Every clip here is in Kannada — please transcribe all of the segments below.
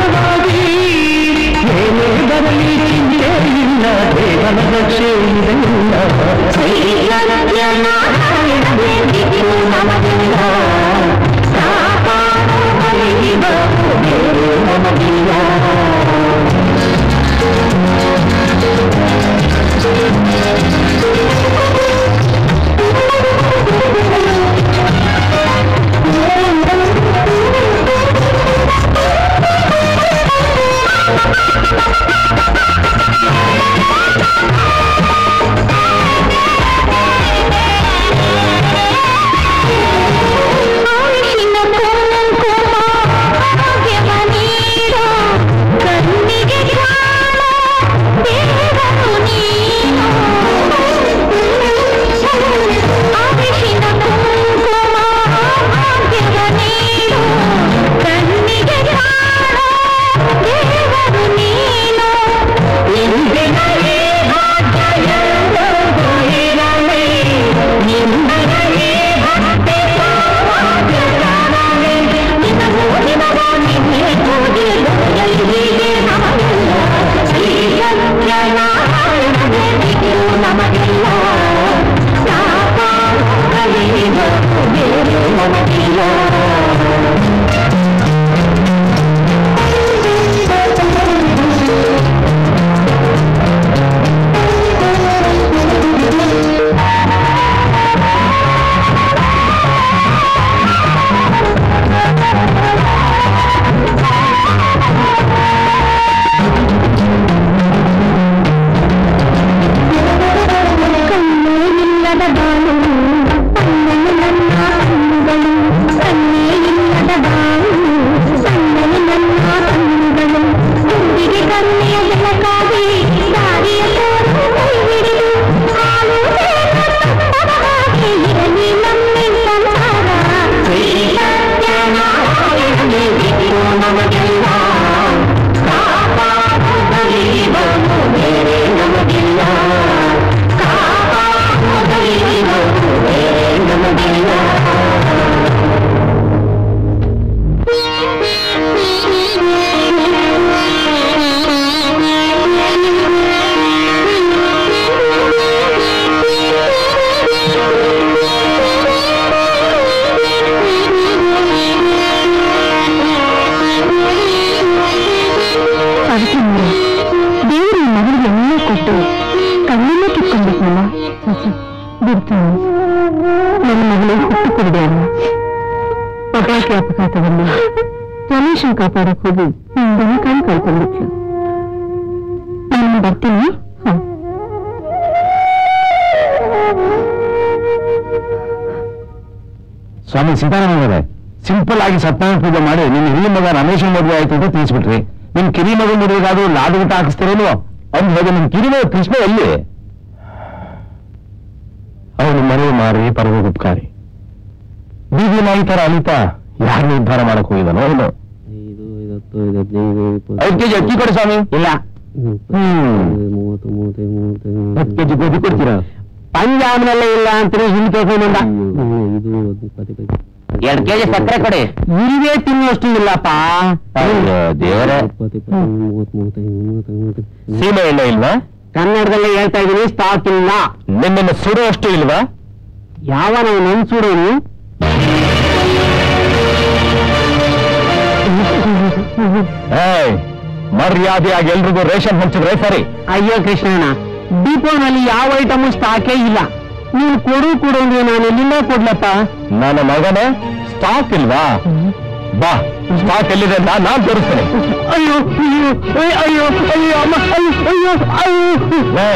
ದಾನವಾಗಿ ಮೇಲೆ ಬರಲಿ ಚಿಂತೆ ಇಲ್ಲ ದೇವನ ರಕ್ಷೆ ಇದೆಲ್ಲ रेशन हंसद्रे सरी अय्यो कृष्णना दीपवली ಯಾವ ಐಟಮ್ ಸ್ಟಾಕೇ ಇಲ್ಲ ನೀನು ಕೊಡು ಅಂದ್ರೆ ನಾನು ಎಲ್ಲಿಂದ ಕೊಡ್ಲಪ್ಪ ನನ್ನ ಮಗನೇ ಸ್ಟಾಕ್ ಇಲ್ವಾ ಬಾ ಸ್ಟಾಕ್ ಎಲ್ಲಿದೆ ಅಂತ ನಾನು ತೋರಿಸ್ತೇನೆ ಅಯ್ಯೋ ಅಯ್ಯೋ ಅಯ್ಯೋ ಅಯ್ಯೋ ಅಮ್ಮ ಅಯ್ಯೋ ಅಯ್ಯೋ ಹೇ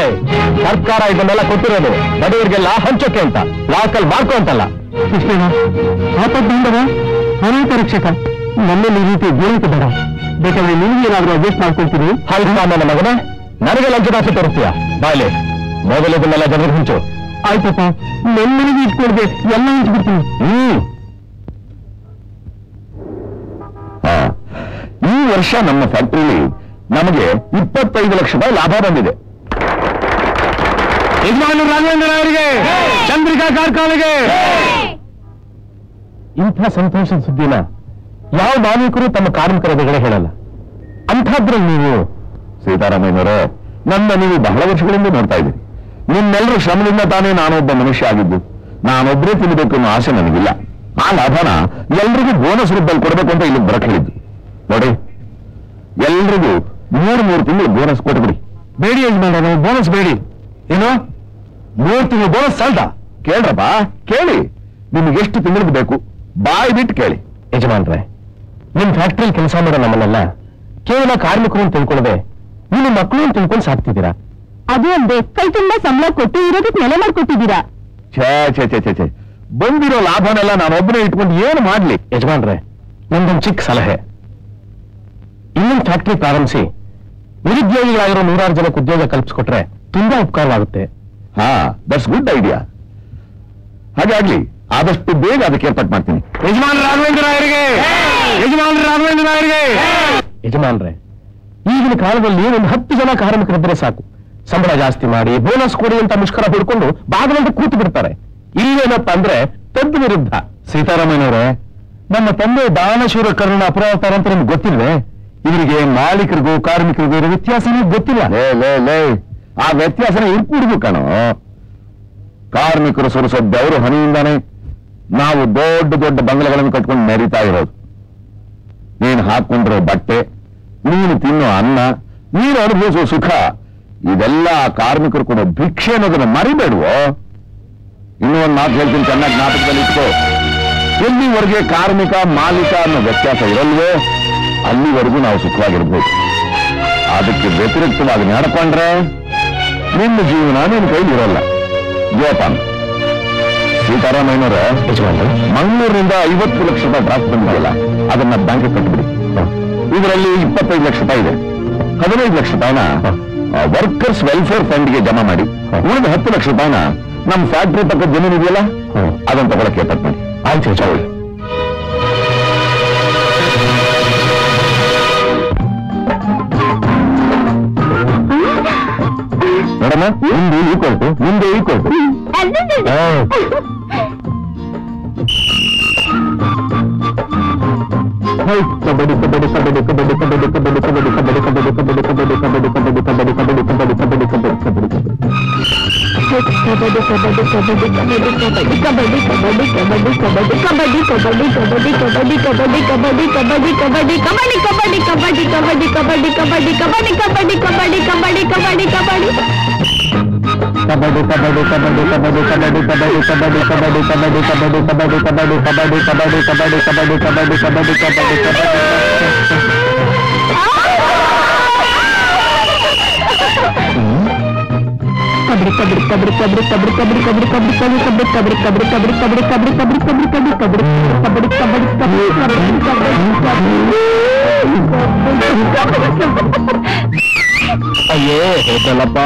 ಸರ್ಕಾರ ಇದನ್ನೆಲ್ಲ ಕೊಟ್ಟಿರೋದು ಬಡವರಿಗೆಲ್ಲ ಹಂಚೋಕೆ ಅಂತ ಲಾಕಲ್ ಮಾರ್ಕೋ ಅಂತಲ್ಲ ಕೃಷ್ಣನ ಆಪತ್ತು ಬಂದರ ಅನೇಕ ಪರೀಕ್ಷಕ ನಮ್ಮಲ್ಲಿ ರೀತಿ ಗೋಳಿಸಿದರ बेटे निगे अडस्ट माकोती हाँ ना मगने नन लंच दास तोर्तीय बाले मोदल जन हंचु आय्तप नमे इटे हंसबिटी वर्ष नम फैक्ट्री नमेंगे 25 लाख रूपये लाभ बंद यजमान राजेंद्र चंद्रिका कारखाने इंथ संतोष सुद्दीन ಯಾವ ಮಾಲೀಕರು ತಮ್ಮ ಕಾರ್ಮಿಕರ ಬಗ್ಗೆ ಹೇಳಲ್ಲ ಅಂಥದ್ರಲ್ಲಿ ಸೀತಾರಾಮಯ್ಯನವರೇ ನನ್ನ ನೀವು ಬಹಳ ವರ್ಷಗಳಿಂದ ನೋಡ್ತಾ ಇದ್ದೀರಿ ನಿಮ್ಮೆಲ್ಲರ ಶ್ರಮದಿಂದ ತಾನೇ ನಾನೊಬ್ಬ ಮನುಷ್ಯ ಆಗಿದ್ದು ನಾನೊಬ್ಬರೇ ತಿನ್ನಬೇಕು ಅನ್ನೋ ಆಸೆ ನನಗಿಲ್ಲ ಆ ಲಾಭನ ಎಲ್ಲರಿಗೂ ಬೋನಸ್ ರೂಪದಲ್ಲಿ ಕೊಡಬೇಕು ಅಂತ ಇಲ್ಲಿ ಬರಕ್ಕೆ ಹೇಳಿದ್ದು ನೋಡಿ ಎಲ್ಲರಿಗೂ ಮೂರು ತಿಂಗಳು ಬೋನಸ್ ಕೊಟ್ಬಿಡಿ ಬೇಡಿ ಯಜಮಾನರೇ ಬೋನಸ್ ಬೇಡಿ ಏನು 3 ತಿಂಗಳು ಬೋನಸ್ ಸಾಲದ ಕೇಳ್ರಪ್ಪ ಕೇಳಿ ನಿಮಗೆ ಎಷ್ಟು ತಿಂಗಳು ಬೇಕು ಬಾಯಿ ಬಿಟ್ಟು ಕೇಳಿ ಯಜಮಾನರೇ ನಿಮ್ಮ ಫ್ಯಾಕ್ಟರಿಯಲ್ಲಿ ಕೆಲಸ ಮಾಡೋ ನಮ್ಮನ್ನೆಲ್ಲ ಕೇವಲ ಕಾರ್ಮಿಕರು ಅಂತ ತಿಳ್ಕೊಳ್ಳದೆ ನಿಮ್ಮ ಮಕ್ಕಳು ಅಂತ ತಿಳ್ಕೊಂಡು ಸಾಕ್ತಿದ್ದೀರಾ ಅದೇ ಕೈ ತುಂಬಾ ಸಂಬಳ ಕೊಟ್ಟು ಇರೋದಕ್ಕೆ ನೆಲೆ ಮಾಡಿಕೊಟ್ಟಿದ್ದೀರಾ ಛೇ ಬಂದಿರೋ ಲಾಭನೆಲ್ಲ ನಾನೊಬ್ಬನೇ ಇಟ್ಕೊಂಡು ಏನು ಮಾಡ್ಲಿ ಯಜಮಾನ್ರೆ ನಮ್ದೊಂದು ಚಿಕ್ಕ ಸಲಹೆ ಇನ್ನೊಂದು ಫ್ಯಾಕ್ಟರಿ ಪ್ರಾರಂಭಿಸಿ ನಿರುದ್ಯೋಗಿಗಳಾಗಿರೋ ನೂರಾರು ಜನಕ್ಕೆ ಉದ್ಯೋಗ ಕಲ್ಪಿಸ್ಕೊಟ್ರೆ ತುಂಬಾ ಉಪಕಾರವಾಗುತ್ತೆ ಹಾ ದಟ್ಸ್ ಗುಡ್ ಐಡಿಯಾ ಹಾಗೆ ಆಗ್ಲಿ ಆದಷ್ಟು ಬೇಗ ಅದಕ್ಕೆ ಏರ್ಪಾಟ್ ಮಾಡ್ತೀನಿ ಯಜಮಾನ್ ರಾಘವೇಂದ್ರ ಅವರಿಗೆ ಯಜಮಾನ್ರೆ ಈಗಿನ ಕಾಲದಲ್ಲಿ ಒಂದು 10 ಜನ ಕಾರ್ಮಿಕರಿದ್ರೆ ಸಾಕು ಸಂಬಳ ಜಾಸ್ತಿ ಮಾಡಿ ಬೋನಸ್ ಕೊಡಿ ಅಂತ ಮುಷ್ಕರ ಹುಡ್ಕೊಂಡು ಬಾಗಿಲಂತ ಕೂತು ಬಿಡ್ತಾರೆ ಇಲ್ಲೇನಪ್ಪ ಅಂದ್ರೆ ತದ್ ವಿರುದ್ಧ ಸೀತಾರಾಮಯ್ಯನವರೇ ನಮ್ಮ ತಂದೆ ದಾನಶೂರ ಕರ್ಣನ ಅಪರಾವತಾರ ಅಂತ ನಮ್ಗೆ ಗೊತ್ತಿಲ್ವೇ ಇವರಿಗೆ ಮಾಲೀಕರಿಗೂ ಕಾರ್ಮಿಕರಿಗೂ ಇರೋ ವ್ಯತ್ಯಾಸನೇ ಗೊತ್ತಿಲ್ಲ ಆ ವ್ಯತ್ಯಾಸನ ಇರ್ಕೂಡ್ದು ಕಣೋ ಕಾರ್ಮಿಕರು ಸುರಿಸೋ ಬೆವರು ಹನಿಯಿಂದಾನೆ ನಾವು ದೊಡ್ಡ ಬಂಗಲೆಗಳನ್ನು ಕಟ್ಕೊಂಡು ಮೆರಿತಾ ಇರೋದು ನೀನು ಹಾಕೊಂಡಿರೋ ಬಟ್ಟೆ ನೀನು ತಿನ್ನೋ ಅನ್ನ ನೀನು ಅನುಭವಿಸೋ ಸುಖ ಇದೆಲ್ಲ ಕಾರ್ಮಿಕರು ಕೊಡೋ ಭಿಕ್ಷೆ ಅನ್ನೋದನ್ನ ಮರಿಬೇಡುವೋ ಇನ್ನೂ ಒಂದು ಮಾತು ಹೇಳ್ತೀನಿ ಚೆನ್ನಾಗಿ ಜ್ಞಾಪಕದಲ್ಲಿ ಇತ್ತು ಎಲ್ಲಿವರೆಗೆ ಕಾರ್ಮಿಕ ಮಾಲೀಕ ಅನ್ನೋ ವ್ಯತ್ಯಾಸ ಇರಲ್ವೋ ಅಲ್ಲಿವರೆಗೂ ನಾವು ಸುಖವಾಗಿರ್ಬೋದು ಅದಕ್ಕೆ ವ್ಯತಿರಿಕ್ತವಾಗಿ ನಡ್ಕೊಂಡ್ರೆ ನಿಮ್ಮ ಜೀವನ ನಿನ್ನ ಕೈಲಿ ಇರೋಲ್ಲ ಜೋಪಾನ ಸೀತಾರಾಮಯ್ಯನವರ ಮಂಗಳೂರಿನಿಂದ 50 ಲಕ್ಷ ರೂಪಾಯಿ ಡ್ರಾಫ್ಟ್ ಬಂದಿದೆಯಲ್ಲ ಅದನ್ನ ಬ್ಯಾಂಕ್ಗೆ ಕಟ್ಬಿಡಿ ಇದರಲ್ಲಿ 25 ಲಕ್ಷ ರೂಪಾಯಿ ಇದೆ 15 ಲಕ್ಷ ರೂಪಾಯಿನ ವರ್ಕರ್ಸ್ ವೆಲ್ಫೇರ್ ಫಂಡ್ಗೆ ಜಮಾ ಮಾಡಿ ಉಳಿದ 10 ಲಕ್ಷ ರೂಪಾಯಿನ ನಮ್ಮ ಫ್ಯಾಕ್ಟ್ರಿ ಪಕ್ಕ ಜಮೀನು ಇದೆಯಲ್ಲ ಅದನ್ನ ತಗೊಳಕ್ಕೆ ಏರ್ಪಾಟ್ ಮಾಡಿ ಆಯ್ತು ಚೌಳಿ ಮೇಡಮ್ ನಿಮ್ದು ಈ ಕೊಟ್ಟು ಅಯ್ಯೋ ಹೋಗಲ್ಲಪ್ಪ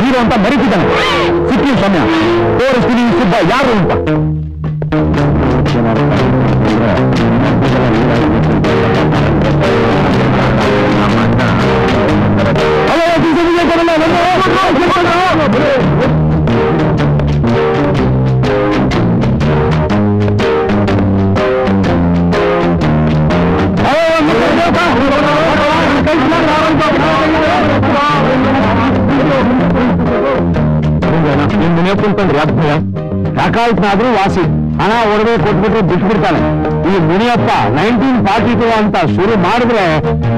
ಹೀರೋ ಅಂತ ಮರಿತಿದ್ದಾನೆ ಸಿಕ್ಕಿದ ಸಮಯ ತೋರಿಸ್ತೀನಿ ಸಿದ್ಧ ಯಾರು ಅಂತ वासी हण ओडवे को बिट्बिड़े मुनियप्प 1942 अंत शुरू माडिद्रे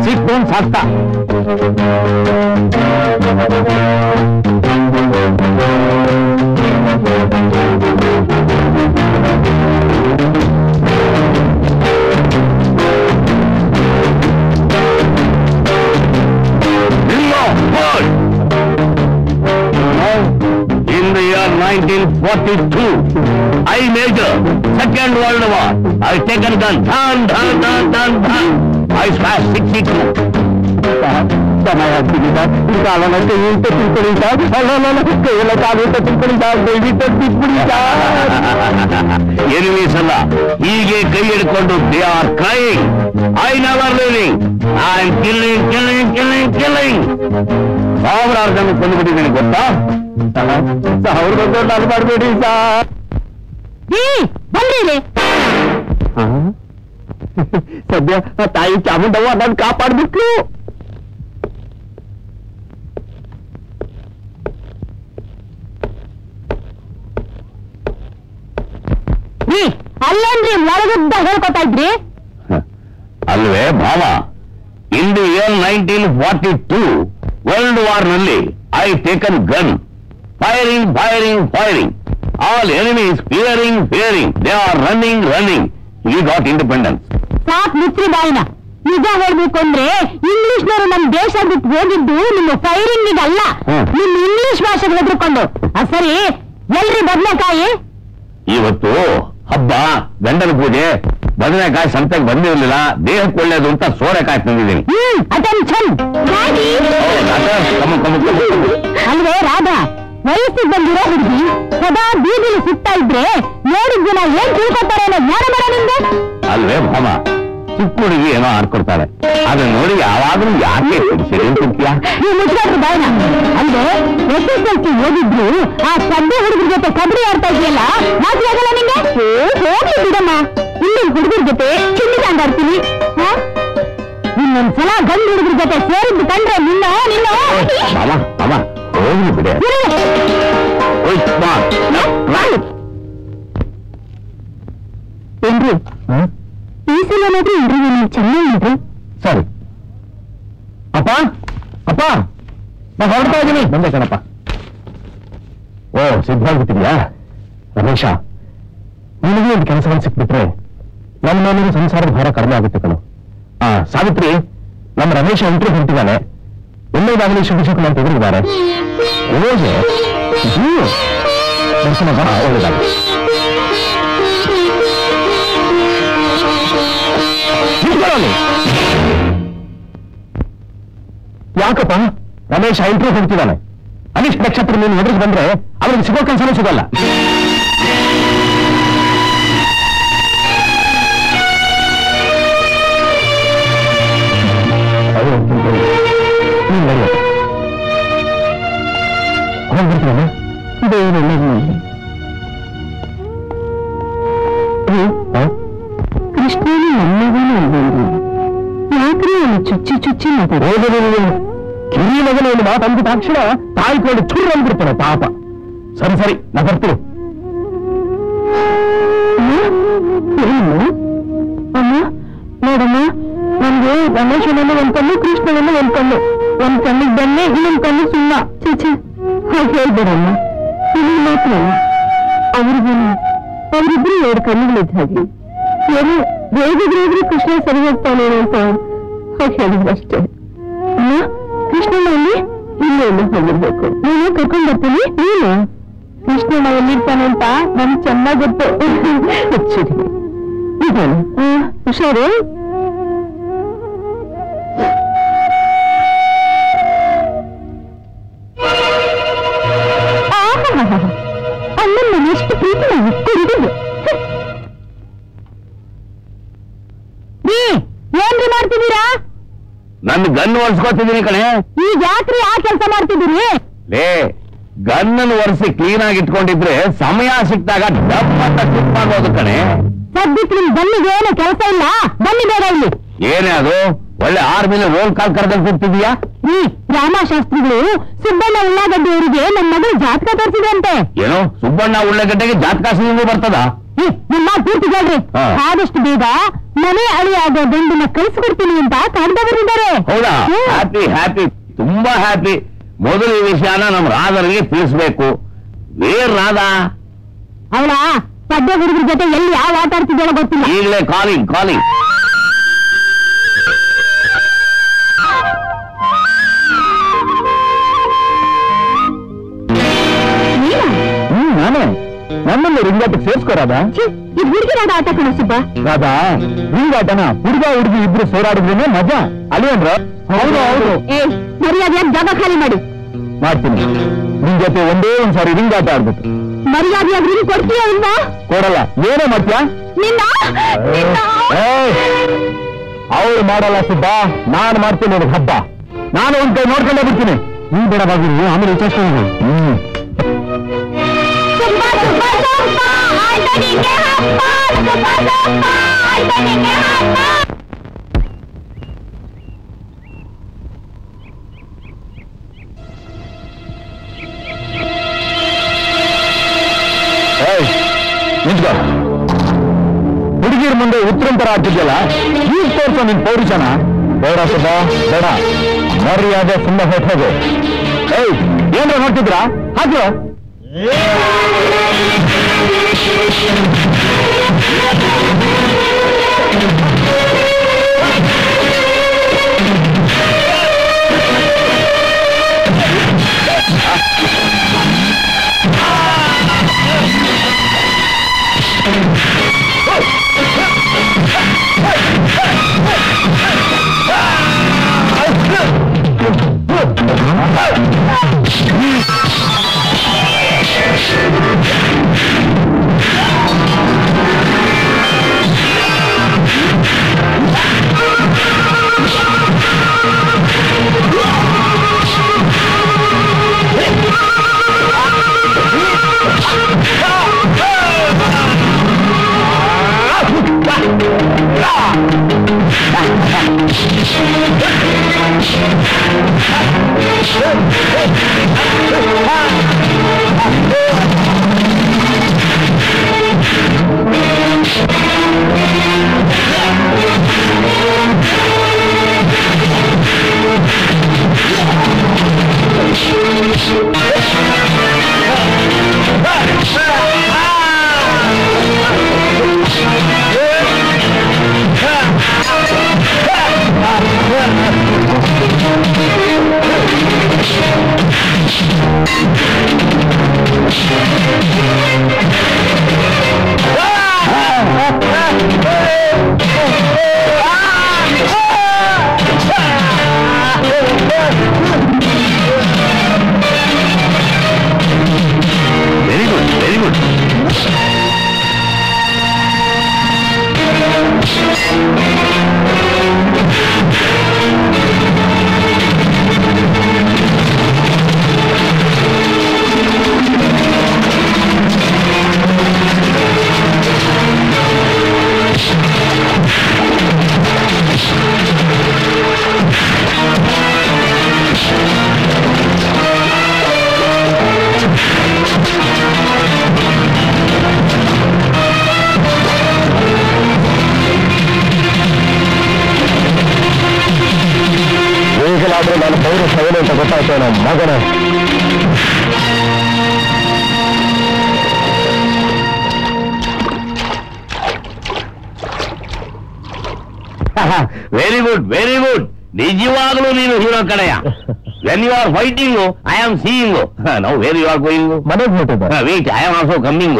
सिक्कों साक्ता India 1942 I Major, Second World War. I taken gun, dun dun dun dun dun. I smashed 62. Sir, I have been that. This all of us are into people that. All of us are into people that. Baby, that people that. Enemy sala. Hige kai edkondu they are crying. I never leaving. I am killing. Avararu nanu kondu bididdene gotta. Sala. Sir, avaru kondu dalu madbedi sir. बंद्री सद्य ताई चामुंडव्व नन कापाडबिट्लू अल्लेन्री मोळगद्द हेळ्कोता इद्री अल्वे भाव इंडियन 1942 वर्ल्ड वार नल्ली I taken gun firing all enemies fearing they are running we got independence saak mitri baina niga helbeku andre english nore nam desha bitt hogiddu nimma firing id alla nim english bhashe hedrukondo asari elri badlekayi ivattu habba vendana pooje badlekayi santage bandirilla dehakke olledu anta sorekai tandidini attention daddy oh dada come alve radha वयस्सी बंदिरो हुड्गी सदा बीदीली सुत्ता इद्रे नोडिद जन एनु तिळ्कोतारे अन्नो ज्ञान बेड़ा निनगे अल्वे भाव चिक्क हुड्गी एनो आड्कोड्ताळे अदन्न नोडि यावागलू याके तिळिसिदे अंतिया नी मुच्चाद्रू बायना अल्वे एसएसएलसी ओदिद्रू आ सद्दे हुड्गर जोते कबड्डी आड्ता इद्यल्ल नाचि ಆಗಲ್ಲ ನಿನಗೆ ಹೋಗ್ಲಿ ಬಿಡಮ್ಮ ಇಲ್ಲಿ ಹುಡುಗರ ಜೊತೆ ಚಿನ್ನಿದಾಂಡ್ ಆಡ್ತೀನಿ ಹಾ ಇನ್ನೊಂದು ಸಲ ಗಂಡು ಹುಡುಗರ ಜೊತೆ ಸೇರಿದ್ದು ಕಂಡ್ರೆ ನಿನ್ನ ಮಾಮ ಹೋಗ್ಲಿ ಬಿಡೆ चंद्री सारी अप अप ना होरता बंदे कणप ओ सिद्धिया रमेश नन केसवन सिक्बिट्रे नम मेलू संसार भार कड़म आगते कण सावित्री नम रमेश इंट्री हिंटे ಒಳ್ಳೆಯದಾಗಲಿ ಶುಭ ಶುಕ್ಲ ಅಂತ ಹೇಳಿದ್ದಾರೆ ಓಜೆ ದರ್ಶನ ಬರ ಒಳ್ಳೆಯದಾಗಲಿ ಯಾಕಪ್ಪ ರಮೇಶ್ ಎಂಟ್ರಿ ಕೊಡ್ತಿದ್ದಾನೆ ಅನಿಷ್ಟ ನಕ್ಷತ್ರ ನೀನು ಎದುರಿಗೆ ಬಂದ್ರೆ ಅವರಿಗೆ ಸಿಗೋ ಕೆಲಸನೂ ಸಿಗಲ್ಲ तक्षण ताय को चुर् पाप सरी सरी ना बर्ती नन गन वर्सकोतिदीनि कणे ई यात्री आ केलस माड्तिदीनि ले गन अन्न वर्सी क्लीन आगि इट्कोंडिद्रे समय ಸಿಕ್ಕಿದಾಗ ಡಬ್ ಅಂತ ಕ್ಲಿಕ್ ಆಗೋದು ಕಣೆ ಸದ್ಯಕ್ಕೆ ನಿಮ್ಮ ಬನ್ನಿಗೆ ಏನು ಕೆಲಸ ಇಲ್ಲ ಬನ್ನಿ ಬೇಗ ಇಲ್ಲಿ ಏನೇ ಅದು ಒಳ್ಳೆ ಆರ್ಮಿನ ರೋಲ್ ಕಾಲ್ ಕರೆದಂತ ಕೂತಿದೀಯಾ ಈ ರಾಮಶಾಸ್ತ್ರಿಗಳು ಸುಬ್ಬಣ್ಣ ಉಳ್ಳಾಗಡ್ಡಿ ಅವರಿಗೆ ನಮ್ಮ ಮಗಳು ಜಾತಕ ತರಿಸಿದೆ ಅಂತೆ ಏನು ಸುಬ್ಬಣ್ಣ ಉಳ್ಳಾಗಡ್ಡಿಗೆ ಜಾತಕ ಸಿಂಧು ಬರ್ತದಾ ನಿಮ್ಮ ಪೂರ್ತಿ ಹೇಳ್ರಿ ಆದಷ್ಟು ಬೇಗ ಮನೆ ಅಳಿಯಾದ ಗಂಡಿನ ಕಳಿಸಿಕೊಡ್ತೀನಿ ಅಂತ ಕಾಡ್ದವರಿದ್ದಾರೆ ಹೌದಾ ಹ್ಯಾಪಿ ಹ್ಯಾಪಿ ತುಂಬಾ ಹ್ಯಾಪಿ ಮೊದಲು ಈ ವಿಷಯನ ನಮ್ಮ ರಾಧರಿಗೆ ತಿಳಿಸಬೇಕು ವೀರ್ ರಾಧಾ ಅವಳ ಪದ್ಯ ಹುಡುಗರ ಜೊತೆ ಎಲ್ಲಿ ಯಾವ ಆಟ ಆಡ್ತಿದ್ದಾಳೋ ಗೊತ್ತಿಲ್ಲ ಈಗಲೇ ಕಾಲಿಂಗ್ ಕಾಲಿಂಗ್ ನಮ್ಮನ್ನು ರಿಂಗಾಟ ಸೇರಿಸ್ಕೋರಾದ ಇದು ಹುಡುಗಿರಾಟ ಆಟ ಕಣ ಸುಬ್ಬ ರಾಧಾ ರಿಂಗಾಟನ ಹುಡುಗ ಹುಡುಗಿ ಇಬ್ರು ಸೇರಾಡಿದ್ರೇನೆ ಮಜಾ ಅಲಿಯನ್ರ ಹೌದು ಹೌದು ಏ ಮರ್ಯಾದೆಯ ಜಾಗ ಖಾಲಿ ಮಾಡಿ ಮಾಡ್ತೀನಿ ನಿನ್ ಜೊತೆ ಒಂದೇ ಒಂದ್ ಸಾರಿ ರಿಂಗಾಟ ಆಡ್ಬೇಕು ಮರ್ಯಾದೆಯ ರಿಂಗ್ ಕೊಡ್ತೀಯಾ ಇಲ್ವಾ ಕೊಡಲ್ಲ ಏನೇ ಮಾಡ್ತೀಯ ನಿನ್ನ ಅವ್ರು ಮಾಡಲ್ಲ ಸುಬ್ಬ ನಾನು ಮಾಡ್ತೀನಿ ಅವ್ರಿಗೆ ಹಬ್ಬ ನಾನು ಒಂದ್ ಕೈ ನೋಡ್ಕೊಂಡೇ ಬಿಡ್ತೀನಿ ನೀನ್ ಬೇಡ ಬಾಗಿರು ಆಮೇಲೆ ವಿಚಾರಿಸ್ಕೊಂಡು ಹ್ಮ್ ಹುಡುಗಿರ ಮುಂದೆ ಉತ್ತರಂತರ ಆಗ್ತಿದ್ಯಲ್ಲ ಈಗ ತೋರಿಸೋ ನಿನ್ ಪೌರುಷನ ಬೇಡ ಸುಬ್ಬಾ ಬೇಡ ಮರ್ಯಾದೆ ತುಂಬಾ ಹೊಟ್ಟೋದು ಏಯ್ ಏನ್ರ ನೋಡ್ತಿದ್ರ ಹಾಕ್ಲೋ When you are fighting, I am seeing. Now where you are going? Wait, I am also coming.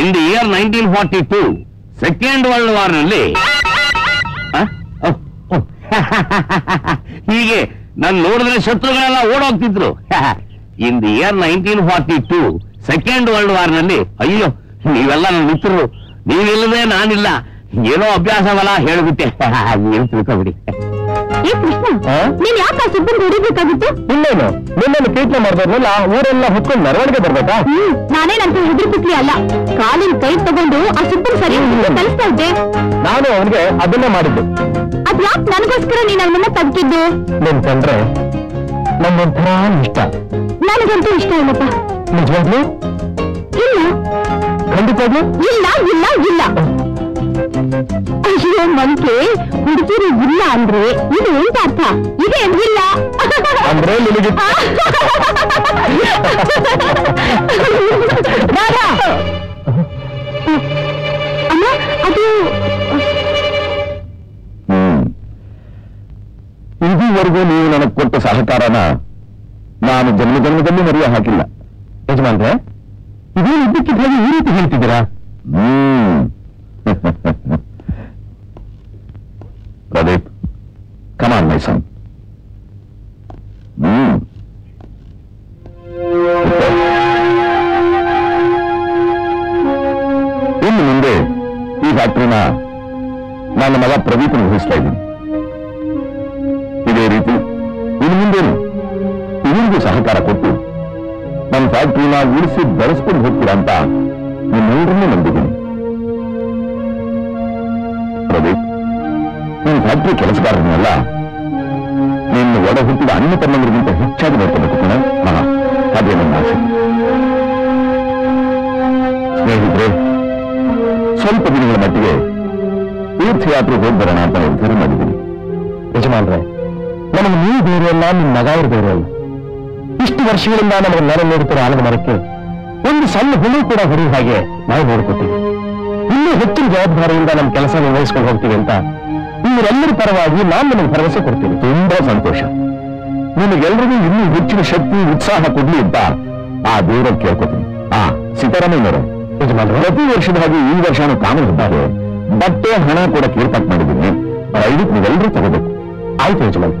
In the year 1942, Second World War nalli. Hige nan nodidre shatrugala odu hogtidru. In the year 1942, Second World War nalli. Ayyo, nivella nan mitrru. Neevillade nan illa. Yeno abhyasavalla helibitte. Neevu tilkobidi. निजवाग्लू अश्यो मंके हुडुगिरु इल्ल अंद्रे इदु एंत अर्थ इदे इल्ल अंद्रे निनगे दादा अम्मा ಅದು ಇದುವರೆಗೂ ನೀವು ನನಗೆ ಕೊಟ್ಟ ಸಹಕಾರನ ನಾನು ಜನ್ಮ ಜನ್ಮದಲ್ಲಿ ಮರೆಯ ಹಾಕಿಲ್ಲ ಯಜಮಾನ್ರೆ ಇದು ಇದಕ್ಕೆ ಹೇಗೆ ಈ ರೀತಿ ಹೇಳ್ತಿದ್ದೀರಾ Pradeep, come on, my son. इन मुंदे फैक्ट्री नान मग प्रदीप वह रीति इन मुंदे इवरिगू सहकार कोट्टु नम फैक्ट्री उळिसि बेळेसिकोंडु होग्तीरा अंत निम्मेल्लरन्नू नंबिदीनि फैक्ट्री ಕೆಲಸಗಾರರಲ್ಲ ನಿನ್ನ ಒಡ ಹುಟ್ಟಿದ ಅಣ್ಣ ತಮ್ಮಂದಿರಿಗಿಂತ ಹೆಚ್ಚಾಗಿ ನೋಡಬೇಕು ಕಣ ಅದೇ ನನ್ನ ಆಸೆ ಸ್ನೇಹಿತರೆ ಸ್ವಲ್ಪ ದಿನಗಳ ಮಟ್ಟಿಗೆ ತೀರ್ಥಯಾತ್ರೆ ಹೋಗಿ ಬರೋಣ ಅಂತ ನಿರ್ಧಾರ ಮಾಡಿದ್ದೀನಿ ಯಜಮಾನ್ರೆ ನನಗೆ ನೀವು ಬೇರೆ ಅಲ್ಲ ನಿಮ್ಮ ಮಗ ಇರಬೇರೆ ಅಲ್ಲ ಇಷ್ಟು ವರ್ಷಗಳಿಂದ ನಮಗೆ ನೆರೆ ನೋಡುತ್ತಿರೋ ಆಲದ ಮರಕ್ಕೆ ಒಂದು ಸಣ್ಣ ಹುಳು ಕೂಡ ಹೊಡೆಯುವ ಹಾಗೆ ನಾವು ನೋಡ್ಕೊತೀವಿ ಇನ್ನೂ ಹೆಚ್ಚಿನ ಜವಾಬ್ದಾರಿಯಿಂದ ನಮ್ಮ ಕೆಲಸ ನಿರ್ವಹಿಸಿಕೊಂಡು ಹೋಗ್ತೀವಿ ಅಂತ मीरेल्लर परवागि नानु निमगे भरवसे कोड्तीनि तुंबा संतोष निमगेल्लरिगू इन्नु हेच्चिन शक्ति उत्साह कोडली अंत आ देवरन्न केळ्कोतीनि आ सिद्धरामय्यनवरे यजमानरे प्रति वर्षद हागे ई वर्षानू कानूनु हिड्दारे बट्टे हण कूड केळ्पाट माडिदीनि दयविट्टु निवेल्लरू तगोबेकु आयतु यजमानरे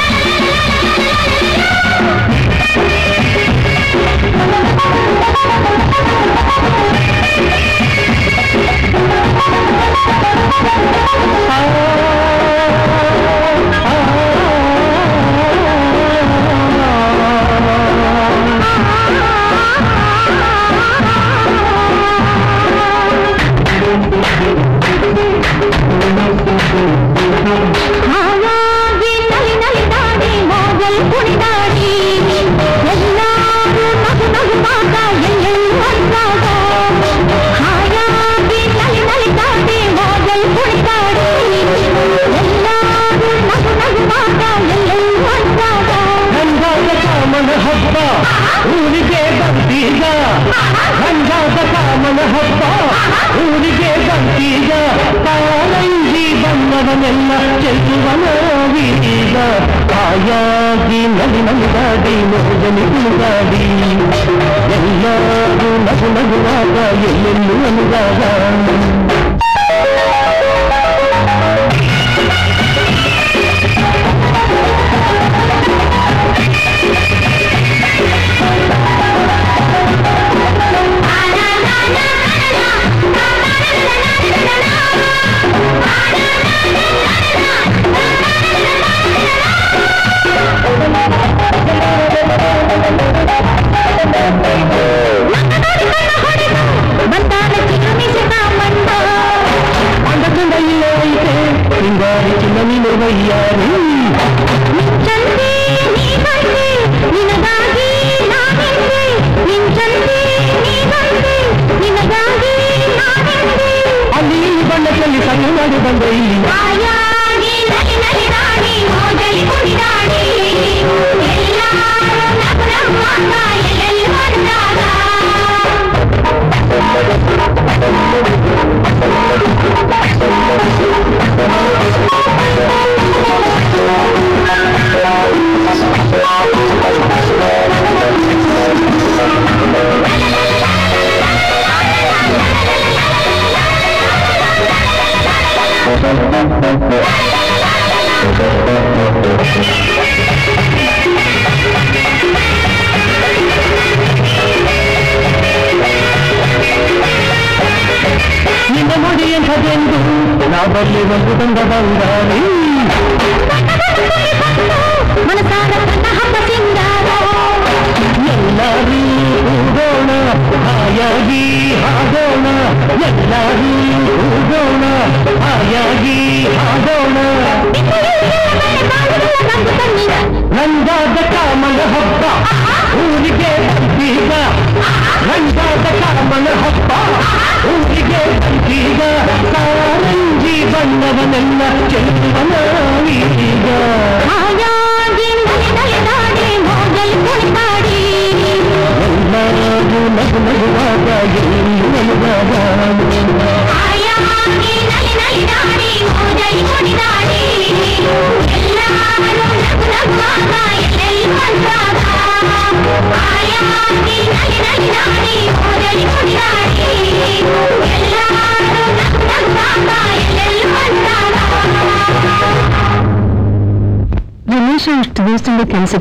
कैसे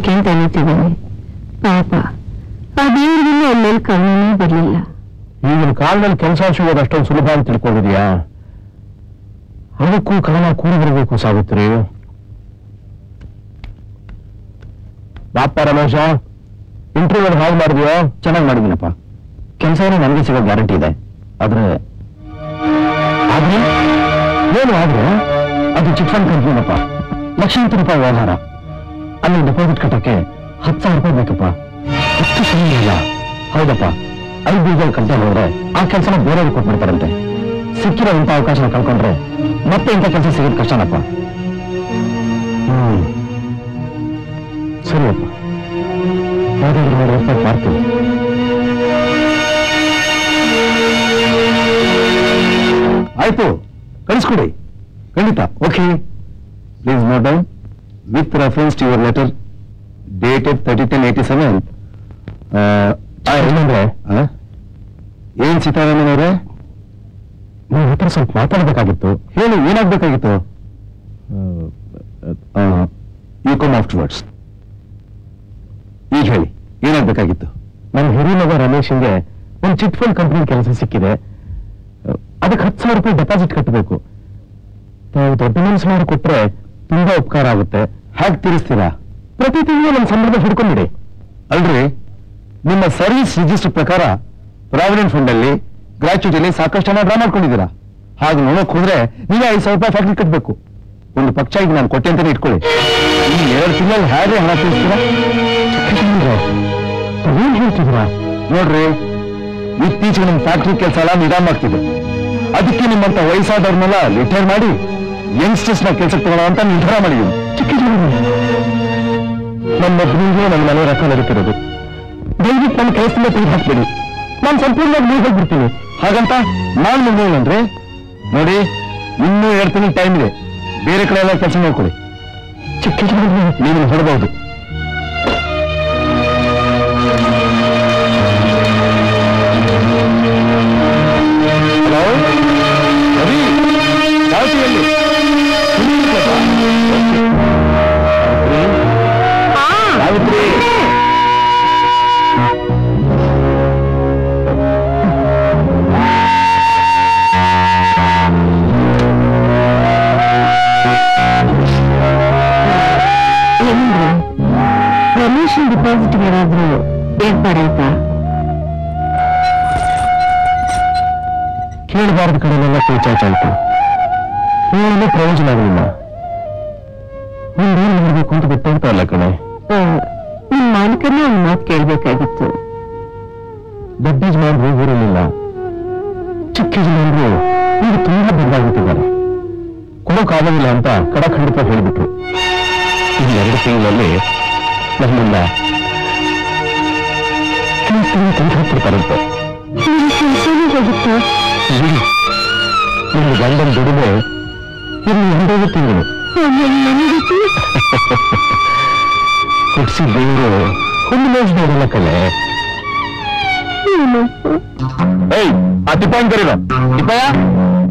पाप आ देवरिगिन्नु कर्ण बरलिल्ल ईगिन कालदल्लि केलस सिगोदु अष्टोंदु सुलभ अंत तिळ्कोंडिद्या अदक्कू कर्ण कूडि बरबेकु सावित्री बाप रमेश इंटरव्यू हाल माडिद्या चेन्नागि माडिदिनप्प केलस ननगे सिगो ग्यारंटी इदे आद्रे ಏನು ಆದ್ರೆ ಅದು ಚಿಟ್ ಫಂಡ್ ಕಂಪನಿನಪ್ಪ ಲಕ್ಷಾಂತರ ರೂಪಾಯಿ ವ್ಯವಹಾರ अल्ली डिपाजिट कटोके 10,000 रूपये बेकप्पा इष्टु समय इल्ल हौदप्पा 5 बीघ कंटे होद्रे आ केलसना बेरेयवरिगे कोट्बिडतारंते सिक्किरो इंत अवकाशन कळ्कोंड्रे मत्ते इंत केलस सिगोदु कष्टनप्प सरियप्पा यावदादरू माडि हेल्प माड्ತೀನಿ आयतु कळिसिकोडि खंडित okay please note down with reference to your letter dated 30/10/87 I remember ಏನು ಸಿತಾರಣ್ಣನವರೇ ನೀವು ಹತ್ರ ಸ್ವಲ್ಪ ಮಾತಾಡಬೇಕಾಗಿತ್ತು ಹೇಳಿ ಏನಾಗಬೇಕಾಗಿತ್ತು you come afterwards ಈಗ ಹೇಳಿ ಏನಾಗಬೇಕಾಗಿತ್ತು ನನ್ನ ಹಿರಿಯ ಮಗ ರಮೇಶ್ಗೆ ಒಂದು ಚಿಟ್ ಫಂಡ್ ಕಂಪನಿ ಕೆಲಸ ಸಿಕ್ಕಿದೆ ಅದಕ್ಕೆ 10,000 ರೂಪಾಯಿ ಡೆಪಾಸಿಟ್ ಕಟ್ಟಬೇಕು ತಾವು ದೊಡ್ಡ ಮನಸ್ಸು ಮಾಡಿ ಕೊಟ್ಟರೆ ತುಂಬಾ ಉಪಕಾರ ಆಗುತ್ತೆ ಹಾಗೆ ತಿರಿಸ್ತೀರಾ ಪ್ರತಿ ತಿಂಗಳು ನಮ್ಮ ಸಂಬಂಧ ಹುಡುಕೊಂಡಿಡಿ ಅಲ್ರಿ ನಿಮ್ಮ ಸರ್ವಿಸ್ ರಿಜಿಸ್ಟರ್ ಪ್ರಕಾರ ಪ್ರಾವಿಡೆಂಟ್ ಫಂಡ್ ಅಲ್ಲಿ ಗ್ರಾಚ್ಯುಟಿಲಿ ಸಾಕಷ್ಟು ಹಣ ಡ್ರಾ ಮಾಡ್ಕೊಂಡಿದ್ದೀರಾ ಹಾಗೆ ನೋಡೋಕೆ ಹೋದ್ರೆ ನೀವೇ 5,000 ರೂಪಾಯಿ ಫ್ಯಾಕ್ಟ್ರಿ ಕಟ್ಟಬೇಕು ಒಂದು ಪಕ್ಷ ಈಗ ನಾನು ಕೊಟ್ಟೆ ಅಂತಾನೆ ಇಟ್ಕೊಳ್ಳಿ ಈ 2 ತಿಂಗಳಲ್ಲಿ ಹೇಗೆ ಹಣ ತಿರಿಸ್ತೀರಾ ಏನು ಹೇಳ್ತಿದ್ದೀರಾ ನೋಡ್ರಿ ಇತ್ತೀಚೆಗೆ ನಮ್ಮ ಫ್ಯಾಕ್ಟ್ರಿ ಕೆಲಸ ಎಲ್ಲ ನಿಧಾನ ಆಗ್ತಿದೆ ಅದಕ್ಕೆ ನಿಮ್ಮಂತ ವಯಸ್ಸಾದವ್ರನ್ನೆಲ್ಲ ರಿಟೈರ್ ಮಾಡಿ ಯಂಗ್ಸ್ಟರ್ಸ್ ನ ಕೆಲಸಕ್ಕೆ ತಗೊಳ್ಳೋ ಅಂತ ನಿರ್ಧಾರ ಮಾಡಿದ್ದೀನಿ ನಮ್ಮೊಬ್ಬನಿಗೆ ನನ್ನ ಮನೆ ರಥ ನಡೀತಿರೋದು ದಯವಿಟ್ಟು ನನ್ನ ಕೆಲಸದಿಂದ ತೆಗೆದು ಹಾಕ್ಬೇಡಿ ನಾನು ಸಂಪೂರ್ಣವಾಗಿ ನೀವು ಹೋಗ್ಬಿಡ್ತೀನಿ ಹಾಗಂತ ನಾನು ಮುಂದೇನಂದ್ರೆ ನೋಡಿ ಇನ್ನೂ 2 ತಿಂಗಳು ಟೈಮ್ ಇದೆ ಬೇರೆ ಕಡೆ ಎಲ್ಲ ಕೆಲಸ ಮಾಡ್ಕೊಳ್ಳಿ ಚಿಕ್ಕ ನೀವು ಹೊರಬಹುದು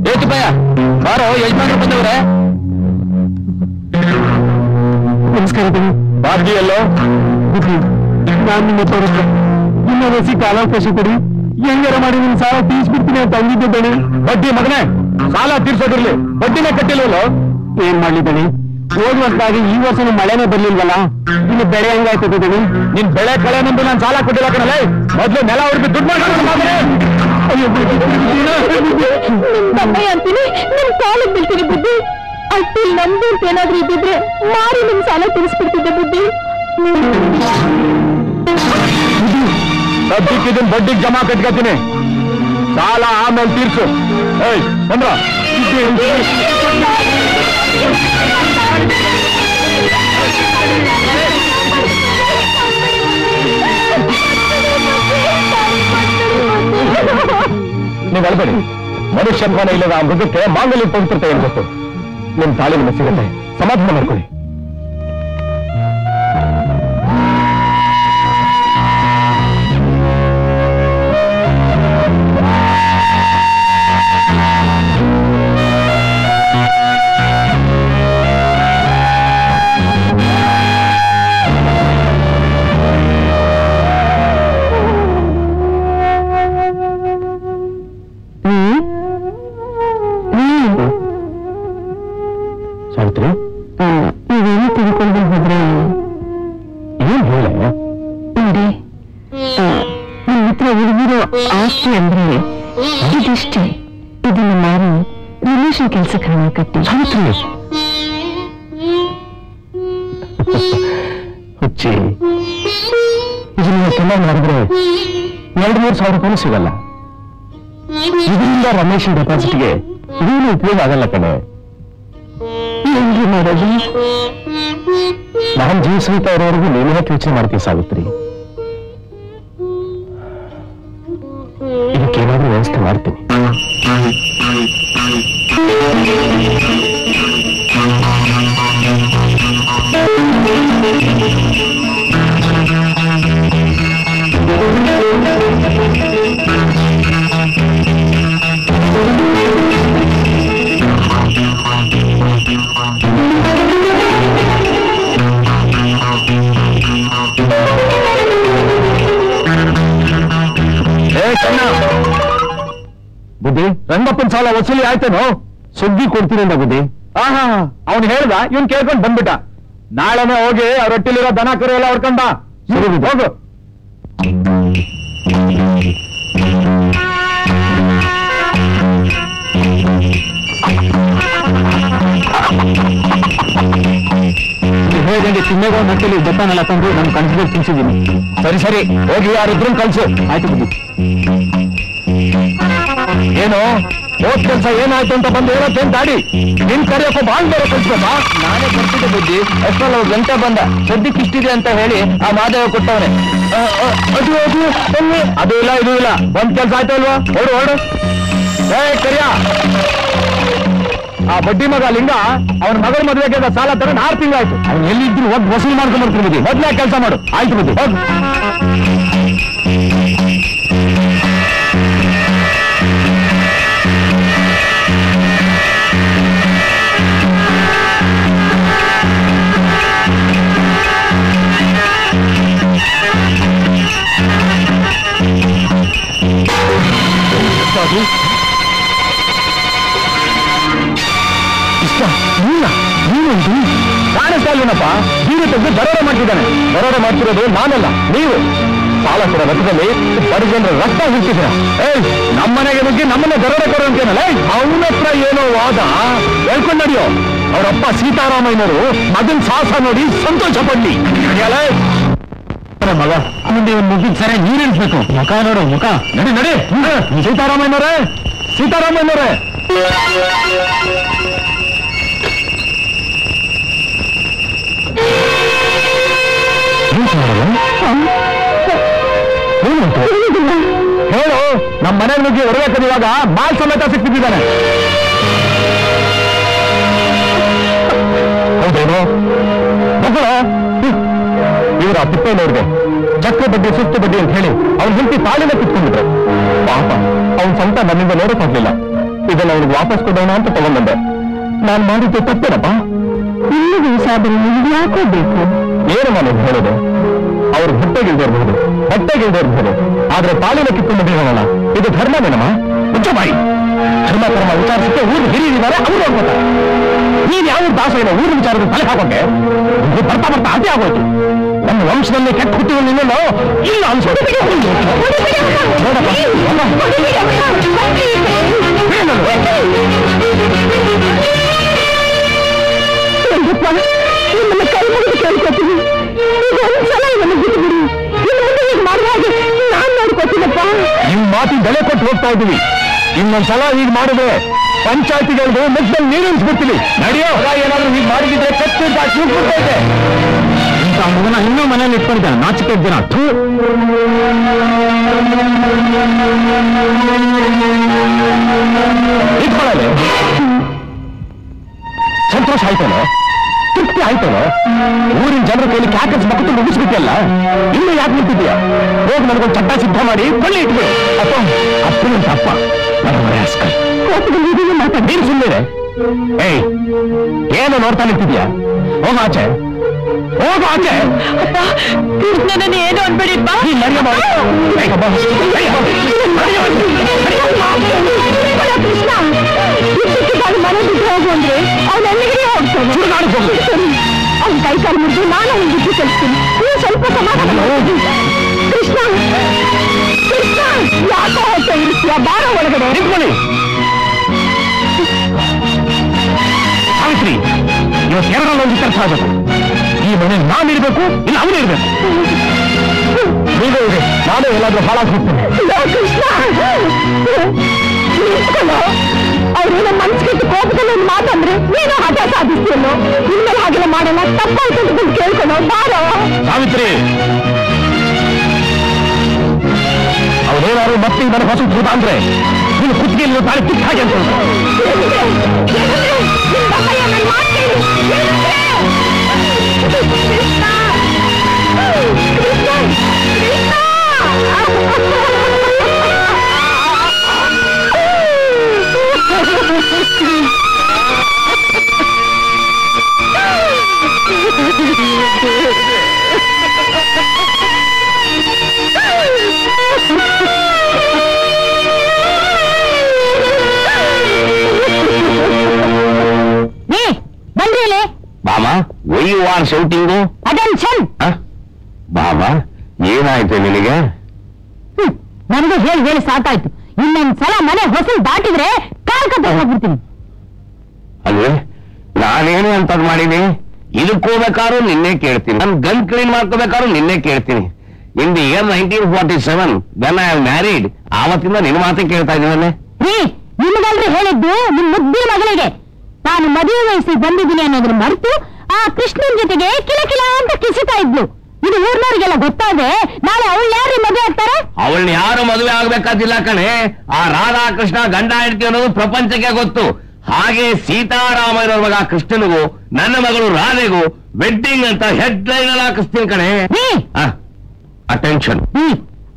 बारो यजमान बंदवरे नमस्कार बार्गियलो ನಾನು ನಿಮ್ಮ ತೋರಿಸ್ತೀನಿ ನಿಮ್ಮನೆಸಿ ಕಾಲಾವಕಾಶ ಕೊಡಿ ಹೆಂಗರ ಮಾಡಿ ನಿಮ್ಮ ಸಾಲ ತೀರಿಸ್ಬಿಡ್ತೀನಿ ಅಂತ ಅಂದಿದ್ದೆನೆ ಬಡ್ಡಿ ಮಗನೇ ಸಾಲ ತೀರಿಸೋದಿರಲಿ ಬಡ್ಡಿನೇ ಕಟ್ಟಿಲ್ಲವಲ್ಲ ಏನು ಮಾಡಲಿ ಬನ್ನಿ ಹೋಗುವಂತಾಗಿ ಈ ವರ್ಷನೂ ಮಳೆನೇ ಬರಲಿಲ್ಲವಲ್ಲ ಇನ್ನು ಬೆಳೆ ಹೆಂಗಾಯ್ತು ಬನ್ನಿ ನಿನ್ನ ಬೆಳೆ ಕಳೆ ನಂಬಿ ನಾನು ಸಾಲ ಕೊಟ್ಟಿಲ್ಲ ಕಣಲೇ ಮೊದಲು ನೆಲ ಉರ್ಬಿ ದುಡ್ಡು ಮಾಡ್ಕೊಂಡು ಮಾತ್ರ ಅಯ್ಯೋ ಬನ್ನಿ ಅಂತೀನಿ ನಿಮ್ಮ ಕಾಲಿಗೆ ಬಿಳ್ತೀನಿ ಬುದ್ಧಿ ಅಟ್ಟಿ ನಂಬಿಕೆ ಏನಾದರೂ ಇದ್ದಿದ್ರೆ ಮಾರಿ ನಿಮ್ಮ ಸಾಲ ತೀರಿಸ್ಬಿಡ್ತಿದ್ದೆ ಬುದ್ಧಿ बड्डी के दिन बड्डी जमा कटकती साल आम तीर्सो बंद्रा नहीं मनुष्य इला मृगके मांगल्य पवित्रते गो निम ताली सिगते समाधान माड्कोळ्ळि रमेश डेपासिट उपयोग आगल कणे नान जीविसता योचने सावित्री व्यवस्था माती बुद्धि रंगपन साल वसूली आयतेनो सुग्गी कोड्तीनि अंद बुद्धि आहा अवनु हेळिद इवन केळ्कोंड बंदबिट्ट नाळेने होगि अवर हट्टिलिरो दन करू एल्ल ओडकोंड बा सरी बुद्धि होगु ಹೇಗೆಂಗೆ ತಿನ್ನೇಗೋ ನಟ್ಟೆಲಿ ಬತ್ತಾನಲ್ಲ ತಂದು ನಾನು ಕನ್ಸಿಡರ್ ತಿನ್ಸಿದ್ದೀನಿ ಸರಿ ಸರಿ ಹೋಗಿ ಯಾರಿದ್ರೂ ಕಳ್ಸು ಆಯ್ತು ಬಿಡಿ ಏನು ಓಟ್ ಕೆಲಸ ಏನಾಯ್ತು ಅಂತ ಬಂದು ಹೇಳೋಕೆ ದಾಡಿ ನಿನ್ ಕರೆಯೋಕೆ ಬಾಲ್ ಬೇರೆ ಕಳ್ಸ್ಬೇಕಾ ನಾನೇ ಕರ್ತಿದ್ದೆ ಬುದ್ಧಿ ಅಷ್ಟರಲ್ಲಿ ಅವ್ರು ಗಂಟೆ ಬಂದ ಸದ್ಯಕ್ಕೆ ಇಷ್ಟಿದೆ ಅಂತ ಹೇಳಿ ಆ ಮಾದೇವ ಕೊಟ್ಟವನೆ ಅದು ಅದು ಬನ್ನಿ ಅದು ಇಲ್ಲ ಇದು ಇಲ್ಲ ಒಂದ್ ಕೆಲಸ ಆಯ್ತು ಅಲ್ವಾ ಓಡು ಓಡು ಕರಿಯ ಆ ಬಡ್ಡಿ ಮಗ ಲಿಂಗ ಅವ್ರ ಮಗನ ಮದುವೆಗೆ ಸಾಲ ತಗೊಂಡು 6 ತಿಂಗಳು ಆಯ್ತು ಅವ್ನು ಎಲ್ಲಿದ್ರು ಒದ್ದು ವಸೂಲಿ ಮಾಡ್ಕೊಂಡು ಬರ್ತೀನಿ ಬುದ್ಧಿ ಮೊದಲೇ ಕೆಲಸ ಮಾಡು ಆಯ್ತು ಬುದ್ಧಿ ಹೋಗು ಕಾಣಿಸ್ತಾಯಿಲ್ಲಪ್ಪ ಬೀರು ತೆಗೆದು ದರೋಡೆ ಮಾಡ್ತಿದ್ದಾನೆ ದರೋಡೆ ಮಾಡ್ತಿರೋದು ನಾನಲ್ಲ ನೀವು ಪಾಲಕರ ರಥದಲ್ಲಿ ಬಡಜನರ ರಕ್ತ ಹುಟ್ಟಿದ್ರ ಏಯ್ ನಮ್ಮನೆಗೆ ನುಗ್ಗಿ ನಮ್ಮನ್ನ ದರೋಡೆ ಕೊಡು ಅಂತೇನಲ್ಲ ಅವನ ಹತ್ರ ಏನೋ ವಾದ ಹೇಳ್ಕೊಂಡು ನಡಿಯೋ ಅವರಪ್ಪ ಸೀತಾರಾಮಯ್ಯನವರು ಮಗನ ಸಾಹಸ ನೋಡಿ ಸಂತೋಷ ಪಡ್ಲಿ ಮಗ ಮುಂದೆ ಮುಗಿದ ಸರಿ ನೀರಿಳಿಸ್ಬೇಕು ಮುಖ ನೋಡು ಮುಖ ನಡಿ ನಡಿ ಸೀತಾರಾಮಯ್ಯನವರೇ ಸೀತಾರಾಮಯ್ಯನವರೇ ಹೇಳು ನಮ್ಮ ಮನೆ ನುಗ್ಗಿ ಹೊರಬೇಕು ಇವಾಗ ಮಾಲ್ ಸಮೇತ ಸಿಕ್ಕಿದ್ದಾನೆ ಹೌದೇನು ಮಗಳು ಇವರ ತಿಪ್ಪೇನವ್ರಿಗೆ ಚಕ್ರ ಬಡ್ಡಿ ಸುಸ್ತು ಬಡ್ಡಿ ಅಂತ ಹೇಳಿ ಅವ್ನ ಹೆಂಡತಿ ತಾಳಿನ ಕಿತ್ಕೊಂಡಿದ್ರು ಪಾಪ ಅವ್ನ ಸ್ವಂತ ನನ್ನಿಂದ ನೋಡೋಕ್ಕಾಗ್ಲಿಲ್ಲ वापस को तक नान तपेनप याको बेन और हत्या पालन कितना धर्म देनम उच्चमारी धर्म कर्म विचार ऊर हिरीदार दास ऊर विचार तले हाकोटे बर्ता बर्ता हत्या आगोयु नम वंशदे के अंदर ಬೆಲೆ ಕೊಟ್ಟು ಹೋಗ್ತಾ ಇದೀವಿ ಇನ್ನೊಂದಸಲ ಹೀಗೆ ಮಾಡಿದ್ರೆ ಪಂಚಾಯಿತಿಗಳಿಗೆ ಮುದ್ದಲ್ ನೀರು ಇಳಿಸ್ಬಿಡ್ತೀವಿ ನಡೆಯೋ ಏನಾದರೂ ಹೀಗೆ ಮಾಡಿದ್ರೆ ಕತ್ತು ಬಾಚಿ ಹೋಗ್ಬಿಡುತ್ತೆ ಅಂತ ಮಗನ ಇನ್ನೂ ಮನೆಯಲ್ಲಿ ಇಟ್ಕೊಂಡಿದ್ದಾನೆ ನಾಚಿಕೆ ಜನ ಥೂ ಇಟ್ಕೊಳ್ಳಲೇ ಸಂತೋಷ ಆಯ್ತಲ್ಲ ತೃಪ್ತಿ ಆಯ್ತಲ್ಲ ಊರಿನ ಜನರ ಕೈಲಿ ಕ್ಯಾಕಸ್ ಮಕ್ಕಳು ಮುಗಿಸ್ಬಿಟ್ಟಿಲ್ಲ ಇನ್ನು ಯಾಕೆ ನಿಂತಿದ್ಯಾ ಹೋಗಿ ನನಗೊಂದು ಚಟ್ಟ ಸಿದ್ಧ ಮಾಡಿ ಕೊಳ್ಳಿ ಇಟ್ಬಿಡು ಅಪ್ಪ ಅಪ್ಪನ ತಪ್ಪ ಬರವರಾಸ್ಕಲ್ ಕೋಪದಲ್ಲಿ ಇದೀನಿ ಮಾತಾ ನೀನು ಸುಮ್ಮನೆ ಏಯ್ ಏನು ನೋಡ್ತಾ ನಿಂತಿದ್ಯಾ ಹೋಗು ಆಚೆ ಹೋಗು ಆಚೆ ಅಪ್ಪ ಕೃಷ್ಣನನ್ನ ಏನು ಅನ್ಬೇಡಿ ಬಾ ನೀ ಮರಿಯ ಬಾ ಏಯ್ ಬಾ ಏಯ್ ಮರಿಯ ಬಾ ಕೃಷ್ಣ ಇಷ್ಟಕ್ಕೆ ನಾನು ಮನೆ ಬಿಟ್ಟು ಹೋಗು ಅಂದ್ರೆ ಅವನು ಅಲ್ಲಿಗೆ ಹೋಗ್ತಾನೆ ಸುರಗಾಡು ಹೋಗು ಅವನ ಕೈ ಕಾಲು ಮುರಿದು ನಾನು ಅವನ ಬಿಟ್ಟು ಕಳಿಸ್ತೀನಿ ನೀನು ಸ್ವಲ್ಪ ಸಮಾಧಾನ ಮಾಡಿ ಕೃಷ್ಣ ಕೃಷ್ಣ ಯಾಕೋ ಹೋಗ್ತಾ ಇರ್ತೀಯ ಬಾರ ಒಳಗಡೆ ನಿಂತ್ಕೊಳ್ಳಿ ಸಾವಿತ್ರಿ ಇವತ್ತು ಎರಡರಲ್ಲಿ ಒಂದು ಕೆಲಸ ಆಗಬೇಕು ಈ ಮನೆ ನಾನಿರ್ಬೇಕು ಇಲ್ಲ ಅವನು ಇರ್ಬೇಕು ನೀವೇ ಇದೆ ನಾನು ಎಲ್ಲಾದ್ರೂ ಹಾಳಾಗಿ ಹೋಗ್ತೇನೆ ಕೃಷ್ಣ ನಿಂತ್ಕೊಳ್ಳೋ ಅವರು ನಮ್ಮ ಮನಸ್ಸಿಗೆ ಕೋಪದಲ್ಲಿ ಒಂದು ಮಾತಂದ್ರೆ ನೀನು ಹಠ ಸಾಧಿಸ್ತೀಯಲ್ಲೋ ಇನ್ಮೇಲೆ ಹಾಗೆಲ್ಲ ಮಾಡೋಣ ತಪ್ಪಾಯ್ತು ಅಂತ ಕೇಳ್ಕೊಳ್ಳೋ ಬಾರೋ ಸಾವಿತ್ರಿ ಅವನೇನಾದ್ರು ಮತ್ತೆ ನನ್ನ ಹೊಸ ಭೂತ ಅಂದ್ರೆ ನೀನು ಕುತ್ತಿಗೆಯಲ್ಲಿ ತಾಳಿ ಕಿತ್ತು ಹಾಗೆ ಅಂತ ಸಾಕಾಯ್ತು ಇನ್ನೊಂದ್ಸಲ ಮನೆ ಹೊಸಲು ದಾಟಿದ್ರೆ ಕಾಲ್ಕತ್ತೀನಿ ಅಲ್ವೇ ನಾನೇನು ಅಂತ ಮಾಡಿನಿ ಇದಕ್ಕೋಬೇಕಾರು ನಿನ್ನೆ ಕೇಳ್ತೀನಿ ನಾನು ಗನ್ ಕ್ಲೀನ್ ಮಾಡ್ಕೋಬೇಕಾರು ನಿನ್ನೆ ಕೇಳ್ತೀನಿ in the year 1947 when I am married ಆವತ್ತಿಂದ ನಿನ್ನ ಮಾತೇ ಕೇಳ್ತಾ ಇದೀವಲ್ಲೇ ನಿಮಗಲ್ರಿ ಹೇಳಿದ್ದು ನಿಮ್ ಮುದ್ದಿನ ಮಗಳಿಗೆ ತಾನು ಮದುವೆ ವಯಸ್ಸಿ ಬಂದಿದ್ದೀನಿ ಅನ್ನೋದ್ರ ಮರೆತು ಆ ಕೃಷ್ಣನ್ ಜೊತೆಗೆ ಕಿಲಕಿಲ ಅಂತ ಕಿಸಿತಾ ಇದ್ಲು ಇದು ಊರ್ನವ್ರಿಗೆಲ್ಲ ಗೊತ್ತಾದೆ ನಾಳೆ ಅವಳು ಯಾರು ಮದುವೆ ಆಗ್ತಾರೆ ಅವಳನ್ನ ಯಾರು ಮದುವೆ ಆಗ್ಬೇಕಾದಿಲ್ಲ ಕಣೆ ಆ ರಾಧಾಕೃಷ್ಣ ಗಂಡ ಹೆಂಡತಿ ಅನ್ನೋದು ಪ್ರಪಂಚಕ್ಕೆ ಗೊತ್ತು ಹಾಗೆ ಸೀತಾರಾಮಯ್ಯನವ್ರ ಮಗ ಕೃಷ್ಣನಿಗೂ ನನ್ನ ಮಗಳು ರಾಧೆಗೂ ವೆಡ್ಡಿಂಗ್ ಅಂತ ಹೆಡ್ಲೈನ್ ಅಲ್ಲಿ ಹಾಕಿಸ್ತೀನಿ ಕಣೆ ಅಟೆನ್ಷನ್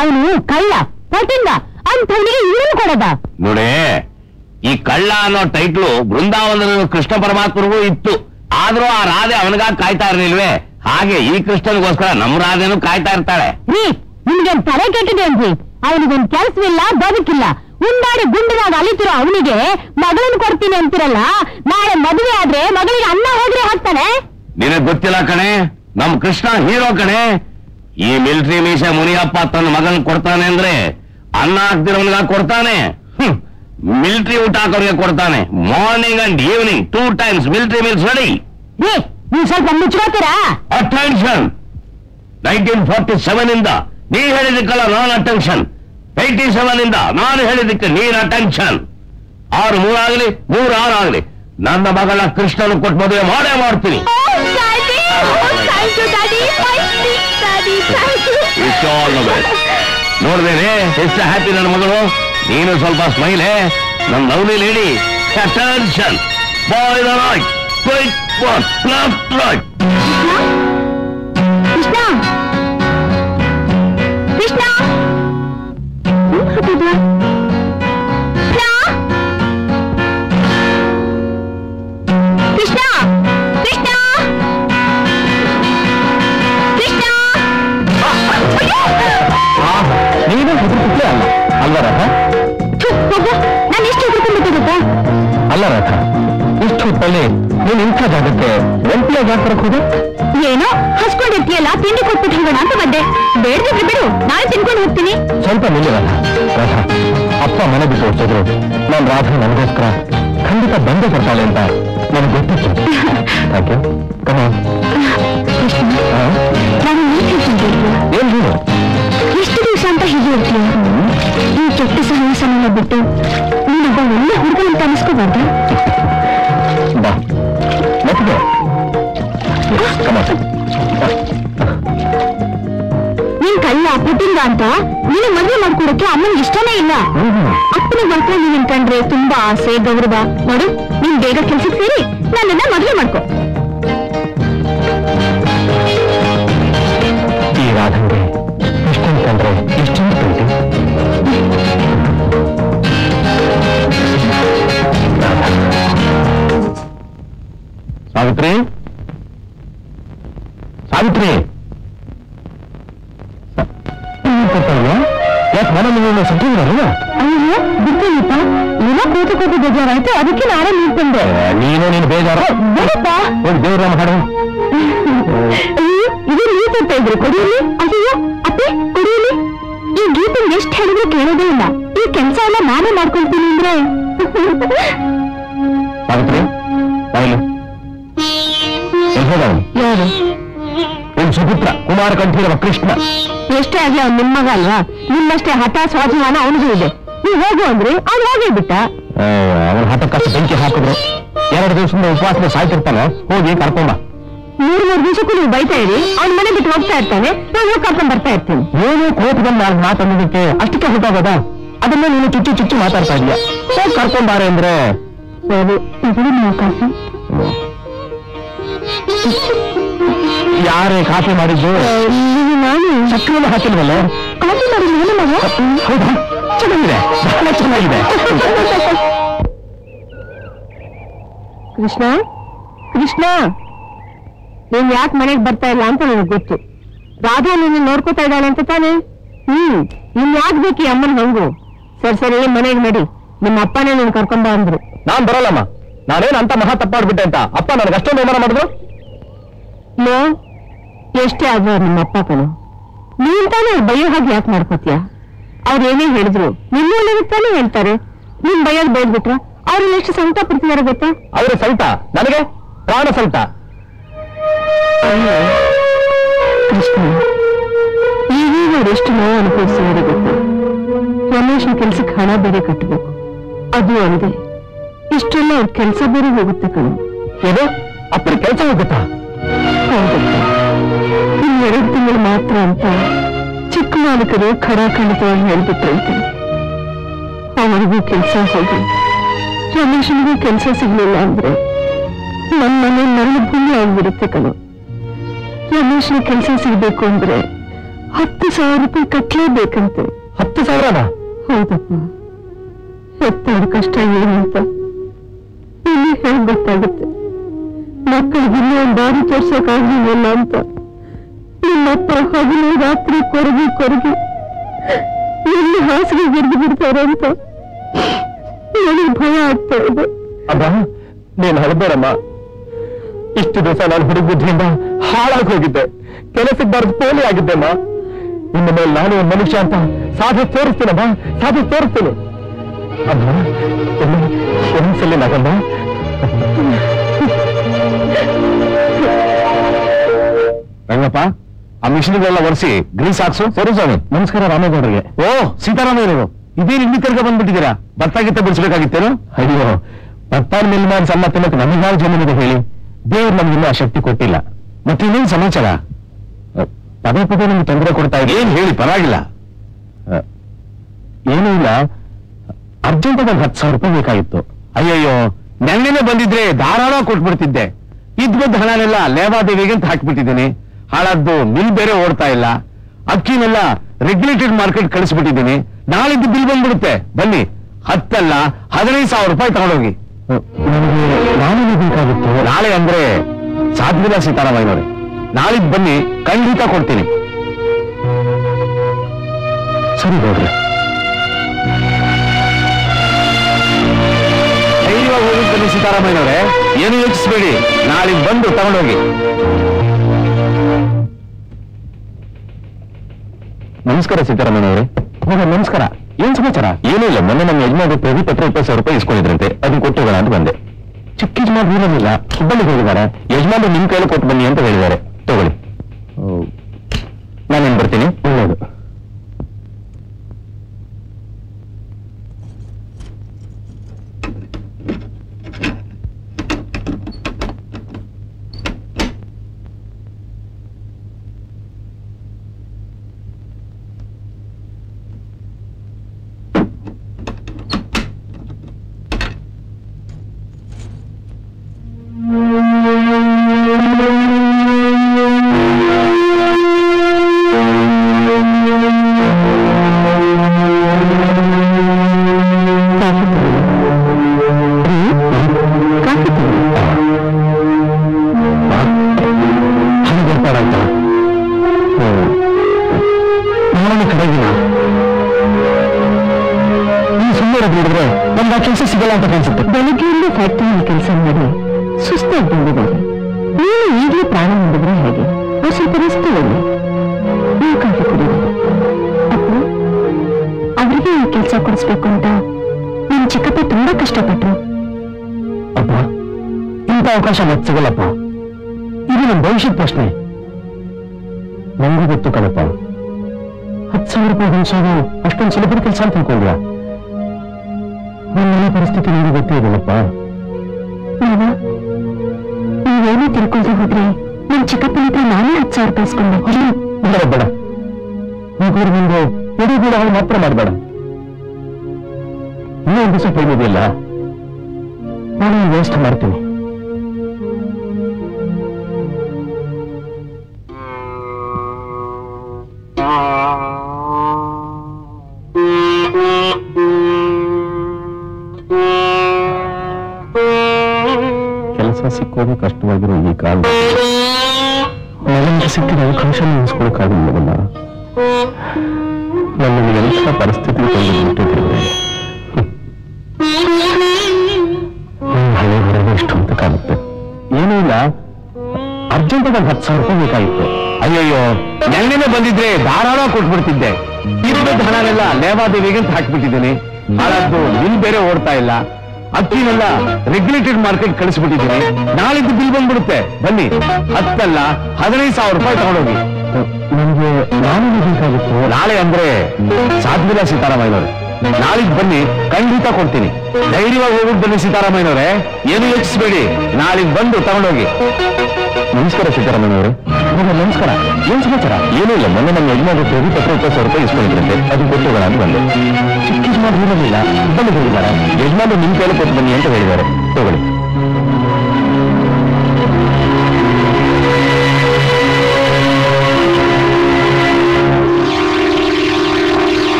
ಅವನು ಕಳ್ಳ ಪಟಿಂಗ ಅಂಥವನಿಗೆ ಏನು ಕೊಡದ ನೋಡೇ ಈ ಕಳ್ಳ ಅನ್ನೋ ಟೈಟ್ಲು ಬೃಂದಾವನದ ಕೃಷ್ಣ ಪರಮಾತ್ಮರಿಗೂ ಇತ್ತು ಆದ್ರೂ ಆ ರಾಧೆ ಅವನಿಗಾಗಿ ಕಾಯ್ತಾ ಇರಲಿಲ್ವೇ ಹಾಗೆ ಈ ಕೃಷ್ಣನಿಗೋಸ್ಕರ ನಮ್ಮ ರಾಧೆನೂ ಕಾಯ್ತಾ ಇರ್ತಾಳೆ ನಿಮ್ಗೆ ತಲೆ ಕೆಟ್ಟಿದೆ ಅನ್ರಿ ಅವನಿಗೊಂದು ಕೆಲಸವಿಲ್ಲ ಬದುಕಿಲ್ಲ ಉಂಡಾಡಿ ಗುಂಡಿನಾಗ ಅಲಿತಿರೋ ಅವನಿಗೆ ಮಗಳನ್ನ ಕೊಡ್ತೀನಿ ಅಂತಿರಲ್ಲ ನಾಳೆ ಮದುವೆ ಆದ್ರೆ ಮಗಳಿಗೆ ಅನ್ನ ಹೋಗ್ರೆ ಹಾಕ್ತಾನೆ ನಿನಗ್ ಗೊತ್ತಿಲ್ಲ ಕಣೆ ನಮ್ ಕೃಷ್ಣ ಹೀರೋ ಕಣೆ ಈ ಮಿಲಿಟರಿ ಮೀಸ ಮುನಿಯಪ್ಪ ತನ್ನ ಮಗಳನ್ನ ಕೊಡ್ತಾನೆ ಅಂದ್ರೆ ಅನ್ನ ಹಾಕ್ತಿರೋನ್ಗ ಕೊಡ್ತಾನೆ ಮಿಲಿಟರಿ ಊಟ ಹಾಕೋರ್ಗೆ ಕೊಡ್ತಾನೆ morning and evening 2 times military meals ready ನೀವು ಸ್ವಲ್ಪ ಮುಚ್ಕೋತೀರಾ ಅಟೆನ್ಷನ್ 1947 ಇಂದ ನೀ ಹೇಳಿದಕ್ಕಲ್ಲ ನಾನ್ ಅಟೆನ್ಷನ್ 87 ಇಂದ ನಾನು ಹೇಳಿದಕ್ಕೆ ನೀನ್ ಅಟೆನ್ಷನ್ 6 3 ಆಗಲಿ 3 6 ಆಗಲಿ ನನ್ನ ಮಗಳ ಕೃಷ್ಣನ ಕೊಟ್ಟು ಮದುವೆ ಮಾಡೇ ಮಾಡ್ತೀನಿ ನೋಡ್ದೇನೆ ಎಷ್ಟು ಹ್ಯಾಪಿ ನನ್ನ ಮಗಳು ನೀನು ಸ್ವಲ್ಪ ಸ್ಮೈಲೆ ನನ್ನ lovely lady attention by the night quick what laugh laugh Krishna Krishna Krishna Radha अल राधा इष्टुले नहीं इंत जगते एंपिया जाकर ಏನೋ ಹಸ್ಕೊಂಡಿರ್ತೀಯಲ್ಲ ತಿಂಡಿ ಕೊಟ್ಬಿಟ್ಟು ಹೋಗೋಣ ಅಂತ ಬಂದೆ. ಬೇಡದಿದ್ರೆ ಬಿಡು, ನಾನು ತಿನ್ಕೊಂಡು ಹೋಗ್ತೀನಿ. ಸ್ವಲ್ಪ ನಿಲ್ಲವಲ್ಲ ರಾಧಾ, ಅಪ್ಪ ಮನೆ ಬಿಟ್ಟು ಹೊರಟಿದ್ರು. ನಾನು ರಾಧಾ ನನಗೋಸ್ಕರ ಖಂಡಿತ ಬಂದೇ ಬರ್ತಾಳೆ ಅಂತ ನನಗೆ ಗೊತ್ತಿತ್ತು. Okay come on. ಏನು ಹೇಳು, ಎಷ್ಟು ದಿವಸ ಅಂತ ಹೀಗೆ ಇರ್ತೀಯ? ಈ ಕೆಟ್ಟ ಸಹವಾಸನ ಬಿಟ್ಟು ನೀನೊಬ್ಬ ಒಳ್ಳೆ ಹುಡುಗ ಅಂತ ಅನಿಸ್ಕೋಬಾರ್ದ? ಬಾ ಮತ್ತೆ ನೀನ್ ಕಳ್ಳ ಪುಟಿಂಗ ಅಂತ ನೀನು ಮದುವೆ ಮಾಡ್ಕೊಡಕ್ಕೆ ಅಮ್ಮನಿಗೆ ಇಷ್ಟನೇ ಇಲ್ಲ. ಅಪ್ಪನ ಮಾತ್ರ ನೀನ್ ಕಂಡ್ರೆ ತುಂಬಾ ಆಸೆ ಗೌರವ. ನೋಡು, ನೀನ್ ಬೇಗ ಕೆಲ್ಸಕ್ಕೆ ಸೇರಿ ನನ್ನನ್ನ ಮದುವೆ ಮಾಡ್ಕೊ. ಈ ರಾಧನ್ಗೆ ಇಷ್ಟೊಂದು ಕಂಡ್ರೆ ಇಷ್ಟೊಂದು ಪ್ರೀತಿ. ಸಾವಿತ್ರಿ, ಸಾವಿತ್ರಿ, ಯಾಕೆ ಮನ ನೀನು ಸತ್ತಿದ್ದಾರಲ್ಲ? ಅಯ್ಯೋ ಬಿಡ್ತೀನಿಪ್ಪ, ಏನೋ ಕೂತು ಕೂತು ಬೇಜಾರಾಯ್ತು, ಅದಕ್ಕೆ ನಾನೇ ನೀರು ತಂದೆ. ನೀನು ನೀನು ಬೇಜಾರ ಬೇಡಪ್ಪ, ಒಂದು ದೇವ್ರ ಹಾಡು. ಇದು ನೀರು ತರ್ತಾ ಇದ್ರು, ಕೊಡಿಯಲ್ಲಿ. ಅಯ್ಯೋ ಅತ್ತೆ, ಕೊಡಿಯಲ್ಲಿ. ಈ ಗೀತೆ ಎಷ್ಟು ಹೇಳಿದ್ರು ಕೇಳೋದೇ ಇಲ್ಲ. ಈ ಕೆಲಸ ಎಲ್ಲ ನಾನೇ ಮಾಡ್ಕೊಳ್ತೀನಿ ಅಂದ್ರೆ. ಸಾವಿತ್ರಿ, ಬಾಯಿಲು ಯಾರು? ಸುಪುತ್ರ ಕುಮಾರಕಂಠೀರವ ಕೃಷ್ಣ. ಎಷ್ಟೇ ಆಗ್ಲಿ ಅವ್ನು ನಿಮ್ಮ ಮಗ ಅಲ್ವಾ? ನಿಮ್ಮಷ್ಟೇ ಹಠ ಸ್ವಾಭಿಮಾನ ಅವನಿಗೂ ಇದೆ. ನೀವು ಹೋಗು ಅಂದ್ರೆ ಅವ್ನು ಹೋಗೇ ಬಿಟ್ಟ. ಅವ್ರ ಹಠಕ್ಕಾಗಿ ಬೆಂಕಿ ಹಾಕಿದ್ರು. 2 ದಿವಸದಿಂದ ಉಪವಾಸದ ಸಾಯ್ತಿರ್ತಾನೆ, ಹೋಗಿ ಕರ್ಕೊಂಬ. 3-3 ದಿವಸಕ್ಕೂ ನೀವು ಬೈತಾ ಇರಿ, ಅವ್ನ ಮನೆ ಬಿಟ್ಟು ಹೋಗ್ತಾ ಇರ್ತಾನೆ, ನಾನು ಹೋಗಿ ಕರ್ಕೊಂಡ್ ಬರ್ತಾ ಇರ್ತೀನಿ. ಏನು ಕೋಪದಲ್ಲಿ ನಾನು ಮಾತಾಡೋದಕ್ಕೆ ಅಷ್ಟಕ್ಕೆ ಹೊರಟಾಗದ? ಅದನ್ನ ನೀನು ಚುಚ್ಚು ಚುಚ್ಚು ಮಾತಾಡ್ತಾ ಇದೀಯ. ಹೋಗಿ ಕರ್ಕೊಂಬಾರೆ ಅಂದ್ರೆ ಯಾರೇ ಕಾಫಿ ಮಾಡಿದ್ದು? ನಾನು ಸಕ್ಕರೆ ಹಾಕಿಲ್ವಲ್ಲ? ಕಾಫಿ ಮಾಡಿದ್ಮೇಲೆ ಮಗ ಹೌದಾ? ಚೆನ್ನಾಗಿದೆ, ಬಹಳ ಚೆನ್ನಾಗಿದೆ. ಕೃಷ್ಣ, ಕೃಷ್ಣ, ನೀನ್ ಯಾಕೆ ಮನೆಗೆ ಬರ್ತಾ ಇಲ್ಲ ಅಂತ ನನಗೆ ಗೊತ್ತು. ರಾಧಾ ನೀನು ನೋಡ್ಕೋತಾ ಇದ್ದಾಳೆ ಅಂತ ತಾನೆ? ನೀನ್ ಯಾಕೆ ಬೇಕು ಈ ಅಮ್ಮನ ಹಂಗು? ಸರಿ ಸರಿ ಮನೆಗೆ ನಡಿ, ನಿಮ್ಮ ಅಪ್ಪನೇ ನೀನು ಕರ್ಕೊಂಡ ಅಂದ್ರು. ನಾನ್ ಬರಲ್ಲಮ್ಮ, ನಾನೇನು ಅಂತ ಮಹಾ ತಪ್ಪಾಡ್ಬಿಟ್ಟೆ ಅಂತ ಅಪ್ಪ ನನಗೆ ಅಷ್ಟೊಂದು ಅವಮಾನ ಮಾಡಿದ್ರು? ಲೋ, ಎಷ್ಟೇ ಆದ್ರೂ ನಿಮ್ಮ ಅಪ್ಪ ಕಣು. ನೀನ್ ತಾನೇ ಬೈಯೋ ಹಾಗೆ ಯಾಕೆ ಮಾಡ್ಕೋತೀಯ? ಅವ್ರು ಏನೇ ಹೇಳಿದ್ರು ನಿನ್ನೆ ಹೇಳ್ತಾರೆ. ನೀನ್ ಬೈಯೋದು ಬೇಡ್ಬಿಟ್ರ ಅವ್ರನ್ನ ಎಷ್ಟು ಸಂಕಟ ಪಡ್ತಿದಾರೆ ಗೊತ್ತಾ? ಅವ್ರ ಸಂಕಟ ನನಗೆ ಪ್ರಾಣ ಸಂಕಟ. ಕೃಷ್ಣ, ಈಗೀಗ ಅವರೆಷ್ಟು ನೋವು ಅನುಭವಿಸಿದ್ದಾರೆ ಗೊತ್ತಾ? ರಮೇಶ್ ಕೆಲ್ಸಕ್ಕೆ ಹಣ ಬೇರೆ ಕಟ್ಟಬೇಕು, ಅದು ಅಲ್ಲದೆ ಇಷ್ಟೆಲ್ಲ ಅವ್ರ ಕೆಲಸ ಬೇರೆ ಹೋಗುತ್ತೆ ಕಣು. ಏನೋ ಅಪ್ಪನ ಕೆಲಸ ಹೋಗುತ್ತಾ? 2 ತಿಂಗಳು ಮಾತ್ರ ಅಂತ ಚಿಕ್ಕ ಮಾಲೀಕರು ಖಡಾಖಂಡಿತವಾಗಿ ಹೇಳ್ಬಿಟ್ರಂತೆ. ಅವರಿಗೂ ಕೆಲಸ ಹೋಗಿ ರಮೇಶನಿಗೂ ಕೆಲಸ ಸಿಗ್ಲಿಲ್ಲ ಅಂದ್ರೆ ನನ್ನ ಮನೆ ಮರಳು ಭೂಮಿ ಆಗ್ಬಿಡುತ್ತೆ ಕಣೋ. ರಮೇಶನ ಕೆಲಸ ಸಿಗ್ಬೇಕು ಅಂದ್ರೆ 10,000 ರೂಪಾಯಿ ಕಟ್ಟಲೇಬೇಕಂತೆ. 10,000? ಹೌದಪ್ಪ, ಎತ್ತಾರ ಕಷ್ಟ ಏನು ಅಂತ ಇಲ್ಲಿ ಹೇಗೆ ಗೊತ್ತಾಗುತ್ತೆ? ಮಕ್ಕಳಿಗಿಲ್ಲ ದಾರಿ ತೋರ್ಸಕ್ಕಾಗಲಿಲ್ಲ ಅಂತ ನಿಮ್ಮಪ್ಪ ಹಗಲು ರಾತ್ರಿ ಕೊರಗಿ ಕೊರಗಿ ಎಲ್ಲಿ ಹಾಸಿಗೆ ಗೆದ್ದು ಬಿಡ್ತಾರೆ ಅಂತ ನನಗೆ ಭಯ ಆಗ್ತಾ ಇದೆ. ಅಬ್ಬ, ನೀನು ಹಳಬೇಡಮ್ಮ. ಇಷ್ಟು ದಿವಸ ನಾನು ಹುಡುಗ ಬುದ್ಧಿಯಿಂದ ಹಾಳಾಗಿ ಹೋಗಿದ್ದೆ, ಕೆಲಸಕ್ಕೆ ಬರೆದು ಪೋಲಿ ಆಗಿದ್ದೆಮ್ಮ. ಇನ್ನು ಮೇಲೆ ನಾನು ಒಂದು ಮನುಷ್ಯ ಅಂತ ಸಾಧಿಸಿ ತೋರಿಸ್ತೀನಮ್ಮ, ಸಾಧಿಸಿ ತೋರಿಸ್ತೀನಿ. ಅಮ್ಮ, ಒಂದ್ಸಲಿ ನಗಮ್ಮ. ರಂಗಪ್ಪ, ಆ ಮಿಷಿನ್ಗಳೆಲ್ಲ ಒರೆಸಿ ಗ್ರೀಸ್ ಹಾಕ್ಸು. ಸರಿ ಸ್ವಾಮಿ. ನಮಸ್ಕಾರ ರಾಮೇಗೌಡರಿಗೆ. ಓ ಸೀತಾರಾಮಯ್ಯರು, ಇದೇನು ಇಲ್ಲಿ ಕರ್ಗ ಬಂದ್ಬಿಟ್ಟಿದ್ದೀರಾ? ಭರ್ತಾಗಿತ್ತ ಬಿಡಿಸ್ಬೇಕಾಗಿತ್ತೇನು? ಅಯ್ಯೋ, ಭರ್ತಾರ ನಿಲ್ಮಾನ ಸಮ್ಮತಿ ಮತ್ತು ನಮಗಾವ್ ಜಮೀನಿದೆ ಹೇಳಿ ದೇವ್ರು ನಮ್ಗಿನ್ನೂ ಆ ಶಕ್ತಿ ಕೊಟ್ಟಿಲ್ಲ. ಮತ್ತೆ ಇನ್ನೇನು ಸಮಾಚಾರ? ಪದೇ ಪದೇ ನಮ್ಗೆ ತೊಂದರೆ ಕೊಡ್ತಾ ಇದೆ. ಏನು ಹೇಳಿ? ಪರವಾಗಿಲ್ಲ, ಏನೂ ಇಲ್ಲ. ಅರ್ಜೆಂಟಾಗಿ ಒಂದು 10,000 ರೂಪಾಯಿ ಬೇಕಾಗಿತ್ತು. ಅಯ್ಯಯ್ಯೋ, ನೆನ್ನೆನೆ ಬಂದಿದ್ರೆ ಧಾರಾಳ ಕೊಟ್ಬಿಡ್ತಿದ್ದೆ. ಇದ್ ಬಂದ ಹಣನೆಲ್ಲ ಲೇವಾದೇವಿಗೆ ಅಂತ ಹಾಕ್ಬಿಟ್ಟಿದ್ದೀನಿ. ಹಾಳಾದ್ದು ಬಿಲ್ ಬೇರೆ ಓಡ್ತಾ ಇಲ್ಲ. ಅಕ್ಕಿನೆಲ್ಲ ರೆಗ್ಯುಲೇಟೆಡ್ ಮಾರ್ಕೆಟ್ ಕಳಿಸ್ಬಿಟ್ಟಿದ್ದೀನಿ. ನಾಳಿದ್ದು ಬಿಲ್ ಬಂದ್ಬಿಡುತ್ತೆ. ಬನ್ನಿ, 10 ಅಲ್ಲ 15,000 ರೂಪಾಯಿ ತಗೊಂಡೋಗಿ. ನಾಳೆ ಬೇಕಾಗುತ್ತೆ. ನಾಳೆ ಅಂದ್ರೆ ಸಾಧ್ಯವಿಲ್ಲ ಸೀತಾರಾಮಯ್ಯನವ್ರೆ. ನಾಳಿದ್ದು ಬನ್ನಿ, ಖಂಡಿತ ಕೊಡ್ತೀನಿ. ಸರಿ ಗೌಡ್ರಿ. सीतारामय्यनवरे ಏನು ಯೋಚಿಸಬೇಡಿ ನಾಳೆ ಬಂದು ತಗೊಂಡು ಹೋಗಿ नमस्कार सीतारामय्यनवरे नमस्कार ऐन समाचार ऐनू इल्ल ಮೊನ್ನೆ ನಮ್ಮ ಯಜಮಾನರು ಪ್ರದೀಪ್ ಹತ್ರ 20,000 ರೂಪಾಯಿ ಇಸ್ಕೊಂಡಿದ್ರಂತೆ ಅದನ್ನ ಕೊಟ್ಟು ಹೋಗೋಣ ಅಂತ ಬಂದೆ ಚಿಕ್ಕ ಯಜಮಾನರು ಇರಲಿಲ್ಲ ಹುಬ್ಬಳ್ಳಿಗೆ ಹೋಗಿದ್ದಾರೆ ಯಜಮಾನರು ನಿಮ್ಮ ಕೈಯಲ್ಲಿ ಕೊಟ್ಟು ಬನ್ನಿ ಅಂತ ಹೇಳಿದ್ದಾರೆ ತಗೊಳ್ಳಿ ನಾನು ಏನು ಬರ್ತೀನಿ ಒಳ್ಳೆಯದು रेगुलेटेड मार्केट कल्सबिटी ना बिल बंदे बनी हल ₹15,000 तक ना अंद्रे साध्य सीतारामय्यनवरे ना बनी खंडित को धैर्य होगी बनी सीतारामय्यनवरे योचिसबेडी ना बंद तक नमस्कार सीतारामय्यनवरे नमस्कार ऐन समाचार ऐनू इल्ल ಮೊನ್ನೆ ನಮ್ಮ ಯಜಮಾನರು 20,000 ರೂಪಾಯಿ ಇಸ್ಕೊಂಡಿದ್ರಂತೆ ಅದು ಕೊಟ್ಟು ಹೋಗೋಣ ಅಂತ ಬಂದೆ ಚಿಕ್ಕ ಯಜಮಾನರು ಇರಲಿಲ್ಲ ಹುಬ್ಬಳ್ಳಿ ಹೋಗಿದ್ದಾರೆ ಯಜಮಾನರು ನಿಮ್ಮ ಕೈಯಲ್ಲಿ ಕೊಟ್ಟು ಬನ್ನಿ ಅಂತ ಹೇಳಿದ್ದಾರೆ ತಗೊಳ್ಳಿ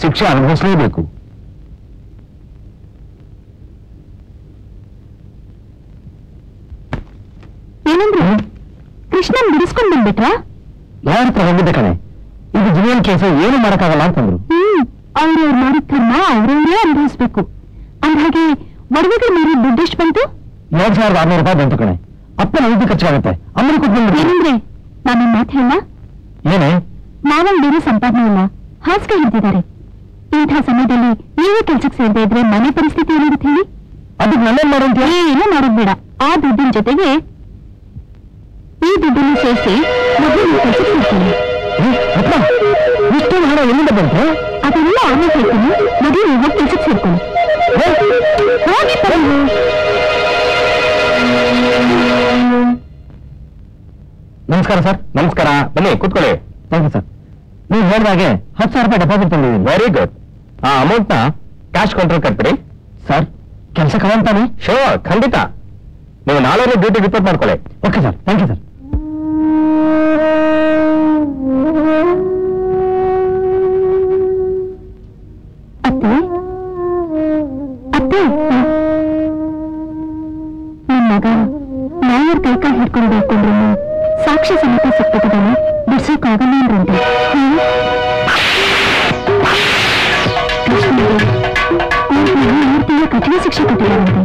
शिक्षा अनुभविसलेबेकु कृष्णन बिडिसिकोंडु बंदिट्रा यार प्रभुदे कणे इदु जीवन केस ಏನು ಮಾಡಕಾಗಲ್ಲ ಅಂತಂದ್ರು ಅವರು ಮಾಡಿದನ್ನ ಅವರೇ ಅನುಭವಿಸಬೇಕು ಅಂತ ಹಾಗೆ ಮಡವಿಗೆ ನೀರು ದುಡ್ಡಿಷ್ಟು ಬಂತು 2600 ರೂಪಾಯಿ ಬಂತು ಕಣೆ ಅಪ್ಪನ ಉದ್ದಿ ಖರ್ಚಾಗುತ್ತೆ ಅಮ್ಮನ ಕೊಡ್ಬಂದ್ರು ಏನಂದ್ರೆ ನಾನು ಮಾತು ಹೇಳಲ್ಲ ಏನೇ ಮಾವನ ಬೇರೆ ಸಂಪಾದನೆ ಇಲ್ಲ ಹಾಸ್ಗೆ ಹಿಡಿದಿದ್ದಾರೆ ಇಂಥ ಸಮಯದಲ್ಲಿ ನೀವೇ ಕೆಲಸಕ್ಕೆ ಸೇರದೆ ಇದ್ರೆ ಮನೆ ಪರಿಸ್ಥಿತಿ ಏನಿರುತ್ತೆ ಹೇಳಿ ಅದು ನನ್ನೇನು ಮಾಡೋದು ಏನು ಮಾಡೋದು ಬೇಡ ಆ ದುಡ್ಡಿನ ಜೊತೆಗೆ ಈ ದುಡ್ಡನ್ನು ಸೇರಿಸಿ ಮೊದಲು ಕೆಲಸಕ್ಕೆ ಸೇರ್ತೀನಿ ಇಷ್ಟು ಹಣ ಎಲ್ಲಿಂದ ಬಂತು ಅದೆಲ್ಲ ಆಮೇಲೆ ಹೇಳ್ತೀನಿ ಮೊದಲು ಇವಾಗ ಕೆಲಸಕ್ಕೆ ಸೇರ್ತೀನಿ ಹೋಗಿ ಬರೋದು ನಮಸ್ಕಾರ ಸರ್ ನಮಸ್ಕಾರ ಬನ್ನಿ ಕೂತ್ಕೊಳ್ಳಿ ಥ್ಯಾಂಕ್ ಯು ಸರ್ नहीं हेदागे 10,000 रूपये डेपाजिट तक वेरी गुड आ अमौंट कैश कौंट्रोल कटबिड़ी सर केस कवानी श्योर खंडित नहीं नाला ड्यूटी रिपोर्ट मे okay sir thank you sir मग नायर कई का हिडक साक्षी समेत सकते बिर्सोक कठिन शिक्षा कटे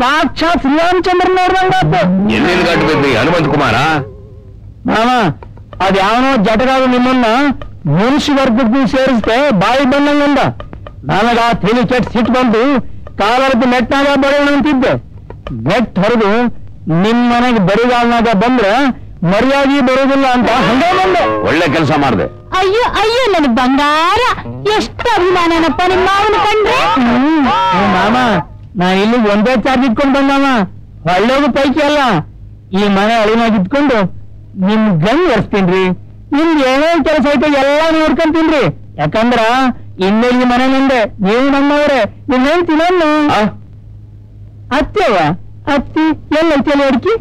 साक्षात श्रीरामचंद्रन कट्टी हनुमंत कुमार मामा अद्यावनो जटगा निम्न मुनिषि वर्गू सेरते बाई बंद नानग थेली चट सिट बंद कालद मेटाग बड़े मेट हर निम्मने बरीगालनाग बंद्रे मरियागी बरोदिल्ल अंत हंगे बंदे ಒಳ್ಳೆ ಕೆಲಸ ಮಾಡಿದೆ ಅಯ್ಯೋ ಅಯ್ಯೋ ನನ್ನ ಬಂಗಾರ ಎಷ್ಟು ಅಭಿಮಾನನಪ್ಪ ನಿಮ್ಮ ಮಾವನ ಕಂಡ್ರೆ ಮಾಮ ನಾನು ಇಲ್ಲಿ ಒಂದೇ ಚಾರ್ಜ್ ಇಟ್ಕೊಂಡು ಬಂದಾಮ ಒಳ್ಳೆಗೂ ಪೈಕಿ ಅಲ್ಲ ಈ ಮನೆ ಅಳಿನಾಗಿ ಇಟ್ಕೊಂಡು ನಿಮ್ಮ ಗನ್ ವರ್ಸ್ತೀನ್ರಿ ನಿಮ್ಗೆ ಏನೇನ್ ಕೆಲಸ ಐತೆ ಎಲ್ಲ ನೋಡ್ಕೊಂತೀನ್ರಿ ಯಾಕಂದ್ರ ಇನ್ನೇ ಈ ಮನೆ ನಿಂದೆ ನೀವು ನಮ್ಮವರೇ ನೀವೇನ್ ತಿನ್ನಲ್ಲ ಅತ್ತೆವ ಅತ್ತಿ ಎಲ್ಲ ಐತೆ ಅಡ್ಕಿ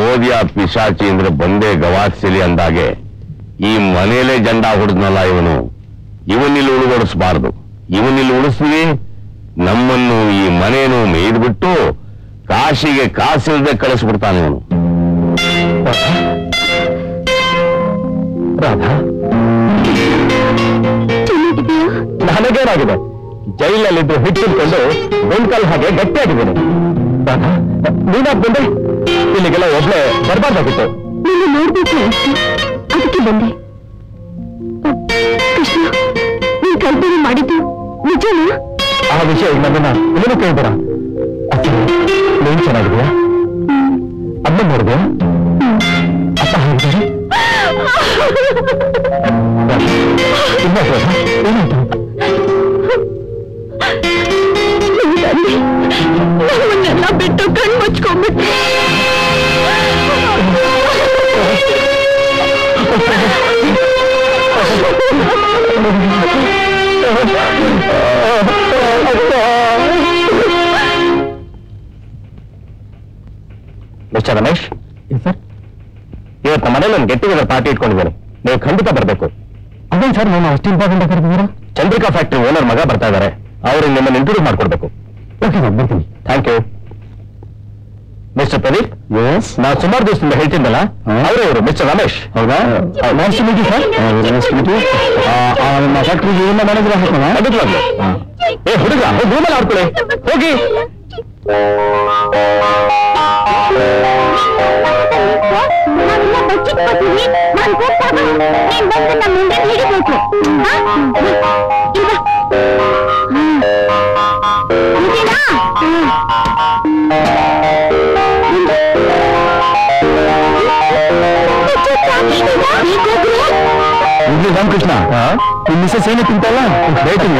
ओदिया पिशाची बंदे गवात्सली अंदागे मनेले जंडा हुड़दनल इवन इवनिल उड़गोडिसबारदु इवनिल उड़िसि नम्मन्नु मनेनु मेयदबिट्टु काशिगे कासिल्दे कळिसिबिडुत्ताने इवनु राधा नानेगेनागिदे जैलल्लिद्दु हिट्टिट्कोंडु बेंकल हागे गट्टियागिदेने बंदे इलेला बरबार्दागित्तु नोडबेकु अदक्के बंदे कृष्ण नीनु कल्पने माडिद्दु निजनू आ विषय नन्नन्न इलेला केळबेड नीनु चेन्नागिद्दीया अम्म नोडिद्या अप्प हेगिद्दारे बिटू कण मुझे मिस्टर रमेश इवत मन गेट टुगेदर पार्टी इट्कोंडिद्दाने नीवु खंडित बरबेकु अदेन सर नानु अष्ट इंपार्टेंट आगि करेदिद्दीरा चंद्रिका फ्याक्टरी ओनर मग बर्ता इद्दारे अवरु निम्मन्न इंट्रोड्यूस माड्कोडबेकु ओके सर बर्तीनि थैंक यू मिस्टर प्रदीप ना सुमार दिवस हेल्तीनल्ल अवरे मिस्टर रमेश हौदा nice to meet you sir nice to meet you ना फैक्ट्री इन मैनेजर हाकोना अदक्के बंदे ए ಹುಡುಗ ರೂಮಲ್ಲಿ ಆಡ್ಕೊಳ್ಳಿ ಹೋಗಿ ನಾವೆಲ್ಲ ಬಚ್ಚಿಟ್ ಕೊಟ್ಟಿವಿ ನಾನು ಹೋಗ್ತಾನೆ ನೀನು ಬಂದು ನಮ್ಮ ಮುಂದೆ ಹಿಡಿಬೇಕು ಹಾ ಈಗ ಅಂತೀನಾ रामकृष्ण मिसेस ऐन तिंतल वेटिंग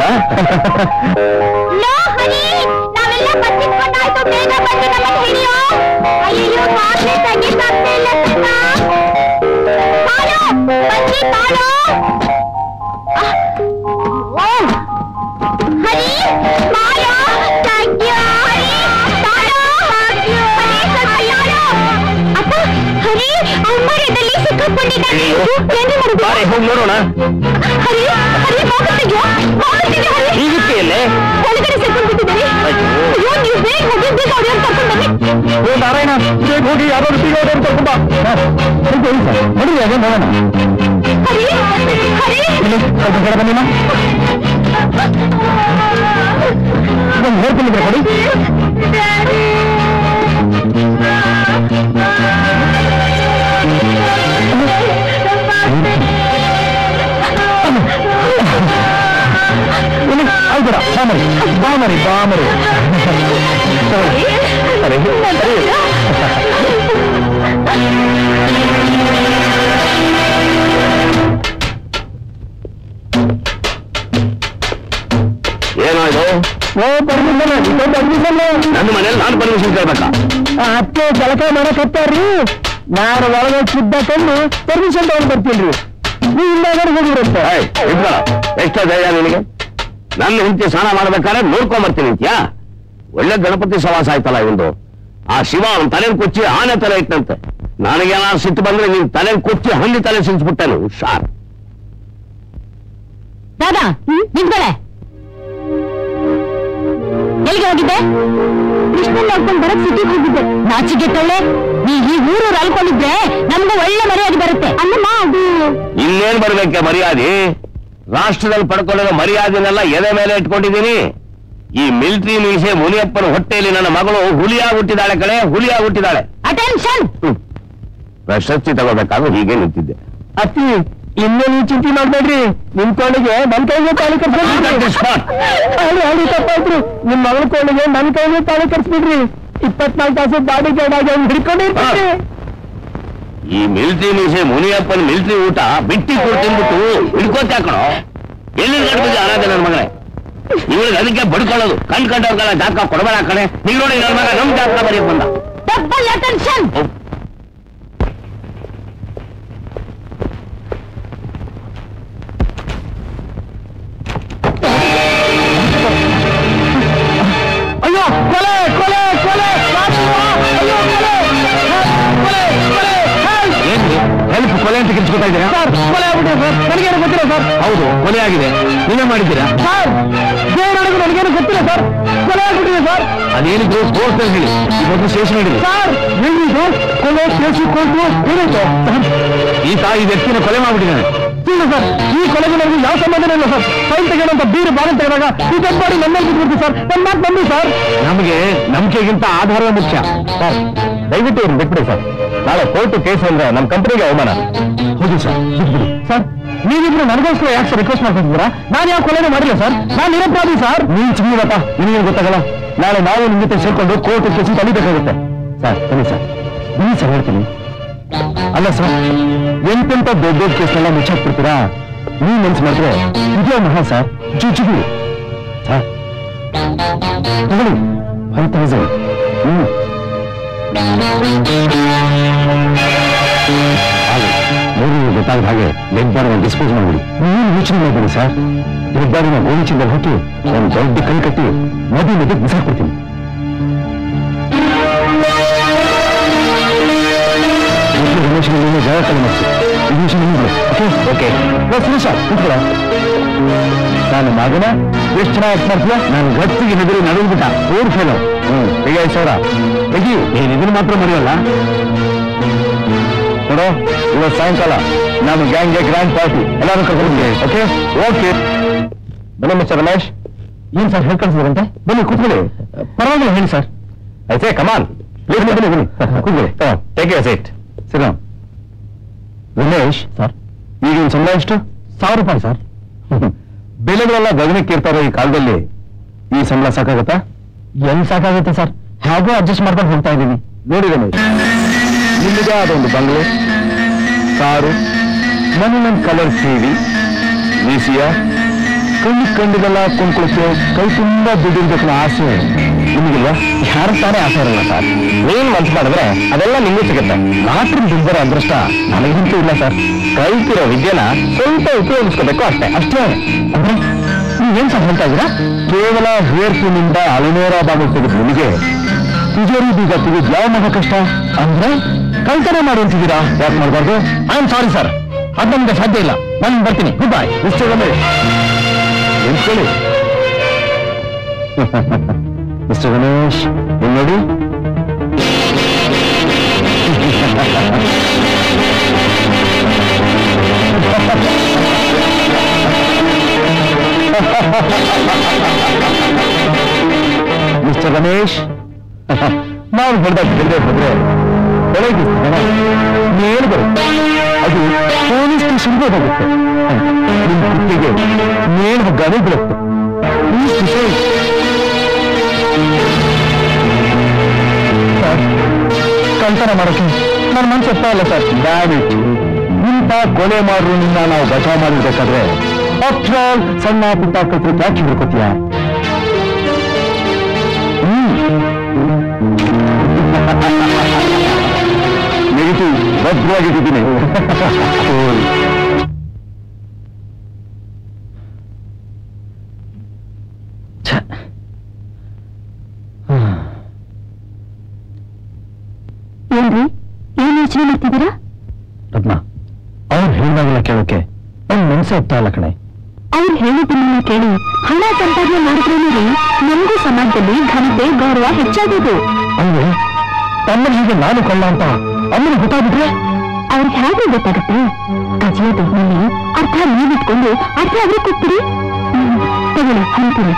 पर्मिशन तक बर्तन एक्स्ट्रा धैर्य ನನ್ನ ಹೆಂಡತಿ ಸ್ನಾನ ಮಾಡಬೇಕಾದ್ರೆ ನೋಡ್ಕೊಂಡು ಬರ್ತೀನಿ ಅಂತೀಯಾ ಒಳ್ಳೆ ಗಣಪತಿ ಸವಾಸ ಆಯ್ತಲ್ಲ ಇವಂದು ಆ ಶಿವ ಅವನ ತಲೆಯಲ್ಲಿ ಕೊಚ್ಚಿ ಆನೆ ತಲೆ ಇಟ್ಟಂತೆ ನನಗೆ ಏನಾದ್ರು ಸಿಟ್ಟು ಬಂದ್ರೆ ನೀನು ತಲೆಯಲ್ಲಿ ಕೊಚ್ಚಿ ಹಂದಿ ತಲೆ ಸಿಡಿಸ್ಬಿಟ್ಟನು ಶಾರ್ ದಾದಾ ನಿಂತ್ಕೊಳ್ಳೆ ಎಲ್ಲಿಗೆ ಹೋಗಿದ್ದೆ ಕೃಷ್ಣನ್ ನೋಡ್ಕೊಂಡು ಬರಕ್ ಸಿಟಿಗೆ ಹೋಗಿದ್ದೆ ನಾಚಿಗೆ ತಲೆ ನೀ ಈ ಊರೂರು ಅಲ್ಕೊಂಡಿದ್ರೆ ನಮ್ಗೆ ಒಳ್ಳೆ ಮರ್ಯಾದೆ ಬರುತ್ತೆ ಅಲ್ಲಮ್ಮ ಅದು ಇನ್ನೇನ್ ಬರಬೇಕೆ ಮರ್ಯಾದೆ ರಾಷ್ಟ್ರದಲ್ಲಿ ಪಡ್ಕೊಳ್ಳೋ ಮರ್ಯಾದೆನೆಲ್ಲ ಎದೆ ಮೇಲೆ ಇಟ್ಕೊಂಡಿದ್ದೀನಿ मिलिट्री मीसे ಮುನಿಯಪ್ಪನ ಹೊಟ್ಟೆಯಲ್ಲಿ ನನ್ನ ಮಗಳು ಹುಲಿಯಾಗುತ್ತಿದ್ದಾಳೆ ಕಣೆ ಹುಲಿಯಾಗುತ್ತಿದ್ದಾಳೆ ಅಟೆನ್ಷನ್ ಪ್ರಶಸ್ತಿ ತಗೋಬೇಕಾಗಿ ಹೀಗೆ ನಿಂತಿದ್ದೆ ಅತ್ತಿ ಇನ್ನೂ ನೀ ಚಿಂತೆ ಮಾಡಬೇಡ್ರಿ ನಿಮ್ಮ ಕೋಣಿಗೆ ನನ್ನ ಕೈಗೆ ತಾಳಿ ಕರ್ಸ್ಬಿಡ್ರಿ ನಿಮ್ಮ ಮಗಳ ಕೋಣಿಗೆ ನನ್ನ ಕೈಗೆ ತಾಳಿ ಕರ್ಸ್ಬಿಡ್ರಿ 24 ತಾಸು ಬಾಡಿ ಗಾರ್ಡ್ ಆಗಿ ಹಿಡ್ಕೊಂಡಿರ್ತೀನಿ ಈ ಮಿಲಿಟ್ರಿ मीसे ಮುನಿಯಪ್ಪನ ಮಿಲಿಟ್ರಿ ಊಟ ಬಿಟ್ಟಿ ಕೊಡ್ತಿಬಿಟ್ಟು ಹಿಡ್ಕೋತಾ ಕಣೋ ಎಲ್ಲಿ ನಡೆದು ಆರಾಧನೆ ನನ್ನ ಮಗಳೇ इवे बड़को कण कंडवर जाक को कड़े नोड़ी मग नम जाक बरी बंद व्यक्तियों को संबंध फैल तक बीर बाल तक नमी सर नमी सर नमेंगे नमिकेगिंत आधार मुख्य सर दयविट्टु बिट्बिडि सर नाळे कोर्ट केस अंद्रे नम्म कंपनिगे अवमान होदु सर बिट्बिडि सर ನೀವಿಬ್ರು ನನಗೋಸ್ಕರ ಯಾಕೆ ರಿಕ್ವೆಸ್ಟ್ ಮಾಡ್ತಿದ್ದೀರಾ ನಾನು ಯಾವ ಕೊಲೆನೂ ಮಾಡಿಲ್ಲ ಸರ್ ನಾನು ನಿರಪರಾಧಿ ಸರ್ ನೀನು ಚಿನ್ನಪ್ಪ ನಿಮಗೆ ಗೊತ್ತಾಗಲ್ಲ ನಾಳೆ ನಾವು ನಿಮ್ಮ ಜೊತೆ ಸೇರಿಕೊಂಡು ಕೋರ್ಟ್ ಕೇಸ್ ತಳಿಬೇಕಾಗುತ್ತೆ ಸರ್ ಬನ್ನಿ ಸರ್ ಬನ್ನಿ ಸರ್ ಹೇಳ್ತೀನಿ ಅಲ್ಲ ಸರ್ ಎಂತೆಂತ ದೊಡ್ಡ ದೊಡ್ಡ ಕೇಸ್ನೆಲ್ಲ ಮುಚ್ಚಾಕ್ಬಿಡ್ತೀರಾ ನೀವು ಮನ್ಸು ಮಾಡಿದ್ರೆ ಇದೇ ಮಹಾ ಸರ್ ಜುಜುಬಿ ಸರ್ ತಗೊಳ್ಳಿ 1000 ಗೊತ್ತಾಗದ ಹಾಗೆ ಡೆಡ್ ಬಾಡಿ ಡಿಸ್ಪೋಸ್ ಮಾಡ್ಬಿಡಿ ನೀನು ಯೋಚನೆ ಮಾಡಬೇಡಿ ಸರ್ ಡೆಡ್ ಬಾಡಿನ ಗೋಣಿಚಿಂದಲ್ಲಿ ಹಾಕಿ ನಾನು ದೊಡ್ಡ ಕೈ ಕಟ್ಟಿ ನದಿ ನದಿಗೆ ಬಿಸಾಕ್ಬಿಡ್ತೀನಿ ಜಾಗ್ರತೆ ನಾನು ಮಗನ ಎಷ್ಟು ಚೆನ್ನಾಗಿ ಮಾಡ್ತೀಯ ನಾನು ಗಟ್ಟಿಗೆ ಹೆದರಿ ನಡುಗಿಬಿಟ್ಟ ಊರ್ ಫೇಲು ಹೀಗೆ 5000 ತೆಗಿ ನೀನು ಇದನ್ನು ಮಾತ್ರ ಮರೆಯಲ್ಲ ನೋಡೋ इवत सायंकाल नम गैंग ग्रांड पार्टी एल्लारू कर्कोंडे ओके ओके बन्नी मिस्टर रमेश ईन सर हेल्प कळिसिदरंते बन्नी कूत्कोळ्ळि परवागिल्ल हेळि sir I say come on please बन्नी बन्नी कूत्कोळ्ळि take your seat sit down Ramesh sir ईगिन संबळ ಎಷ್ಟು 1000 ರೂಪಾಯಿ ಸರ್ ಬೆಲೆಗಳೆಲ್ಲ ಗಗನಕ್ಕೆ ಇರ್ತಾರೋ ಈ ಕಾಲದಲ್ಲಿ ಈ ಸಂಬಳ ಸಾಕಾಗುತ್ತಾ ಏನು ಸಾಕಾಗುತ್ತೆ ಸರ್ ಹಾಗೆ ಅಡ್ಜಸ್ಟ್ ಮಾಡ್ಕೊಂಡು ಹೋಗ್ತಾ ಇದೀನಿ ನೋಡಿ ರಮೇಶ್ ನಿಮಗೆ ಅದೊಂದು ಬಂಗಲೆ सारू मन कलर टीवी वीसिया कण कंडा कुंकुके कई तुम्बा दुड्डे आसे निम्ला यार ताने आसे सर मेन मनस्रे अदेल निम्बू सिगते नाट्री दुर्बर अदृष्ट ननगू इला सर कल्ती विद्यन स्वल्प उपयोगको अस्े अस्े नहीं सर हेल्ता केवल हेर्फिनिंद अलोरा भाग तेजे तिजोरी बीज तेज यहाँ महा कष्ट अंद्रे कल्पने अंतरा याबार् आई एम सारी सर अब नमेंगे साध्य नान बर्ती गुड बाय मिस्टर गणेश नोड़ी मिस्टर गणेश ना बड़े ನೇರು ಬರುತ್ತೆ ಅದು ಪೊಲೀಸ್ ಸ್ಟೇಷನ್ಗೆ ಹೋಗುತ್ತೆ ನಿಮ್ಮ ಕುತ್ತಿಗೆ ನೇರು ಗಾಳಿ ಬರುತ್ತೆ ಈ ಸ್ಥಿತಿ ಕಂತನ ಮಾಡೋಕೆ ನನ್ನ ಮನಸ್ಸು ಒಪ್ತಾ ಇಲ್ಲ ಸರ್ ದಯವಿಟ್ಟು ಇಂಥ ಕೊಲೆ ಮಾಡೋರನ್ನ ನಾವು ಬಚಾವ್ ಮಾಡಬೇಕಾದ್ರೆ ಆಫ್ಟರ್ ಸಣ್ಣ ಪುಟ್ಟ ಕತ್ರಿ ಯಾಕೆ ಹಿಡ್ಕೋತೀಯಾ कणे केळि हण संपादನೆ ಮಾಡಿದ್ರೇನೇ ನಮಗೂ ಸಮಾಜದಲ್ಲಿ ಘನತೆ ಗೌರವ ಹೆಚ್ಚಾಗೋದು ಅಂದ್ರೆ ತಮ್ಮನಿಗೆ ನಾನು ಕಳ್ಳ ಅಂತ ಅಮ್ಮನ ಗೊತ್ತಾಗ್ಬಿಟ್ರೆ ಅವ್ರಿಗೆ ಹೇಗೆ ಗೊತ್ತಾಗುತ್ತೆ ಕಜಿಯ ದುಡ್ಡಲ್ಲಿ ಅರ್ಥ ನೀವಿಟ್ಕೊಂಡು ಅರ್ಥ ಅವ್ರಿಗೆ ಕೊಡ್ತೀರಿ ತಗೊಳ್ಳಿ ಅಂತೀನಿ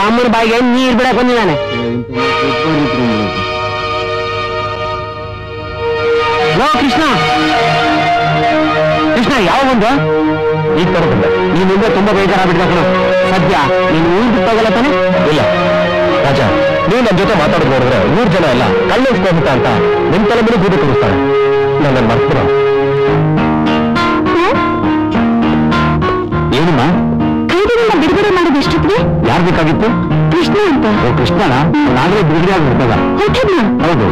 अम्मन बायिगे नीर बिड़ा बंदाने कृष्ण कृष्ण यहाँ बंदा मुझे तुम बेजार आगो सद्य ऊर्जा ताने राजा नहीं नम जो माता नूर जन अल कल्ता अंत निम तले मेरे गूड तुर्ता ना मर्तरा यार बेकागित्तु कृष्ण अंत कृष्णन नागरे बिगड़े आगबा हौदु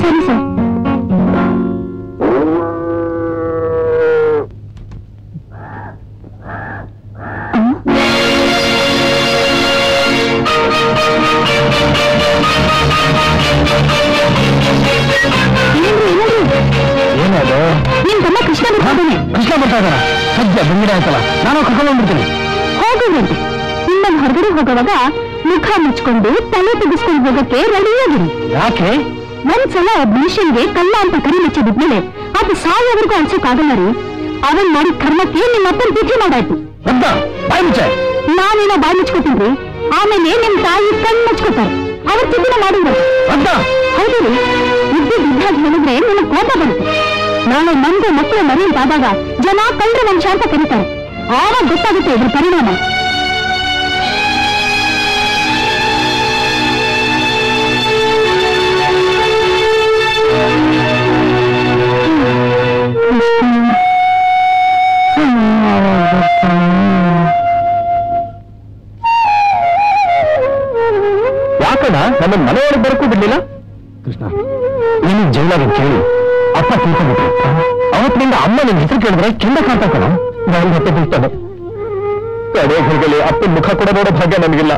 सरी सर ಏನದು ನಿಮ್ಮ ತಮ್ಮ ಕೃಷ್ಣ ಬರ್ತಾನೆ ಸದ್ಯ ಬಂದಿರ ಅಂತಲ್ಲ ನಾನು ಕರ್ಕೊಂಡು ಬಂದಿರ್ತೀನಿ ನಿಮ್ಮನ್ನು ಹೊರಗಡೆ ಹೋಗುವಾಗ ಮುಖ ಮುಚ್ಚಿಕೊಂಡು ತಲೆ ತೆಗೆಸ್ಕೊಂಡು ಹೋಗಕ್ಕೆ ರೆಡಿಯಾಗಿರಿ ಯಾಕೆ ಒಂದ್ಸಲ ಅಭಿಷೇಕ್ಗೆ ಕಲ್ಲ ಅಂತ ಕರಿ ಮುಚ್ಚಿ ಬಿದ್ಮೇಲೆ ಅದು ಸಾಯೋವರೆಗೂ ಅನ್ಸೋಕ್ಕಾಗಲ್ಲ ರೀ ಅವನ್ ಮಾಡಿ ಕರ್ಮಕ್ಕೆ ನಿಮ್ಮ ಅಪ್ಪನ ಬುದ್ಧಿ ಮಾಡಾಯ್ತು ನಾನೇನೋ ಬಾಯಿ ಮುಚ್ಕೋತೀನಿ ಆಮೇಲೆ ನಿಮ್ ತಾಯಿ ಕಣ್ಣು ಮುಚ್ಕೋತಾರೆ ಅವ್ರ ಚಿನ್ನ ಮಾಡಿದ್ರು ಹೌದು ರೀ ಇದ್ದು ಬಿದ್ದಾಗಿ ಹೇಳಿದ್ರೆ ನಿಮಗೆ ಕೋಪ ಬರುತ್ತೆ ನಾಳೆ ಮಂದಿ ಮಕ್ಕಳು ಮರೆಯಂತಾದಾಗ ಜನ ಕಳ್ಳರ ಮನುಷ್ಯ ಅಂತ ಕರೀತಾರೆ ಆವಾಗ ಗೊತ್ತಾಗುತ್ತೆ ಇದ್ರ ಪರಿಣಾಮ ನನ್ನ ಮನೆಯವರು ಬರಕೂ ಬಿಡಲಿಲ್ಲ ಕೃಷ್ಣ ನೀನು ಜೈಲಾಗಿ ಕೇಳಿ ಅಪ್ಪ ತಿಳ್ಕೊಂಡ್ಬಿಟ್ರೆ ಅವತ್ತಿನಿಂದ ಅಮ್ಮ ನಿನ್ನ ಹೆಸರು ಕೇಳಿದ್ರೆ ಕೆಂಡ ಕಾಣ್ತಾಕಲ್ಲ ನಾನು ಹೊಟ್ಟೆ ಬೀಳ್ತಾನೆ ಕಡೆ ಹೊರಗಲಿ ಅಪ್ಪನ ಮುಖ ಕೂಡ ನೋಡೋ ಭಾಗ್ಯ ನನಗಿಲ್ಲ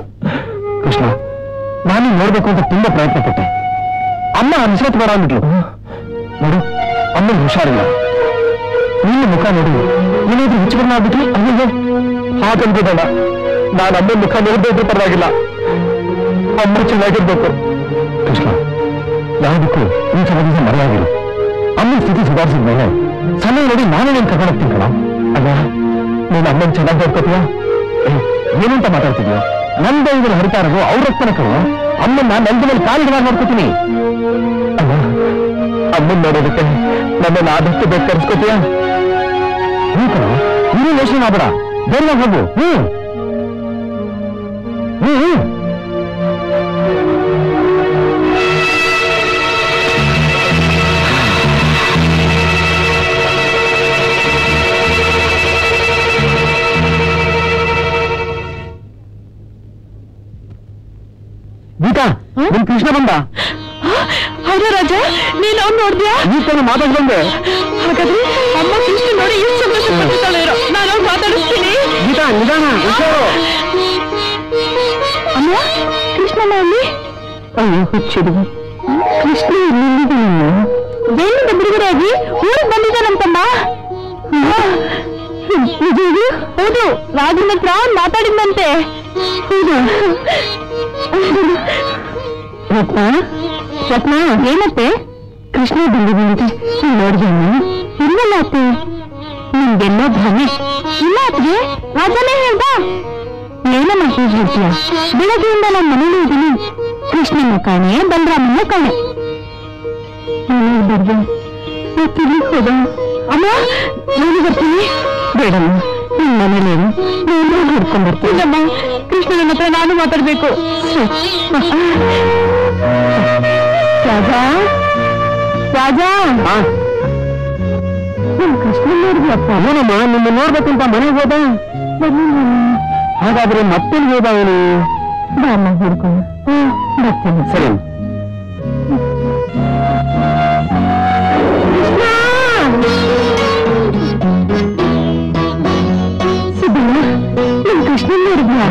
ಕೃಷ್ಣ ನಾನು ನೋಡ್ಬೇಕು ಅಂತ ತುಂಬಾ ಪ್ರಯತ್ನ ಪಟ್ಟೆ ಅಮ್ಮ ಅನಿಸತ್ ಬೇಡ ಅಂದ್ಬಿಟ್ಲು ನೋಡು ಅಮ್ಮನ ಹುಷಾರಿಲ್ಲ ನಿನ್ನ ಮುಖ ನೋಡಿ ನೀನೇದು ಹುಚ್ಚುಗನ್ನ ಆಗ್ಬಿಟ್ರಿ ಅಲ್ಲಿಗೆ ಹಾಗಂದಿದ್ದಾನ ನಾನು ಅಮ್ಮನ ಮುಖ ನೋಡಬೇಕು ಪರವಾಗಿಲ್ಲ अम्म चेनागिरबेकु कृष्ण यावदक्कू नी समस्या मरेयागिरु अम्मन स्थिति सुधारिसिद मेले समय नोडि नाने निन्न कर्ಕೊಂಡು ಹೋಗ್ತೀನಿ ಕಣ ಅಲ್ಲ ನೀನು ಅಮ್ಮನ ಚೆನ್ನಾಗಿ ನೋಡ್ಕೊತೀಯಾ ಏನಂತ ಮಾತಾಡ್ತಿದ್ಯಾ ನನ್ನ ದೈವನ ಹರಿತಾರರು ಅವರ ರಕ್ತನ ಕಣ ಅಮ್ಮನ್ನ ನನ್ನ ಮೇಲೆ ಕಾಲಿಗಳಾಗಿ ನೋಡ್ಕೊತೀನಿ ಅಲ್ಲ ಅಮ್ಮನ ನೋಡೋದಕ್ಕೆ ನನ್ನನ್ನು ಆದಷ್ಟು ಬೇಗ ಕರೆಸ್ಕೊತೀಯಾ ನೀನು ಕಣ ನೀನು ಯೋಚನೆ ಮಾಡಬೇಡ ಬೇರೆ ಹೋಗು कृष्ण बंद हौदा राजा नीन नोड़िया बंदे अम्म कृष्ण नोड़ संतोष नान गीता निदान अम्म कृष्णन कृष्ण ಬೇರೆ ಹುಡುಗರಾಗಿ ಊರಿಗೆ ಬಂದಿದ್ದಾನಂತಮ್ಮ. ಹೌದು, ರಾಜನ ಹತ್ರ ಮಾತಾಡಿದ್ದಂತೆ. ರತ್ನ ಏನತ್ತೆ ಕೃಷ್ಣ ಬಂದಿದ್ದಂತೆ ನೋಡಿದನು ಇಲ್ಲಲ್ಲ ಅತ್ತೆ? ನಿಮ್ಗೆಲ್ಲ ಭ್ರಮೆ. ಇಲ್ಲ ಅತ್ಗೆ, ರಾಜನೇ ಹೇಳ್ದ. ಏನಮ್ಮ ಹೀಗೆ ಹೇಳ್ತೀಯ? ಬೆಳಗ್ಗೆಯಿಂದ ನಾನು ಮನೇಲಿ ಇದ್ದೀನಿ. ಕೃಷ್ಣನ ಕಾಣೆ, ಬಲರಾಮನ ಕಾಣೆ. ಬರ್ಬ ಹೋಗ್ತೀನಿ. ಹೋದ ಅಮ್ಮ, ನಾನು ಬರ್ತೀನಿ. ಬೇಡಮ್ಮ, ನಿಮ್ಮ ಮನೇಲೇನು ನಾನು ಹಿಡ್ಕೊಂಡು ಬರ್ತೀನಮ್ಮ. ಕೃಷ್ಣನ ಹತ್ರ ನಾನು ಮಾತಾಡ್ಬೇಕು. ರಾಜಾ ರಾಜಾ, ಕೃಷ್ಣ ನೋಡಿದ್ವಿ ಅಪ್ಪ. ಏನಮ್ಮ, ನಿನ್ನ ನೋಡ್ಬೇಕಂತ ಮನೆಗೆ ಹೋದ? ಹಾಗಾದ್ರೆ ಮತ್ತೆ ಹೋದ ಅವನು. ಬಾಮ್ಮ ಹಿಡ್ಕೊಂಡು ಬರ್ತೀನಿ. ಸರಿ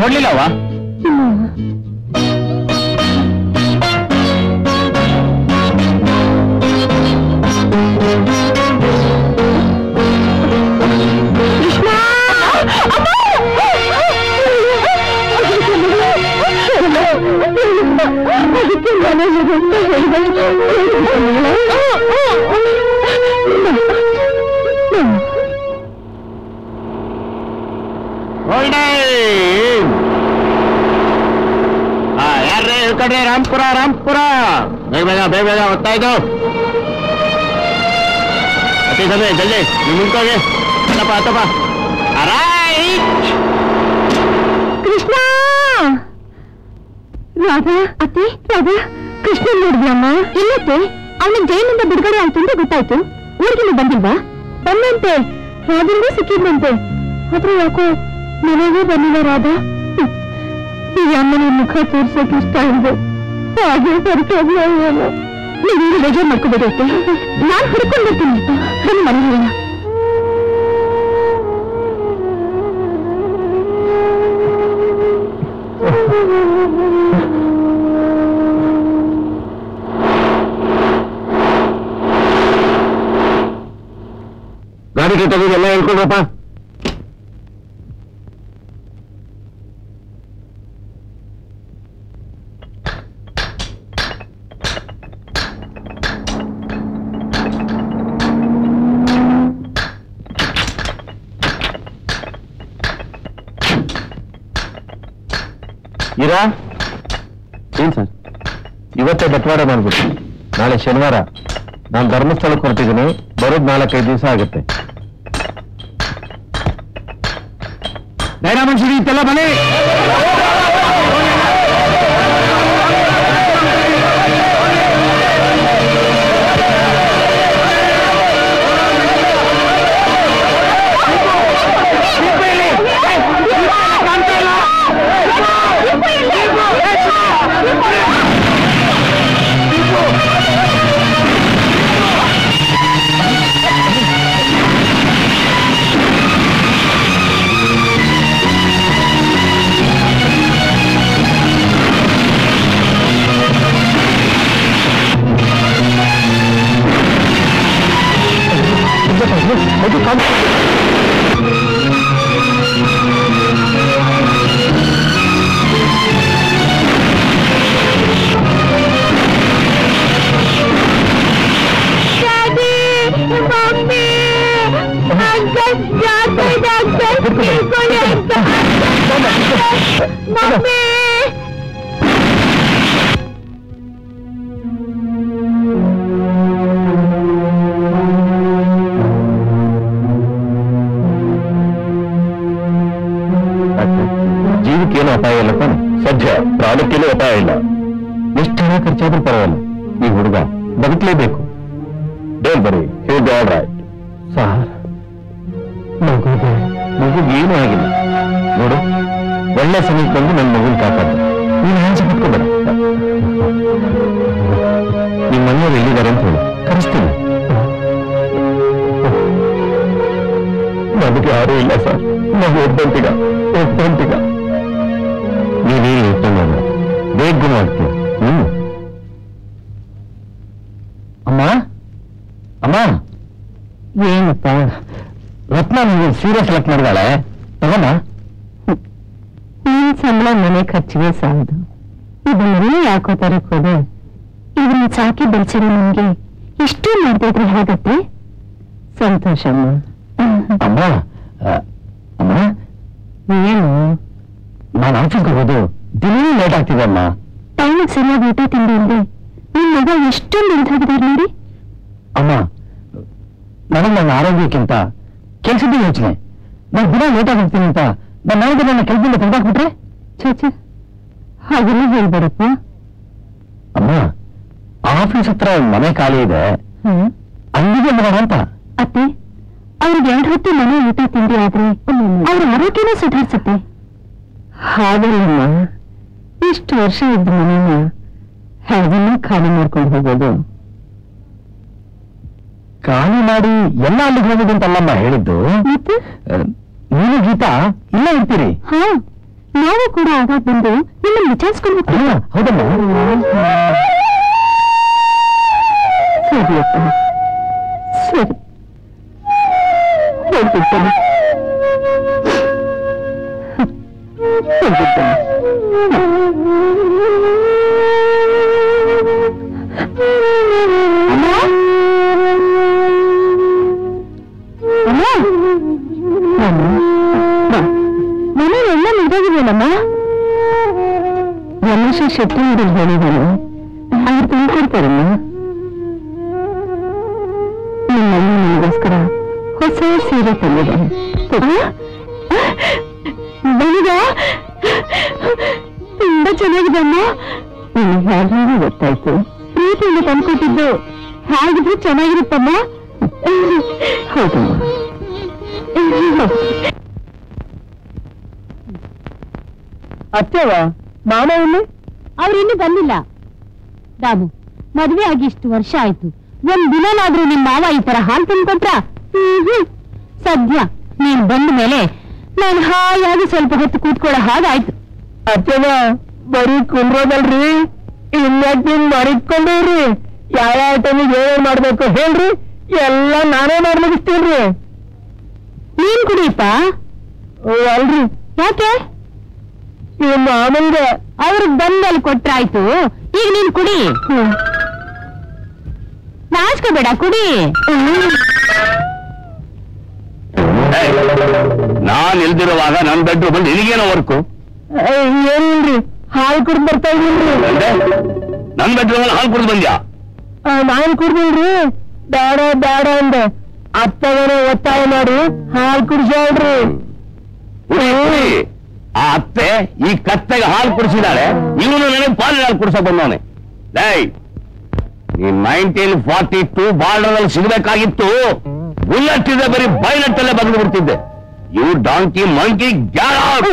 ನೋಡ್ಲಿಲ್ಲವಾ? ಕಡೆ ರಾಮ್ಪುರ, ರಾಮ್ಪುರ ಬೇಗ ಬೇಗ ಬೇಗ ಬೇಗ ಹೋಗ್ತಾ ಇದ್ದು ಅತಿ ಸಮಯ ಜಲ್ದಿ ಮುಂಕೋಗಿ. ಅಲ್ಲಪ್ಪ ಅತ್ತಪ್ಪ ಅರಾಯ್. ಕೃಷ್ಣ ರಾಧಾ ಅತಿ ರಾಧಾ ಕೃಷ್ಣ ನೋಡಿದ್ರಮ್ಮ. ಇಲ್ಲತ್ತೆ, ಅವನ ಜೈಲಿಂದ ಬಿಡುಗಡೆ ಆಯ್ತು ಅಂತ ಗೊತ್ತಾಯ್ತು. ಊರಿಗೆ ಬಂದಿಲ್ವಾ? ಬಂದಂತೆ, ರಾಧನಿಗೂ ಸಿಕ್ಕಿದ್ದಂತೆ. ಆದ್ರೆ ಯಾಕೋ ಮನೆಗೂ ಬಂದಿಲ್ಲ ರಾಧಾ. ಈ ಅಮ್ಮನ ಮುಖ ತೋರ್ಸೋಕೆ ಇಷ್ಟ ಇದೆ. ಹಾಗೆ ನೀವೀಗ ಬೇಜಾರು ಮಾಡ್ಕೋಬೇಕೈತೆ. ನಾನು ಹುಡ್ಕೊಂಡು ಬರ್ತೀನಿ. ನನ್ನ ಮನೆಯ ಗಾಡಿ ಕೆಟ್ಟಾಗಿ ಎಲ್ಲ ಹೇಳ್ಕೊಂಡ್ರಪ್ಪ. ಏನ್ ಸರ್, ಇವತ್ತೇ ಬಟವಾಡ ಮಾಡ್ಬಿಟ್ಟು. ನಾಳೆ ಶನಿವಾರ, ನಾನು ಧರ್ಮಸ್ಥಳಕ್ಕೆ ಹೊರಟಿದ್ದೀನಿ. ಬರೋದು 4-5 ದಿವಸ ಆಗುತ್ತೆ. ಡೈನಾಮನ್ಸಿಡಿ ಇತ್ತಲ್ಲ ಮನೆ, ಅದು ಕಾಲ अम्मा रत्न सीरियस तगम संबल मने खर्चे सालदु याको तरोकोदे साकी बेचरे नंगे इष्टु माड्तिद्रे हागते संतोष अम्मा अम्मा नीनु नान आफीस्गे होगोदु दिनू लेट आग्तिदे अम्मा टाइम सरियागि ऊट तिंडी इल्दे निन्न मग एष्टोंदु हिडिदागिदारे ನೋಡಿ ಅಮ್ಮ ನನಗೆ ನನ್ನ ಆರೋಗ್ಯಕ್ಕಿಂತ ಕೆಲಸದ ಯೋಚನೆ ನಾನು ದಿನ ಲೇಟ್ ಆಗಿ ಹೋಗ್ತೀನಿ ಅಂತ ನಾನು ನಾಳೆ ನನ್ನ ಕೆಲಸದಿಂದ ತೆಗೆದಾಕ್ಬಿಟ್ರೆ ಛೇ ಹಾಗೆಲ್ಲ ಹೇಳ್ಬೇಡಪ್ಪ ಅಮ್ಮ ಆಫೀಸ್ ಹತ್ರ ಮನೆ ಖಾಲಿ ಇದೆ ಅಲ್ಲಿಗೆ ಬರೋಣ ಅಂತ ಅತ್ತೆ ಅವ್ರಿಗೆ 2 ಹೊತ್ತು ಮನೆ ಊಟ ತಿಂಡಿ ಆದ್ರೆ ಅವ್ರ ಆರೋಗ್ಯನೇ ಸುಧಾರಿಸುತ್ತೆ ಹಾಗೇನಮ್ಮ ಇಷ್ಟು ವರ್ಷ ಇದ್ದ ಮನೆನ ಹಾಗೆಲ್ಲ ಖಾಲಿ ಮಾಡ್ಕೊಂಡು ಹೋಗೋದು ಖಾಲಿ ಮಾಡಿ ಎಲ್ಲ ಅಲ್ಲಿಗೆ ಹೋಗುದಂತಲ್ಲಮ್ಮ ಹೇಳಿದ್ದು ನೀನು ಗೀತಾ ಇಲ್ಲೇ ಇರ್ತೀರಿ ನಾವು ಕೂಡ ಆಗಾಗ ಬಂದು ನಿಮ್ಮನ್ನು ವಿಚಾರಿಸ್ಕೊಂಡು ಹೋಗ್ತೀವಿ ಹೌದಮ್ಮ ಸರಿಯಪ್ಪ ಸರಿ ಹೋಗ್ತೀನಿ मद्वे आगे इष्टु वर्ष आयतु माव ई तर हाल तंद्रा सद्य नीनु बंद मेले नानु हायागि स्वल्प होत्तु कूत्कोळ्ळ हागे आयतु अत्तेवा बरी कुंद्रोदल्री इन्नाकि मरिकोंडीरी याव आइटमिगे येनु माडबेकु हेळ्री एल्ल नाने माडि मुगिस्तीनि नीनु कुडियप्प अल्री याके ನಿಮ್ಮ ಮಾಮನಿಗೆ ಅವರಿಗೆ ಬಂದಲ್ಲಿ ಕೊಟ್ರಾಯ್ತು ಈಗ ನೀನು ಕುಡಿ ನಾಚ್ಕೋಬೇಡ ಕುಡಿ ನಾನು ಇಲ್ದಿರುವಾಗ ನನ್ನ ಬೆಡ್ರೂಮ್ ಅಲ್ಲಿ ನಿನಗೇನೋ ವರ್ಕು ಏನಿಲ್ರಿ ಹಾಲು ಕುಡಿದು ಬರ್ತಾ ಇದ್ದೀನಿ ನನ್ನ ಬೆಡ್ರೂಮ್ ಅಲ್ಲಿ ಹಾಲು ಕುಡಿದು ಬಂದ್ಯಾ ನಾನು ಕುಡಿದಿಲ್ರಿ ಬೇಡ ಬೇಡ ಅಂದೆ ಅಪ್ಪನೇ ಒತ್ತಾಯ ಮಾಡಿ ಹಾಲು ಕುಡಿಸ್ಯಾಳ್ರಿ ಅತ್ತೆ ಈ ಕತ್ತೆಗೆ ಹಾಲು ಕುಡಿಸಿದಾಳೆ ಇವನು ನನಗೆ ಪಾಲಿನ ಹಾಲು ಕುಡಿಸೋ ಬಂದವನೆ ಲೈ ಈ 1942 ಬಾರ್ಡರ್ ಅಲ್ಲಿ ಸಿಗಬೇಕಾಗಿತ್ತು ಬುಲೆಟ್ ಇದೆ ಬರೀ ಬೈಲೆಟ್ ಅಲ್ಲೇ ಬಗ್ದು ಬಿಡ್ತಿದ್ದೆ you donkey monkey get out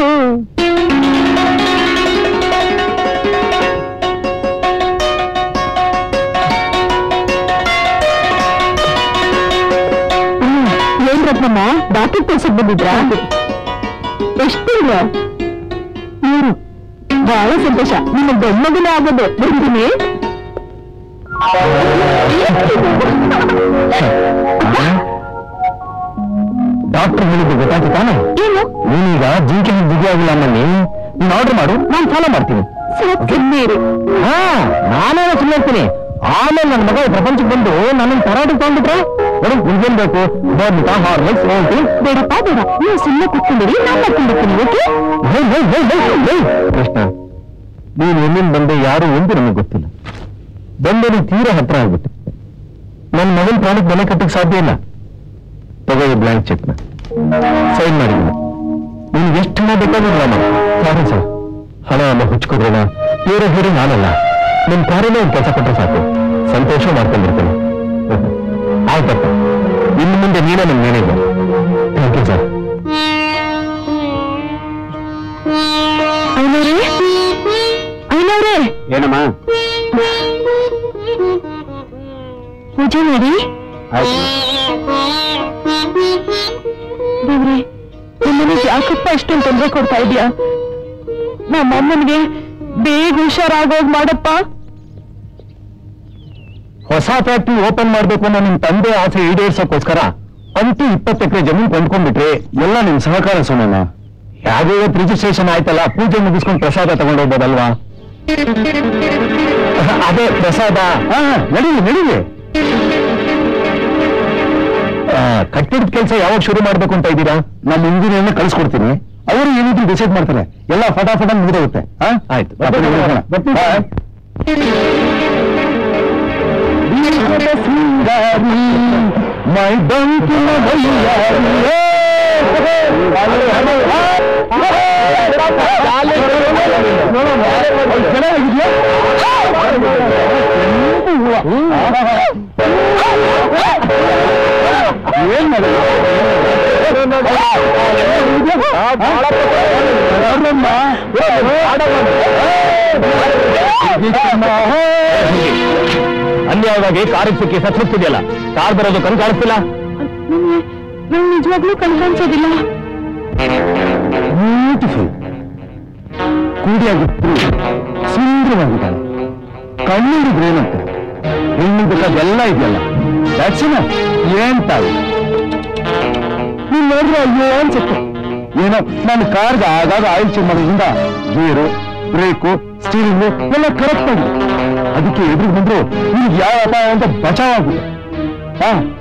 ಏನ್ ರತ್ನಮ್ಮ ಬಾಕಿ ಕೆಲಸಕ್ಕೆ ಬಂದಿದ್ರಾ ಎಷ್ಟಿಲ್ಲ ಬಹಳ ಸಂತೋಷ ನಿಮ್ಮ ಗಂಡಮಗನ ಆಗೋದು ಬರ್ತೀನಿ ಡಾಕ್ಟರ್ ಹೇಳಿದ್ದು ಗೊತ್ತಾಯ್ತು ತಾನೆ ನೀನೀಗ ಜಿಂಕೆ ಬಿಗಿಯಾಗಿಲ್ಲ ನಮ್ಮಲ್ಲಿ ನೀನು ಆರ್ಡರ್ ಮಾಡು ನಾನು ಫಾಲೋ ಮಾಡ್ತೀನಿ ಹಾ ನಾನೇನೋ ಸುಮ್ಮನೆ ಆಮೇಲೆ ನನ್ನ ಮಗ ಪ್ರಪಂಚಕ್ಕೆ ಬಂದು ನನ್ನನ್ನು ತರಾಟೆಗೆ ತಗೊಂಡ್ಬಿಟ್ರೆ ಮೇಡಮ್ ಮುಂಜಾನೆ ಬೇಕು ಬರ್ಮಿತಾ ಹಾರ್ಲೆಸ್ ಹೇಳ್ತೀನಿ ಬೇಡಪ್ಪ ಬೇಡ ನೀವು ಸುಮ್ಮನೆ ಕುತ್ಕೊಂಡಿರಿ ನಾನು ಮಾಡ್ಕೊಂಡಿರ್ತೀನಿ ಓಕೆ ಕೃಷ್ಣ ನೀನು ಎಲ್ಲಿಂದ ಬಂದೆ ಯಾರು ಎಂದು ನಮಗೆ ಗೊತ್ತಿಲ್ಲ ಬಂದನು ತೀರಾ ಹತ್ರ ಆಗ್ಬಿಟ್ಟು ನನ್ನ ಮಗನ ಪ್ರಾಣಕ್ಕೆ ಬೆಲೆ ಕಟ್ಟಕ್ಕೆ ಸಾಧ್ಯ ಇಲ್ಲ ತಗೋ ಬ್ಲ್ಯಾಂಕ್ ಚೆಕ್ನ ಸೈನ್ ಮಾಡಿ ನೀನು ಎಷ್ಟು ಹಣ ಬೇಕಾಗಿಲ್ಲ ಸಾರಿ ಸರ್ ಹಣ ಅಲ್ಲ ಹುಚ್ಕೊಡ್ರಣ ಹೀರೋ ಹೀರೋ ನಾನಲ್ಲ ನಿಮ್ಮ ಕಾರಲ್ಲೇ ಒಂದು ಕೆಲಸ ಕೊಟ್ಟರೆ ಸಾಕು ಸಂತೋಷ ಮಾಡ್ಕೊಂಡಿರ್ತೇನೆ ಆಯ್ತಪ್ಪ ಇನ್ನು ಮುಂದೆ ನೀನೇ ನನ್ನ ಮ್ಯಾನೇಜರ್ ಥ್ಯಾಂಕ್ ಯು ಸರ್ ಐನೋರೇ ಏನಮ್ಮ ಪೂಜೆ ಮಾಡಿ ದೇವ್ರೆ ನಿಮ್ಮನೆ ಯಾಕಪ್ಪ ಇಷ್ಟೊಂದು ತೊಂದರೆ ಕೊಡ್ತಾ ಇದೆಯಾ ನಮ್ಮ ಅಮ್ಮನಿಗೆ ಬೇಗ ಹುಷಾರಾಗೋಗಿ ಮಾಡಪ್ಪ फैक्ट्री ओपन तंदे आसे ಈಡೇರಿಸೋಸ್ಕರ अंत 20 ಎಕರೆ जमीन ಕೊಂಡ್ಕೊಂಡ್ಬಿಟ್ರೆ ಎಲ್ಲ ನಿಮ್ಮ ಸಹಕಾರ ಸೋಮಣ್ಣ ಯಾವಾಗ ರಿಜಿಸ್ಟ್ರೇಷನ್ ಆಯ್ತಲ್ಲ ಪೂಜೆ ಮುಗಿಸ್ಕೊಂಡು ಪ್ರಸಾದ ತಗೊಂಡ ಹೋಗಬದಲ್ವಾ ಅದೇ ಪ್ರಸಾದ ನಡಿ ನಡಿ ಕಟ್ಟಡದ ಕೆಲಸ ಯಾವಾಗ ಶುರು ಮಾಡಬೇಕು ಅಂತ ಇದ್ದೀರಾ ನಾನು ಇಂಜಿನಿಯರ್ನ ಕಳಿಸ್ಕೊಡ್ತೀನಿ ಅವರು ಏನಿದ್ರು ಡಿಸೈಡ್ ಮಾಡ್ತಾರೆ ಎಲ್ಲ ಫಟಾಫಟ ಮುಗಿದೋಗುತ್ತೆ ಆಯ್ತು सिंगारी मैं बंक अन्यायवागि कारिके केस हत्तुत्तिदेयल्ल कार बरोदु कण काणिस्तिल्ल नन्नु निजवाग्लू कण काणिसोदिल्ल ब्यूटिफुल कूडियागिद्रू सुंदरवागिद्दाळे कण्णिडिद्रे ಏನಂತೆ ಹೆಣ್ಣು ಬೇಕಾದೆಲ್ಲ ಇದೆಯಲ್ಲ ದರ್ಶನ ಏನ್ ತಾವು ನೀವು ನೋಡ್ರೆ ಅಯ್ಯೋ ಅನ್ಸುತ್ತೆ ಏನೋ ನನ್ನ ಕಾರ್ಗೆ ಆಗಾಗ ಆಯಿಲ್ ಚೇಂಜ್ ಮಾಡೋದ್ರಿಂದ ಗೇರು ಬ್ರೇಕು ಸ್ಟೀರಿಂಗ್ ಎಲ್ಲ ಕರೆಕ್ಟ್ ಆಗಿದೆ ಅದಕ್ಕೆ ಎದುರು ಬಂದ್ರು ನಿಮಗೆ ಯಾವ ಅಪಾಯ ಅಂತ ಬಚಾವ್ ಆಗಿದೆ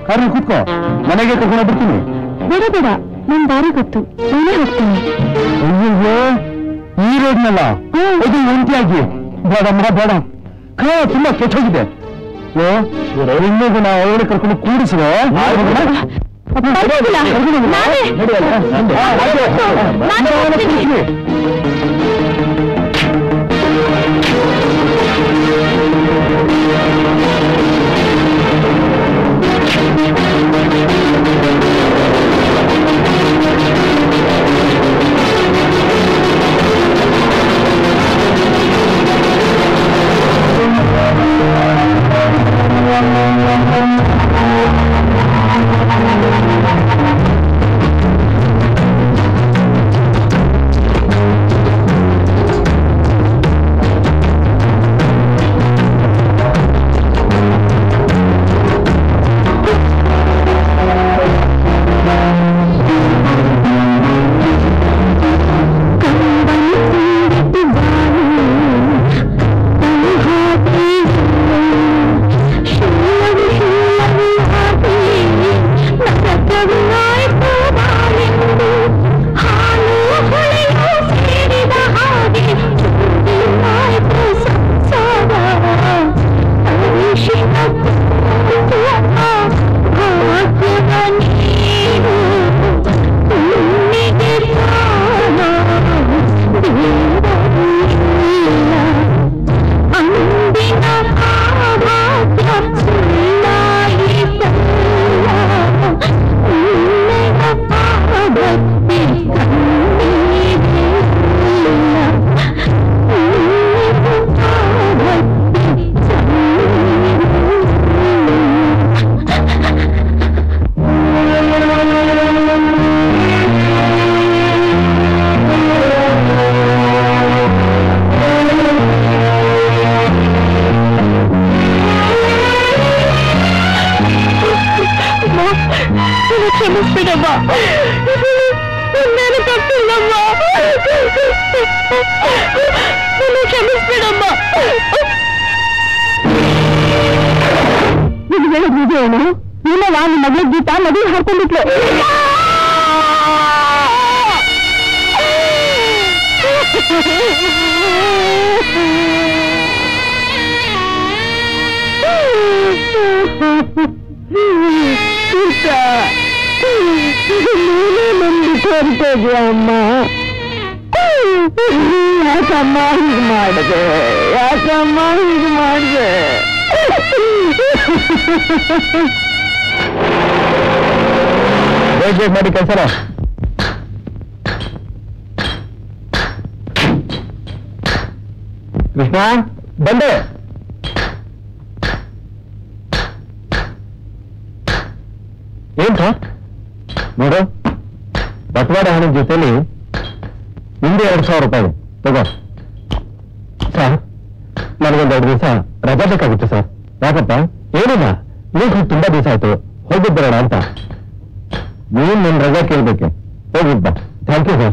ಕಾರಣ ಕೂತ್ಕೋ ಮನೆಗೆ ಕರ್ಕೊಂಡು ಬರ್ತೀನಿ ಬೇಡ ಬೇಡ ನಿನ್ ದಾರಿ ಗೊತ್ತು ನಾನೇ ಹೋಗ್ತೀನಿ ಅಯ್ಯೋ ಈ ರೋಡ್ನಲ್ಲ ಅದು ಒಂಟಿಯಾಗಿ ಬೇಡ ಮಗ ಬೇಡ ಕಾ ತುಂಬಾ ಕೆಟ್ಟೋಗಿದೆ ಇನ್ನೊಂದು ನಾವು ಅವಳೇ ಕರ್ಕೊಂಡು ಕೂಡಿಸುವ कृष्णा बंदे नोड़ बटवाड़ हण जोते निंदे 2,000 रूपये तक सर नन दिवस रजा बे सर याकप्प ಏನಿಲ್ಲ ನೀನು ತುಂಬಾ ದಿವಸ ಆಯ್ತು ಹೋಗಿದ್ದು ಬರೋಣ ಅಂತ ನೀನು ನನ್ನ ರಜಾ ಕೇಳಬೇಕು ಹೋಗಿದ್ದ ಥ್ಯಾಂಕ್ ಯು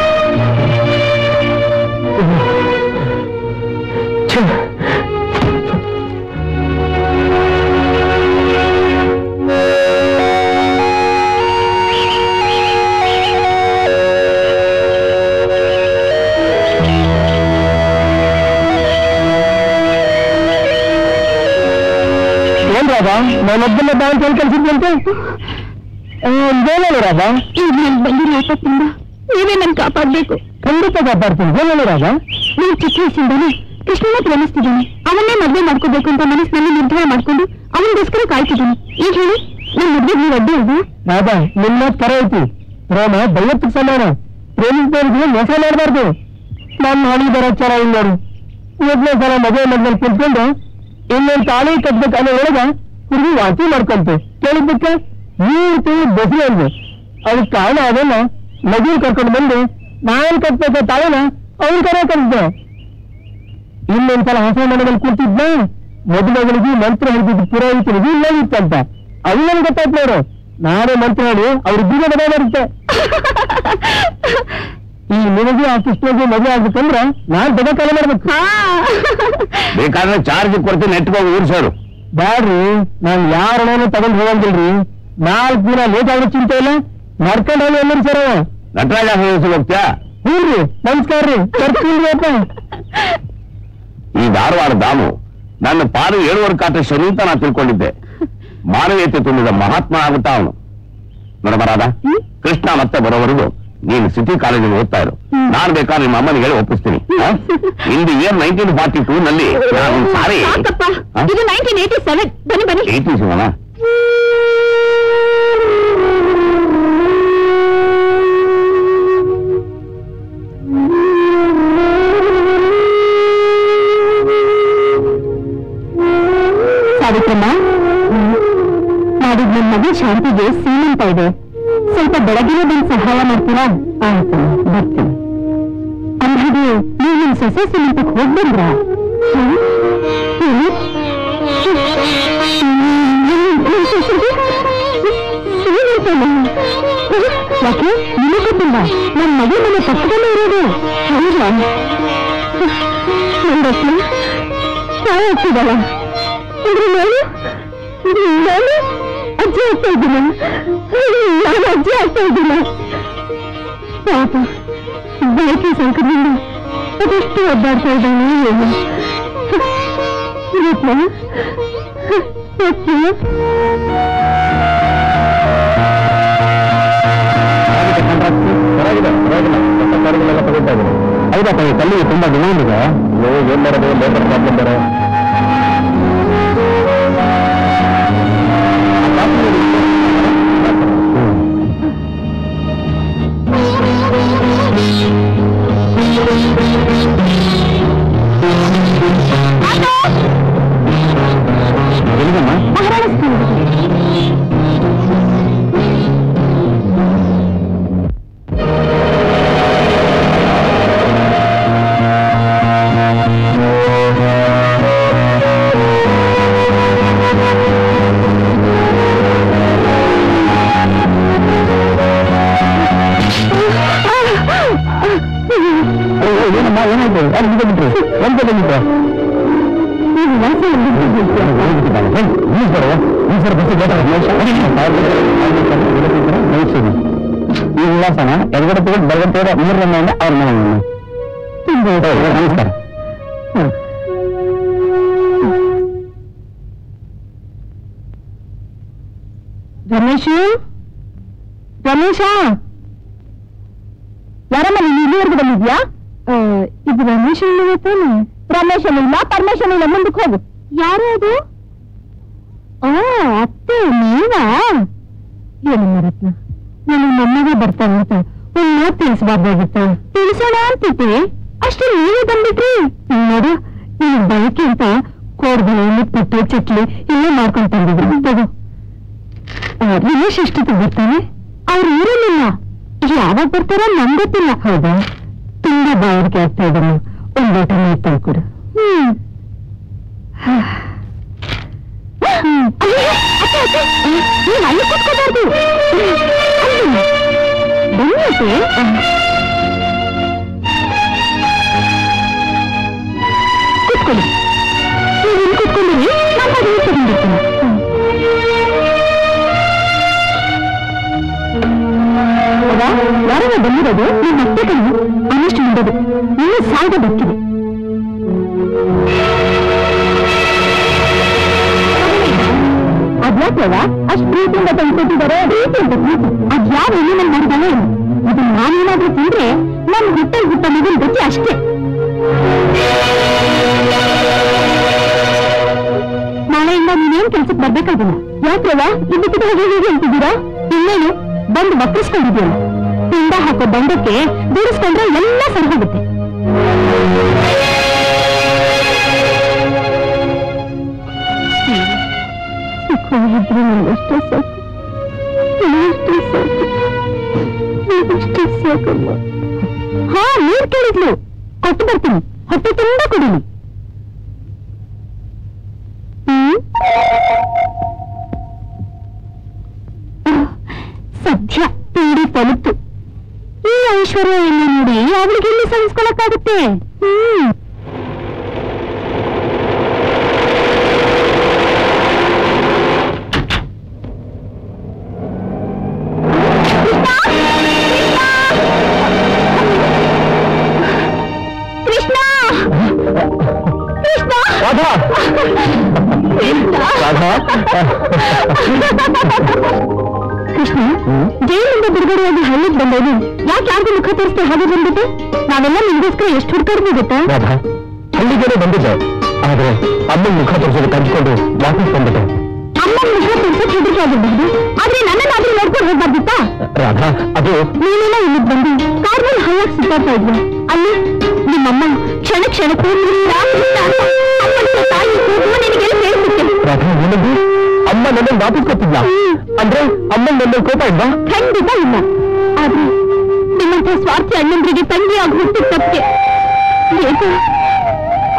नब्बे बैंक कल कापाडु खंडित कापाड्तीनि चिಕ್ಕ ವಯಸ್ಸಿನಿಂದಲೇ ಕೃಷ್ಣನ ಪ್ರೇಮಿಸ್ತಿದ್ದೀನಿ ಅವನ್ನೇ ಮದುವೆ ಮಾಡ್ಕೋಬೇಕು ಅಂತ ಮನಸ್ಸಿನಲ್ಲಿ ನಿರ್ಧಾರ ಮಾಡ್ಕೊಂಡು ಅವನಿಗೋಸ್ಕರ ಕಾಯ್ತಿದ್ದೀನಿ ಈಗ ಹೇಳಿ ನನ್ನ ಮದುವೆ ನೀವು ಅಡ್ಡಿ ಅಲ್ವಾ ರಾಧಾ ನಿಮ್ಮ ತರ ಐತಿ ಪ್ರೇಮ ದೈವಕ್ಕೆ ಸಮಾನ ಪ್ರೇಮಿಸಿದವರಿಗೆ ಮೋಸ ಮಾಡಬಾರ್ದು ನಾನು ನೋಡಿ ಬರೋ ಚರ ಇಲ್ಲರು ಮೊದಲೇ ಸಲ ಮದುವೆ ಮದ್ದಲ್ಲಿ ಕುತ್ಕೊಂಡು ಇನ್ನೊಂದು ತಾಳಿ ಕಟ್ಟಬೇಕು ಅನ್ನೋ ಒಳಗೆ ಹುಡುಗಿ ವಾಸಿ ಮಾಡ್ಕೊಂತು ಕೇಳಿದ್ದಕ್ಕೆ ಮೂರು ತಿಂಗಳು ಬಸರಿ ಅಂದ್ರು ಅದಕ್ಕೆ ಕಾರಣ ಅದನ್ನ ಮದುವೆ ಕರ್ಕೊಂಡು ಬಂದು ನಾನು ಕಟ್ಬೇಕ ತಾಳಿನ ಅವ್ರ ಕರೆ ಕಟ್ಟಿದ್ದೆ ಇನ್ನೊಂದ್ಸಲ ಹೊಸ ಮನೆಯಲ್ಲಿ ಕೂತಿದ್ದ ಮದುವೆಗಳಿಗೆ ಮಂತ್ರ ಹಿಡಿದಿದ್ದು ಪುರೋಹಿತರಿಗೆ ಇಲ್ಲವಿತ್ತಂತ ಅವನ ಗೊತ್ತಾಯ್ತು ನೋಡು ನಾನೇ ಮಂತ್ರ ಹೇಳಿ ಅವ್ರಿಬ್ಬರಿಗೆ ಮದುವೆ ಬರುತ್ತೆ ಈ ನಿನಗೆ ಆ ಕೃಷ್ಣಗೆ ಮದುವೆ ಆಗ್ಬೇಕಂದ್ರೆ ನಾನ್ ದೊಡ್ಡ ಕಾಲ ಮಾಡ್ಬೇಕು ಬೇಕಾದ್ರೆ ಚಾರ್ಜ್ ಕೊಡ್ತೀನಿ ನೆಟ್ಕೋ ಊರ್ ಸರ್ ಬ್ಯಾಡ್ರಿ ನಾನು ಯಾರನ್ನ ತಗೊಂಡ್ ಹೋಗಂಗಿಲ್ರಿ ನಾಲ್ಕು ದಿನ ಲೇಟ್ ಆದ್ರೂ ಚಿಂತೆ ಇಲ್ಲ ನಡ್ಕೊಂಡು ಹೋಗಿ ಎಲ್ಲರೂ ಸರ್ ನಟರಾಜ ಹೋಗ್ತಾ ಹೂನ್ರಿ ನಮಸ್ಕಾರ ರೀ ಈ ಧಾರವಾಡ ದಾಮು ನನ್ನ ಪಾರು ಏಳುವರೆ ಕಾಟ ಶನಿ ಅಂತ ನಾ ತಿಳ್ಕೊಂಡಿದ್ದೆ ಮಾನವೀಯತೆ ತುಂಬಿದ ಮಹಾತ್ಮ ಆಗುತ್ತಾ ಅವನು ನೋಡಬಾರಾದ ಕೃಷ್ಣ ಮತ್ತೆ ಬರೋವರೆಗೂ ನೀನು ಸಿಟಿ ಕಾಲೇಜಲ್ಲಿ ಓದ್ತಾ ಇರು ನಾನ್ ಬೇಕಾದ್ರೆ ನಿಮ್ಮ ಅಮ್ಮನಿಗೆ ಹೇಳಿ ಒಪ್ಪಿಸ್ತೀನಿ ಇಂದು ಇಯರ್ 1942 ನಲ್ಲಿ ಕಾರ್ಯಕ್ರಮ ನಾಡಿದ ನನ್ನ ಮಗು ಶಾಂತಿಗೆ ಸೀಮಂತ ಇದೆ ಸ್ವಲ್ಪ ಬೆಳಗಿನ ಬಂದು ಸಹಾಯ ಮಾಡ್ತೀರಾ ಆಯ್ತು ಬರ್ತೀನಿ ಅಂದಾಗೆ ನೀವು ನಿಮ್ ಸೊಸೆ ಸೀಮಂತಕ್ಕೆ ಹೋಗ್ಬಂದ್ರ ಯಾಕೆ ನಿಮಗೊತ್ತಿಲ್ಲ ನನ್ನ ಮಗು ಮನೆ ಪಕ್ಕದಲ್ಲೇ ಇರೋದು ಹೌದಾ ನಂದಕ್ಕೆ ಸಾಯ ಆಗ್ತಿದಲ್ಲ ಅಂದ್ರೆ ನಾನು ಅಜ್ಜಿ ಆಗ್ತಾ ಇದ್ದೀನಿ ನಾನು ಅಜ್ಜಿ ಆಗ್ತಾ ಇದ್ದೀನಿ ಪಾಪ ಬೆಳಕಿ ಸಂಕಟದಿಂದ ಅದೆಷ್ಟು ಒದ್ದಾಡ್ತಾ ಇದ್ದಾನೆ ಏನು ಹೌದಾ ತಾಯಿ ತಲ್ಲಿಗೆ ತುಂಬಾ ಡಿಮ್ಯಾಂಡ್ ಇದೆ ಏನ್ ಮಾಡೋದು ಲೇಬರ್ ಪ್ರಾಬ್ಲಮ್ ಬೇರೆ ಇಲ್ಲಿವರೆಗೆ ಇದು ರಮೇಶ್ ಅಣ್ಣ ರಮೇಶ್ ಅಣ್ಣ ಪರ್ಮಿಷನ್ ಇಲ್ಲ ಮುಂದಕ್ಕೆ ಹೋಗು. ಯಾರು ಅದು? ಅತ್ತೆ ನೀವಾ? ಏನಮ್ಮ ರತ್ನ ನಾನು ಮೊನ್ನೆಗೆ ಬರ್ತಾನೆ ಅಂತ ಒಂದು ಮಾತು ತಿಳಿಸಬಾರ್ದಾಗಿತ್ತ? ತಿಳಿಸೋಣ ಅಂತಿದ್ದೆ ಅಷ್ಟೇ ನೀವೇ ಬಂದ್ಬಿಟ್ರಿ. ನೋಡು ನೀವು ಬಯಕೆ ಅಂತ ಕೋಡ್ಗಳು ನಿಪ್ಪಟ್ಟು ಚಟ್ಲಿ ಇನ್ನೂ ಮಾಡ್ಕೊಂಡು ತಂದಿದ್ರು. ರಮೇಶ್ ಎಷ್ಟೊತ್ತಿಗೆ ಬರ್ತಾನೆ? ಅವ್ರು ಇರಲಿಲ್ಲ. ಯಾವಾಗ ಬರ್ತಾರೋ ನನ್ ಗೊತ್ತಿಲ್ಲ. ಹೌದಾ? ತುಂಬಾ ಬಾಯಿಗೆ ಆಗ್ತಾ ಇದನ್ನು ಒಂದು ಊಟ ನೀರು ತಂದ್ಕೊಡು. ಅಲ್ಲಿ ಕೂತ್ಕೋಬಾರ್ದು ಕೂತ್ಕೊಳ್ಳಿ. ನೀವು ಕೂತ್ಕೊಂಡ್ರಿ ನಮ್ಮ ನೀರು ತಗೊಂಡಿರ್ತೀನಿ. ಯಾರನ್ನ ಬಂದಿರೋದು? ನಿಮ್ಮ ಅತ್ತೆ ಕಣ್ಣು ಅನ್ನಿಷ್ಟು ಮಾಡೋದು ನೀವು ಸಾಯ್ದ ಬರ್ತೀವಿ. ಅದ್ಯಾಕೆಲ್ಲ ಅಷ್ಟು ಪ್ರೀತಿಯಿಂದ ತಂದ್ಕೊಟ್ಟಿದ್ದಾರೆ? ಪ್ರೀತಿಯಿಂದ ಪ್ರೀತಿ ಅದ್ಯಾರು ಏನೇನ ಮಾಡಿದಾನೆ ಅದು ನಾನೇನಾದ್ರೂ ತಿಂದ್ರೆ ನನ್ನ ಹುಟ್ಟಲ್ ಹುಟ್ಟ ಮಗನ ಬಗ್ಗೆ ಅಷ್ಟೇ. ನಾಳೆಯಿಂದ ನೀನೇನ್ ಕೆಲ್ಸಕ್ಕೆ ಬರ್ಬೇಕಾಗಿಲ್ಲ. ಯಾಕೆಲ್ಲ ಇದಕ್ಕಿದ ಹಾಗೆ ಹೇಗೆ ಅಂತಿದ್ದೀರಾ? ಇನ್ನೇನು ಬಂದು ಬಕ್ರಿಸ್ಕೊಂಡಿದ್ಯಲ್ಲ. ಹಿಂಡ ಹಾಕೋ ಬಂಡಕ್ಕೆ ದೂರಿಸ್ಕೊಂಡ್ರೆ ಎಲ್ಲ ಸರಿ ಹೋಗುತ್ತೆ. ಸುಖವಾಗಿದ್ರೆ ನನ್ಗಷ್ಟೇ ಸಾಕು. ನನಗಷ್ಟೇ ಸಾಕು. ನನಗಷ್ಟೇ ಸಾಕಮ್ಮ. ಹಾ ನೀರ್ ಕೇಳಿದ್ಲು ಕೊಟ್ಟು ಬರ್ತೀನಿ. ಹೊಟ್ಟೆ ತುಂಬ ಕೊಡಲಿ. ಸದ್ಯ ಪೀಡಿ ತಲುಪು. ಈ ಐಶ್ವರ್ಯ ಎಲ್ಲ ನೋಡಿ ಅವಳಿಗೆ ಇಲ್ಲಿ ಸಂಸ್ಕೊಳಕ್ಕಾಗುತ್ತೆ. ಜೈಲಿಂದ ಬಿಡುಗಡೆಯಾಗಿ ಹಳ್ಳಿಗೆ ಬಂದವನು ಯಾಕೆ ಯಾರಿಗೂ ಮುಖ ತೋರಿಸ್ತಾ ಹಾಗೆ ಬಂದಿದ್ದು? ನಾವೆಲ್ಲ ನಿಮಗೋಸ್ಕರ ಎಷ್ಟು ಹುಡುಕಾಡ್ದು ಗೊತ್ತಾ? ಹಳ್ಳಿಗೆನೆ ಬಂದಿದ್ದೆ, ಆದ್ರೆ ಅಮ್ಮನ ಮುಖ ತೋರಿಸೋದಕ್ಕೆ ಅಂದ್ಕೊಂಡು ವಾಪಸ್ ಬಂದಿದ್ದೆ. ಅಮ್ಮನ ಮುಖ ತೋರಿಸಕ್ಕೆ ಹೆದರಿಕೆ ಆಗಿರ್ಬಹುದು, ಆದ್ರೆ ನನ್ನನ್ನಾದ್ರೂ ನೋಡ್ಕೊಂಡು ಹೋಗ್ಬಾರ್ದಿತ್ತಾ? ರಾಧಾ ಅದು ನೀನೆಲ್ಲ ಇಲ್ಲಿಗೆ ಬಂದು ಕಾರ್ನಲ್ಲಿ ಹಳ್ಳಕ್ಕೆ ಸುತ್ತಾಡ್ತಾ ಇದ್ವಾ? ಅಲ್ಲಿ ನಿಮ್ಮಮ್ಮ ಕ್ಷಣ ಕ್ಷಣಕ್ಕೂ ಅಮ್ಮ ನನ್ನ ವಾಪಸ್ ಕೊಟ್ಟಿದ್ಲ ಅಂದ್ರೆ ಅಮ್ಮ ನನ್ನ ಕೋಪ ಇಲ್ವಾ? ಖಂಡಿತ ಇಲ್ಲ. ಆದ್ರೆ ನಿಮ್ಮಂತ ಸ್ವಾರ್ಥಿ ಅಣ್ಣಂದ್ರಿಗೆ ತಂಗಿ ಆಗಿ ಹುಟ್ಟಿದ ತಪ್ಪಿಗೆ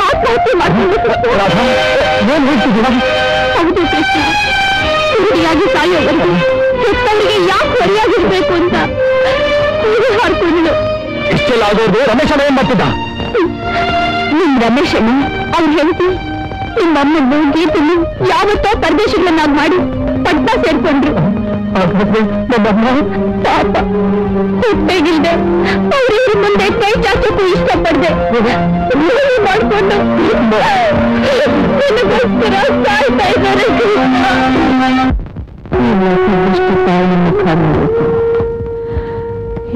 ಆತ್ಮಹತ್ಯೆ ಮಾಡ್ತೀನಿ. ಏನ್ ಹೇಳ್ತಿದ್ದೀರಾ? ಹೌದು ಕೃಷ್ಣ, ಕುಡಿಯಾಗಿ ಸಾಯೋದು ಹೆತ್ತವರಿಗೆ ಯಾಕೆ ಹೊರೆಯಾಗಿರ್ಬೇಕು ಅಂತ ಹಾಡ್ಕೊಂಡಿಲ್ಲ. ಇಷ್ಟೆಲ್ಲ ಆಗೋದು ರಮೇಶ್ ಅಣ್ಣ ಏನ್ ಮಾಡ್ತಿದ್ದ? ನಿಮ್ ರಮೇಶ್ ಅಣ್ಣ ಅವ್ರು ಹೇಳ್ತಿ ನಿಮ್ಮ ಅಮ್ಮನ್ನು ಗೀತನ್ನು ಯಾವತ್ತೋ ಪರದೇಶಗಳನ್ನಾಗಿ ಮಾಡಿ ಪಟ್ಟ ಸೇರ್ಕೊಂಡ್ರು. ಪಾಪ ಹುಟ್ಟೆಗಿಲ್ದೆ ಅವ್ರಿವ್ರ ಮುಂದೆ ಕೈ ಚಾಚಕ್ಕೂ ಇಷ್ಟಪಡ್ದೆ ಮಾಡ್ಕೊಂಡು ನಿನಗೋಸ್ಕರ ಸಾಯ್ತಾ ಇದ್ದಾರೆ.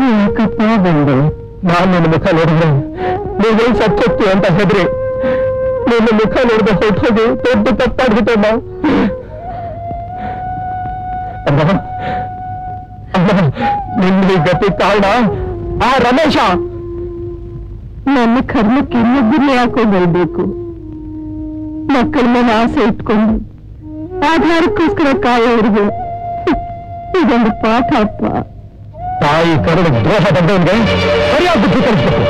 ಯಾಕಪ್ಪ ಬಂದೆ? ನಾನು ನನ್ನ ಮುಖ ನೋಡಿದ್ರೆ ನೀವು ಸತ್ತೋಗ್ತು ಅಂತ ಹೆದ್ರಿ ನಿನ್ನ ಮುಖ ನೋಡಿದ ಹೊಟ್ಟೋದು ದೊಡ್ಡ ತಪ್ಪಾಡ್ಬಿಟ್ಟಮ್ಮ. ನಿಮ್ಗೆ ಗತಿ ಕಾರಣ ಆ ರಮೇಶ. ನನ್ನ ಕರ್ಮಕ್ಕೆ ಇನ್ನೊಬ್ಬರೇ ಯಾಕೋ ಬರಬೇಕು? ಮಕ್ಕಳ ಮೇಲೆ ಆಸೆ ಇಟ್ಕೊಂಡು ಆಧಾರಕ್ಕೋಸ್ಕರ ಕಾಯೋರಿಗೆ ಇದೊಂದು ಪಾಠ ಅಪ್ಪ. ತಾಯಿ ಕರಡು ದ್ರೋಹ ಬಂದವನ್ಗೆ ಸರಿಯಾದ ಬುದ್ಧಿ ಕಲಿಸ್ಬೇಕು.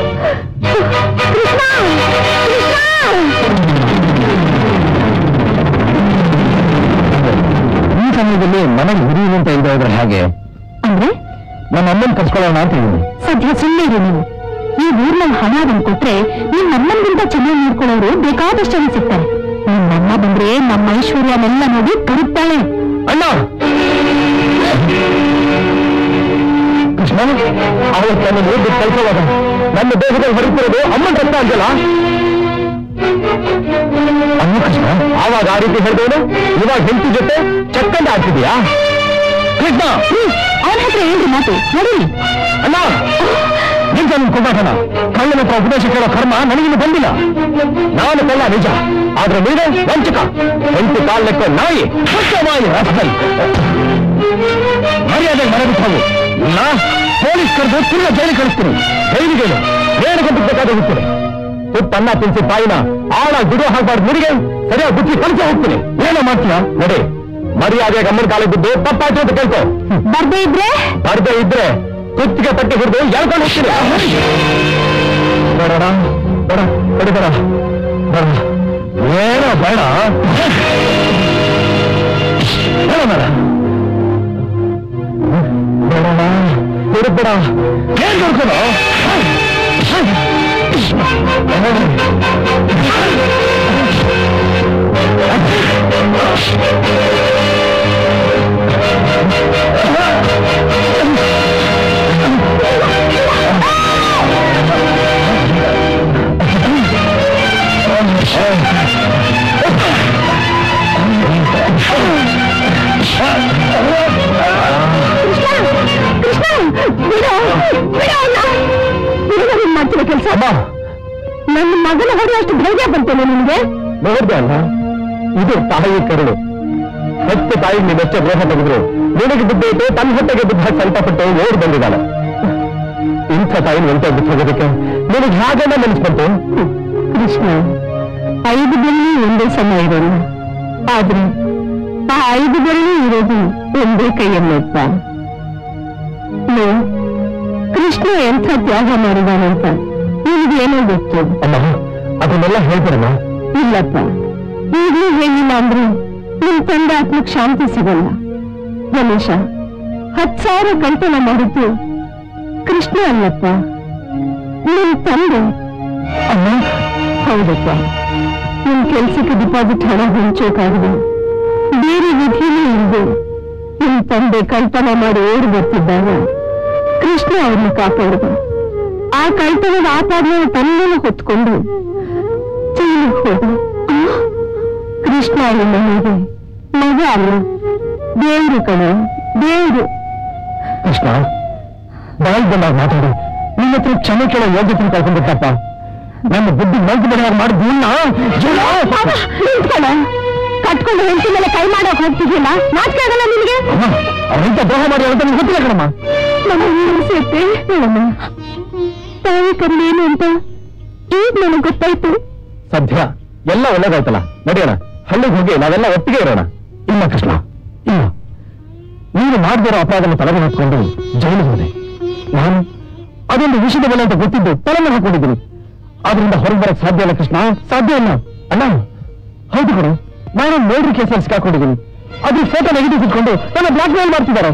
ಈ ಸಮಯದಲ್ಲಿ ಮನೆಗೆ ಹುರಿಯುವಂತ ಇಲ್ದ ಹೋದ್ರೆ ಹಾಗೆ ಅಂದ್ರೆ ನಮ್ಮ ಅಮ್ಮನ್ ಕರ್ಸ್ಕೊಳ್ಳೋಣ ಅಂತ ಹೇಳಿದ್ವಿ. ಸದ್ಯ ಸುಮ್ಮನೆ ಇರಿ ನೀವು. ಈ ಊರ್ನಲ್ಲಿ ಹಣ ಬಂದು ಕೊಟ್ರೆ ನಿಮ್ಮ ಅಮ್ಮನಿಗಿಂತ ಚೆನ್ನಾಗಿ ನೋಡ್ಕೊಳ್ಳೋರು ಬೇಕಾದಷ್ಟು ಜನ ಸಿಗ್ತಾರೆ. ನಿಮ್ಮ ಅಮ್ಮ ಬಂದ್ರೆ ನಮ್ಮ ಐಶ್ವರ್ಯನೆಲ್ಲ ನೋಡಿ ಕರುತ್ತಾಳೆ. ಅಣ್ಣ ಕೃಷ್ಣ ಅವಳ ತನ್ನ ಓದಿ ಕಲ್ಸೋವಾಗ ನನ್ನ ದೇಹದಲ್ಲಿ ಹೊರತಿರೋದು ಅಮ್ಮನ ಕಷ್ಟ ಅಂತಲ್ಲ ಅಮ್ಮ ಕೃಷ್ಣ. ಆವಾಗ ಆ ರೀತಿ ಹೇಳಿದವನು ಇವಾಗ ಹೆಂಡತಿ ಜೊತೆ ಚಕ್ಕಂಡ ಆಗ್ತಿದ್ಯಾ ಕೃಷ್ಣ? ಅವನ ಹತ್ರ ಹೇಳಿ ಮಾತು ನೋಡಿ ಅಣ್ಣ. ನಿಂತನ್ನು ಕೊಬ್ಬಟನ ಕಳ್ಳನ ಉಪದೇಶ ಕೇಳೋ ಕರ್ಮ ನನಗಿನ್ನು ಬಂದಿಲ್ಲ. ನಾನು ಕಳ್ಳ ನಿಜ, ಆದ್ರೆ ನೀನು ವಂಚಕ, ಎಂಟು ಕಾಲಕ್ಕೆ ನಾಯಿ, ಸ್ವಚ್ಛವಾಗಿ ರಸ್ತೆ ಮರ್ಯಾದೆ ಮರೆಬಿಟ್ಟವು ಇಲ್ಲ. ಪೊಲೀಸ್ ಕರೆದು ತಿನ್ನ ಜೈಲಿಗೆ ಕಳಿಸ್ತೀನಿ. ಜೈಲಿಗೆ ಬೇರೆಗೊಂಡು ಬೇಕಾದೋಗುತ್ತೇನೆ. ತುಪ್ಪನ್ನ ತಿನ್ಸಿ ಬಾಯಿನ ಆಳಾಗಿ ಬಿಡುವ ಹಾಗಬಾರ್ದು. ನಿನಗೆ ಸರಿಯಾಗಿ ಬುಟ್ಟಿ ಕಳಿಸ ಹೋಗ್ತೀನಿ. ಏನೋ ಮಾಡ್ತೀಯ ನೋಡಿ, ಮರ್ಯಾದೆ ಗಮ್ಮನ ಕಾಲಿಗೆ ಬಿದ್ದು ತಪ್ಪಾಯ್ತು ಅಂತ ಕೇಳ್ಕೊ. ಬರ್ದೇ ಇದ್ರೆ ಕುತ್ತಿಗೆ ಪಟ್ಟಿ ಹಿಡಿದು ಎಳ್ಕೊಂಡು ಹೋಗ್ತೀನಿ. ನನ್ನ ಮಗನ ಹೊಡೆಯಷ್ಟು ಧೈರ್ಯ ಬರ್ತೇನೆ ನಿಮ್ಗೆ? ನೋಡ್ದೆ ಅಲ್ಲ, ಇದು ತಾಯಿ ಕರುಳು. ಹತ್ತು ತಾಯಿ ನೀವೆಷ್ಟೇ ದ್ರೋಹ ತೆಗೆದ್ರು ನಿನಗೆ ಬಿದ್ದಿಟ್ಟು ತನ್ನ ಹೊಟ್ಟೆಗೆ ಬಿದ್ದ ಸಂತಪಟ್ಟು ಓಡ್ ಬಂದಿದ್ದಾನೆ. ಇಂಥ ತಾಯಿನ ಎಂತ ಬಿಟ್ಟು ಹೋಗೋದಕ್ಕೆ ನಿನಗೆ ಹಾಗೆಲ್ಲ ನೆನೆಸ್ಬಂತು. ಕೃಷ್ಣ 5 ಬೆರಳು ಒಂದೇ ಸಮ ಇರೋಣ, ಆದ್ರೆ ಆ 5 ಬೆರಳು ಇರೋದು ಒಂದೇ ಕೈಯಲ್ಲಪ್ಪ. ಕೃಷ್ಣ ಎಂಥ ತ್ಯಾಗ ಮಾಡಿದಾನಂತ ನಿಮಗೇನೋ ಗೊತ್ತು ಅಮ್ಮ. ಅದನ್ನೆಲ್ಲ ಹೇಳ್ಬೇಡಮ್ಮ. ಇಲ್ಲಪ್ಪ, ಈಗಲೂ ಹೇಳಿಲ್ಲ ಅಂದ್ರೆ ನಿಮ್ ತಂದೆ ಆತ್ಮಕ್ಕೆ ಶಾಂತಿ ಸಿಗಲ್ಲ. ರಮೇಶ 10,000 ಕಂಟಲ ಮಾಡಿದ್ದು ಕೃಷ್ಣ ಅಲ್ಲಪ್ಪ, ನಿಮ್ ತಂದೆ. ಅಮ್ಮ ಹೌದಪ್ಪ, ನಿಮ್ ಕೆಲ್ಸಕ್ಕೆ ಡಿಪಾಸಿಟ್ ಹಣ ಹೊಂಚೋಕಾಗಿದೆ. ಬೇರೆ ವಿಧಿಯೂ ಇದ್ದು ನಿಮ್ ತಂದೆ ಕಲ್ಪನೆ ಮಾಡಿ ಓಡಿ ಬರ್ತಿದ್ದಾಗ ಕೃಷ್ಣ ಅವ್ರನ್ನ ಕಾಪಾಡಿದ. ಆ ಕಳ್ತನದ ಆಪಾದನೆ ತನ್ನೇನು ಹೊತ್ಕೊಂಡು ಜೈಲಿಗೆ ಹೋದ. ಕೃಷ್ಣ ಅಲ್ಲಿಂದ ಮನೆಗೆ ಮಗ ಅಲ್ಲ, ದೇವರು ಕಣ, ದೇವರು. ಕೃಷ್ಣ ಬಾಯಿ ಬಂದಾಗ ಮಾತಾಡಿ. ನಿನ್ನ ಹತ್ರ ಕ್ಷಮೆ ಕೇಳೋ ಯೋಗ್ಯತೆ ಕಳ್ಕೊಂಡ್ಬಿಟ್ಟಪ್ಪ. ನನ್ನ ಬುದ್ಧಿ ಮಲ್ತು ಬರೋ ಮಾಡಿದ್ದು ನಿಂತ್ಕೊಳ್ಳ. ಕಟ್ಕೊಂಡು ಹೆಂಡತಿ ಮೇಲೆ ಕೈ ಮಾಡಕ್ ಹೋಗ್ತಿದ್ದಿಲ್ಲ, ನಾಚಿಕೆ ಆಗಲ್ಲ ನಿನಗೆ? ಅವರಿಂತ ದ್ರೋಹ ಮಾಡಿ ಅಂತ ನಿಮ್ಗೆ ಗೊತ್ತಿಲ್ಲ ಕಣಮ್ಮ. ನಮ್ಮ ಸೇರ್ತೆ ಹೇಳಮ್ಮ, ತಾಯಿ ಕರ್ಮೇನು ಅಂತ ಈಗ ನನಗೆ ಗೊತ್ತಾಯ್ತು. ಸದ್ಯ ಎಲ್ಲ ಒಳ್ಳೇದಾಯ್ತಲ್ಲ, ನಡೆಯೋಣ ಹಳ್ಳಿಗೆ ಹೋಗಿ ನಾವೆಲ್ಲ ಒಟ್ಟಿಗೆ ಇರೋಣ. ಇಲ್ಲ ಕೃಷ್ಣ ಇಲ್ಲ, ನೀನು ಮಾಡದಿರೋ ಅಪರಾಧನ ತಲೆಗೆ ಹಾಕೊಂಡು ಜೈಲಿಗೆ ಹೋದೆ. ನಾನು ಅದೊಂದು ವಿಷಯದ ಬೆಲೆ ಅಂತ ಗೊತ್ತಿದ್ದು ತಲೆನ ಹಾಕೊಂಡಿದ್ದೀನಿ. ಆದ್ರಿಂದ ಹೊರಗೆ ಬರಕ್ ಸಾಧ್ಯ ಇಲ್ಲ ಕೃಷ್ಣ, ಸಾಧ್ಯ ಇಲ್ಲ. ಅಣ್ಣ ಹೌದು ಕಣೋ, ನಾನು ಮೋಡ್ರಿ ಕೇಸಲ್ಲಿ ಸಿಕ್ಕಾಕೊಂಡಿದ್ದೀನಿ. ಅದ್ರ ಫೋಟೋ ನೆಗೆಟಿವ್ ಇಟ್ಕೊಂಡು ನನ್ನ ಬ್ಲಾಕ್ ಮೇಲ್ ಮಾಡ್ತಿದ್ದಾರೆ.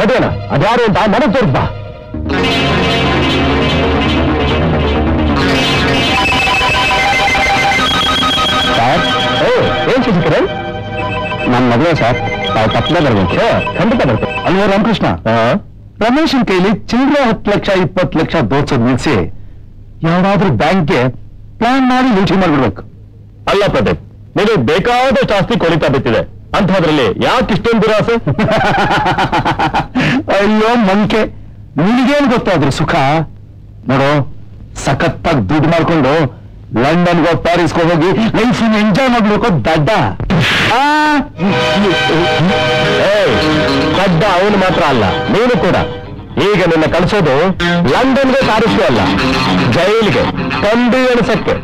ನಡೆಯೋಣ, ಅದ್ಯಾರು ಅಂತ ನನಗೆ ತೋರಿಸ್ಬಾ. ಏನ್ ಶಶಿಕರಣ್, ನನ್ನ ಮಗಳೇ ಸರ್, ತಾವು ತಪ್ಪಲೇ ಬರ್ಬೇಕು. ಖಂಡಿತ ಬರ್ಬೇಕು. ಅಲ್ವ ರಾಮಕೃಷ್ಣ, ರಮೇಶನ್ ಕೈಲಿ ಚಿಲ್ಲರೆ 10 ಲಕ್ಷ 20 ಲಕ್ಷ ದೋಚದ್ ನಿಲ್ಸಿ ಯಾವ್ದಾದ್ರೂ ಬ್ಯಾಂಕ್ಗೆ ಪ್ಲಾನ್ ಮಾಡಿ ಲೂಟಿ ಮಾಡ್ಬಿಡ್ಬೇಕು. ಅಲ್ಲ ಪ್ರದೀಪ್, ನಿಮಗೆ ಬೇಕಾದಷ್ಟು ಆಸ್ತಿ ಕೊಳಿತಾ ಬಿಟ್ಟಿದೆ. ಅಂಥದ್ರಲ್ಲಿ ಯಾಕೆ ಇಷ್ಟೊಂದು ದುರಾಸೆ? ಅಯ್ಯೋ ಮಂಕೆ, ನಿನಗೇನು ಗೊತ್ತಾದ್ರು ಸುಖ? ನೋಡು, ಸಖತ್ತಾಗಿ ದುಡ್ಡು ಮಾಡ್ಕೊಂಡು ಲಂಡನ್ಗೋ ಪ್ಯಾರಿಸ್ಗೋ ಹೋಗಿ ಲೈಫ್ ಎಂಜಾಯ್ ಮಾಡ್ಬೇಕು. ದಡ್ಡ ದಡ್ಡ ಅವನು ಮಾತ್ರ ಅಲ್ಲ, ನೀನು ಕೂಡ. ಈಗ ನಿನ್ನ ಕಳಿಸೋದು ಲಂಡನ್ಗೆ ಪ್ಯಾರಿಸ್ಗೂ ಅಲ್ಲ, ಜೈಲಿಗೆ ತಂದು ಎಣಿಸಕ್ಕೆ.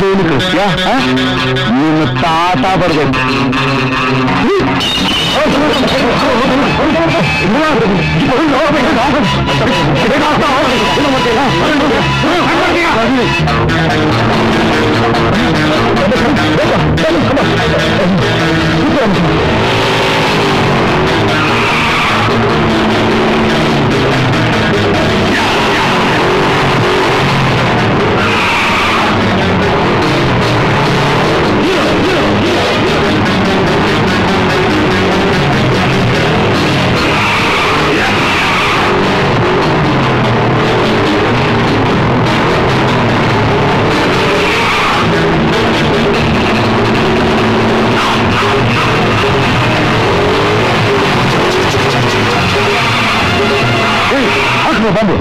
ಜೈಲು ಕೃಷ್ಣ ನೀನು ತಾತ ಬರ್ಬೇಕು. ನೀವು ಬಂದು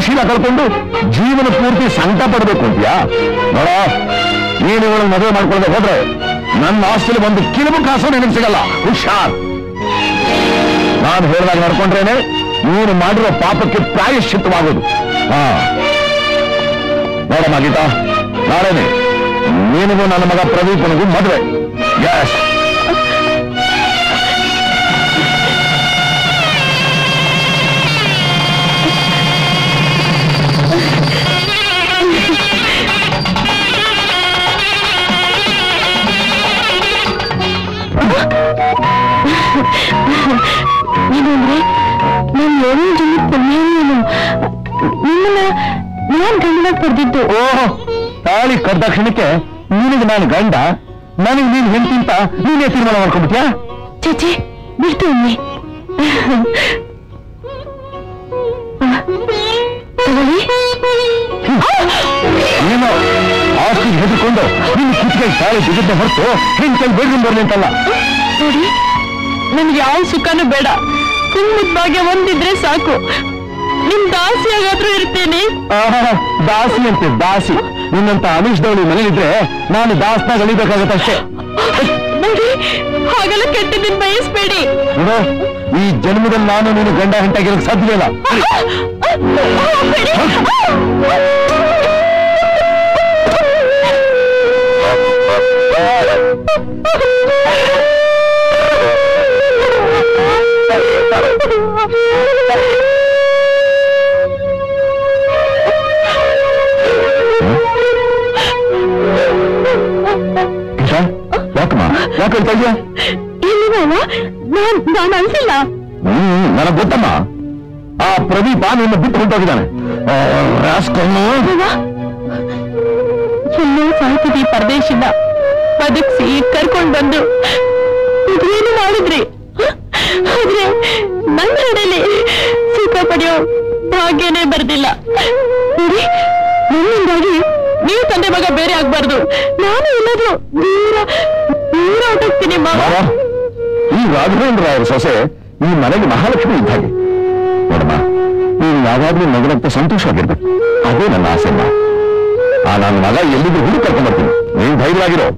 शील कल्कु जीवन पूर्ति संकट पड़कुंतिया नोड़ा मद्वे माड्कोळ्ळदे होद्रे नन्न आस्तियल्लि ओंदु किलुबु कासु निनगे सिगल्ल हुशार नानु हेळिदाग नडकोंड्रेने नीनु माडिरो पापक्के प्रायश्चित्तवागोदु हा नोडम्मा गीता नाळेने नीनिगू नन्न मग प्रदीपनिगू मद्वे यस ताली कर्द क्षण के नान गंड नन हेती तीर्माना माड्कोंडिया चेची बिड़्तुम्मी आस्ति हेदिकोंडु निन्न किटिगे ताली बिगिद्दे होरतु हेंकल बेड्रूम बरले अंतल्ल नोडि ननगे याव सुखनू बेड तुम्बद भाग्य ओंदिद्रे साकु निम दासियागाद्रू इर्तीनि दासी अंते दासी निन्नंत अमीश दौली मनेलिद्रे नानु दासनागि अलिबेकागुत्ते अष्टे ನೋಡಿ ಹಾಗಲ್ಲ ಕೆಟ್ಟದಿನ ಬಯಸಬೇಡಿ ನೋಡು ಈ ಜನ್ಮದಲ್ಲಿ ನಾನು ನಿನ್ನ ಗಂಡ ಹೆಂಟಾಗಿರಕ್ಕೆ ಸಾಧ್ಯವಿಲ್ಲ ನನಗೆ ಗೊತ್ತಮ್ಮ ಆ ಪ್ರದೀಪ ನಿನ್ನ ಬಿಟ್ಟು ಹೊರಟೋಗಿದ್ದಾನೆ ಸಾಹಿತಿ ಪರದೇಶಿಂದ ಬದುಕಿಸಿ ಕರ್ಕೊಂಡು ಬಂದು ಏನು ಮಾಡಿದ್ರಿ ಆದ್ರೆ ನನ್ನ ಹಣೆಯಲ್ಲಿ ಸುಖ ಪಡೆಯೋ ಭಾಗ್ಯನೇ ಬರ್ದಿಲ್ಲ ನನ್ನಿಂದಾಗಿ ನೀವು ತಂದೆ ಮಗ ಬೇರೆ ಆಗ್ಬಾರ್ದು ನಾನು ಎಲ್ಲಾದ್ರೂ ದೂರ ಹೊರಟೋಗ್ತೀನಿ ಈ ರಾಘವೇಂದ್ರ ಅವರ ಸೊಸೆ ಈ ಮನೆಗೆ ಮಹಾಲಕ್ಷ್ಮಿ ಇದ್ದಾಗೆ ನೋಡಮ್ಮ ನೀವು ಯಾವಾಗಲೂ ಮಗನಂತ ಸಂತೋಷವಾಗಿರ್ಬೇಕು ಅದೇ ನನ್ನ ಆಸೆ ಆ ನನ್ನ ಮಗ ಎಲ್ಲಿಗೂ ಹುಡುಕಿ ಕರ್ಕೊಂಡು ಬರ್ತೀನಿ ನೀವು ಧೈರ್ಯವಾಗಿರೋ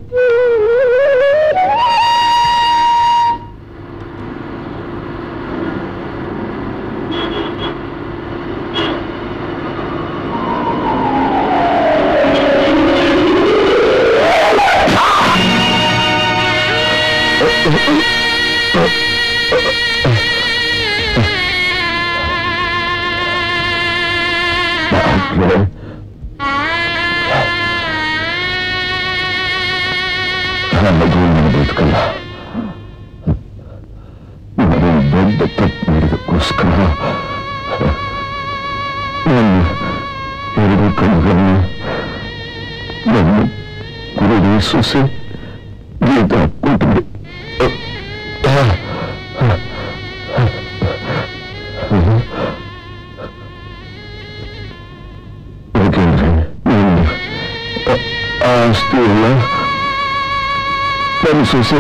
सोसे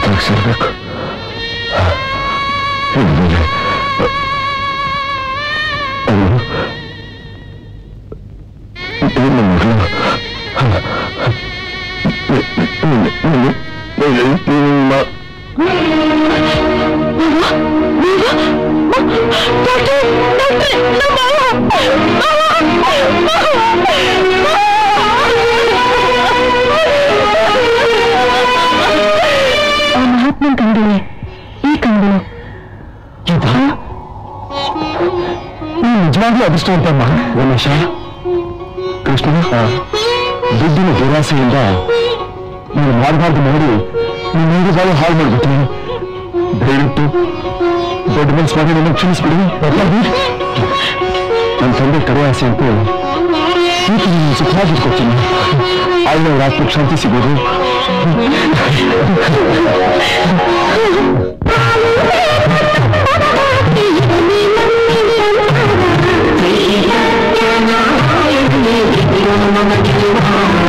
मीठक सरक शांति सिगोदे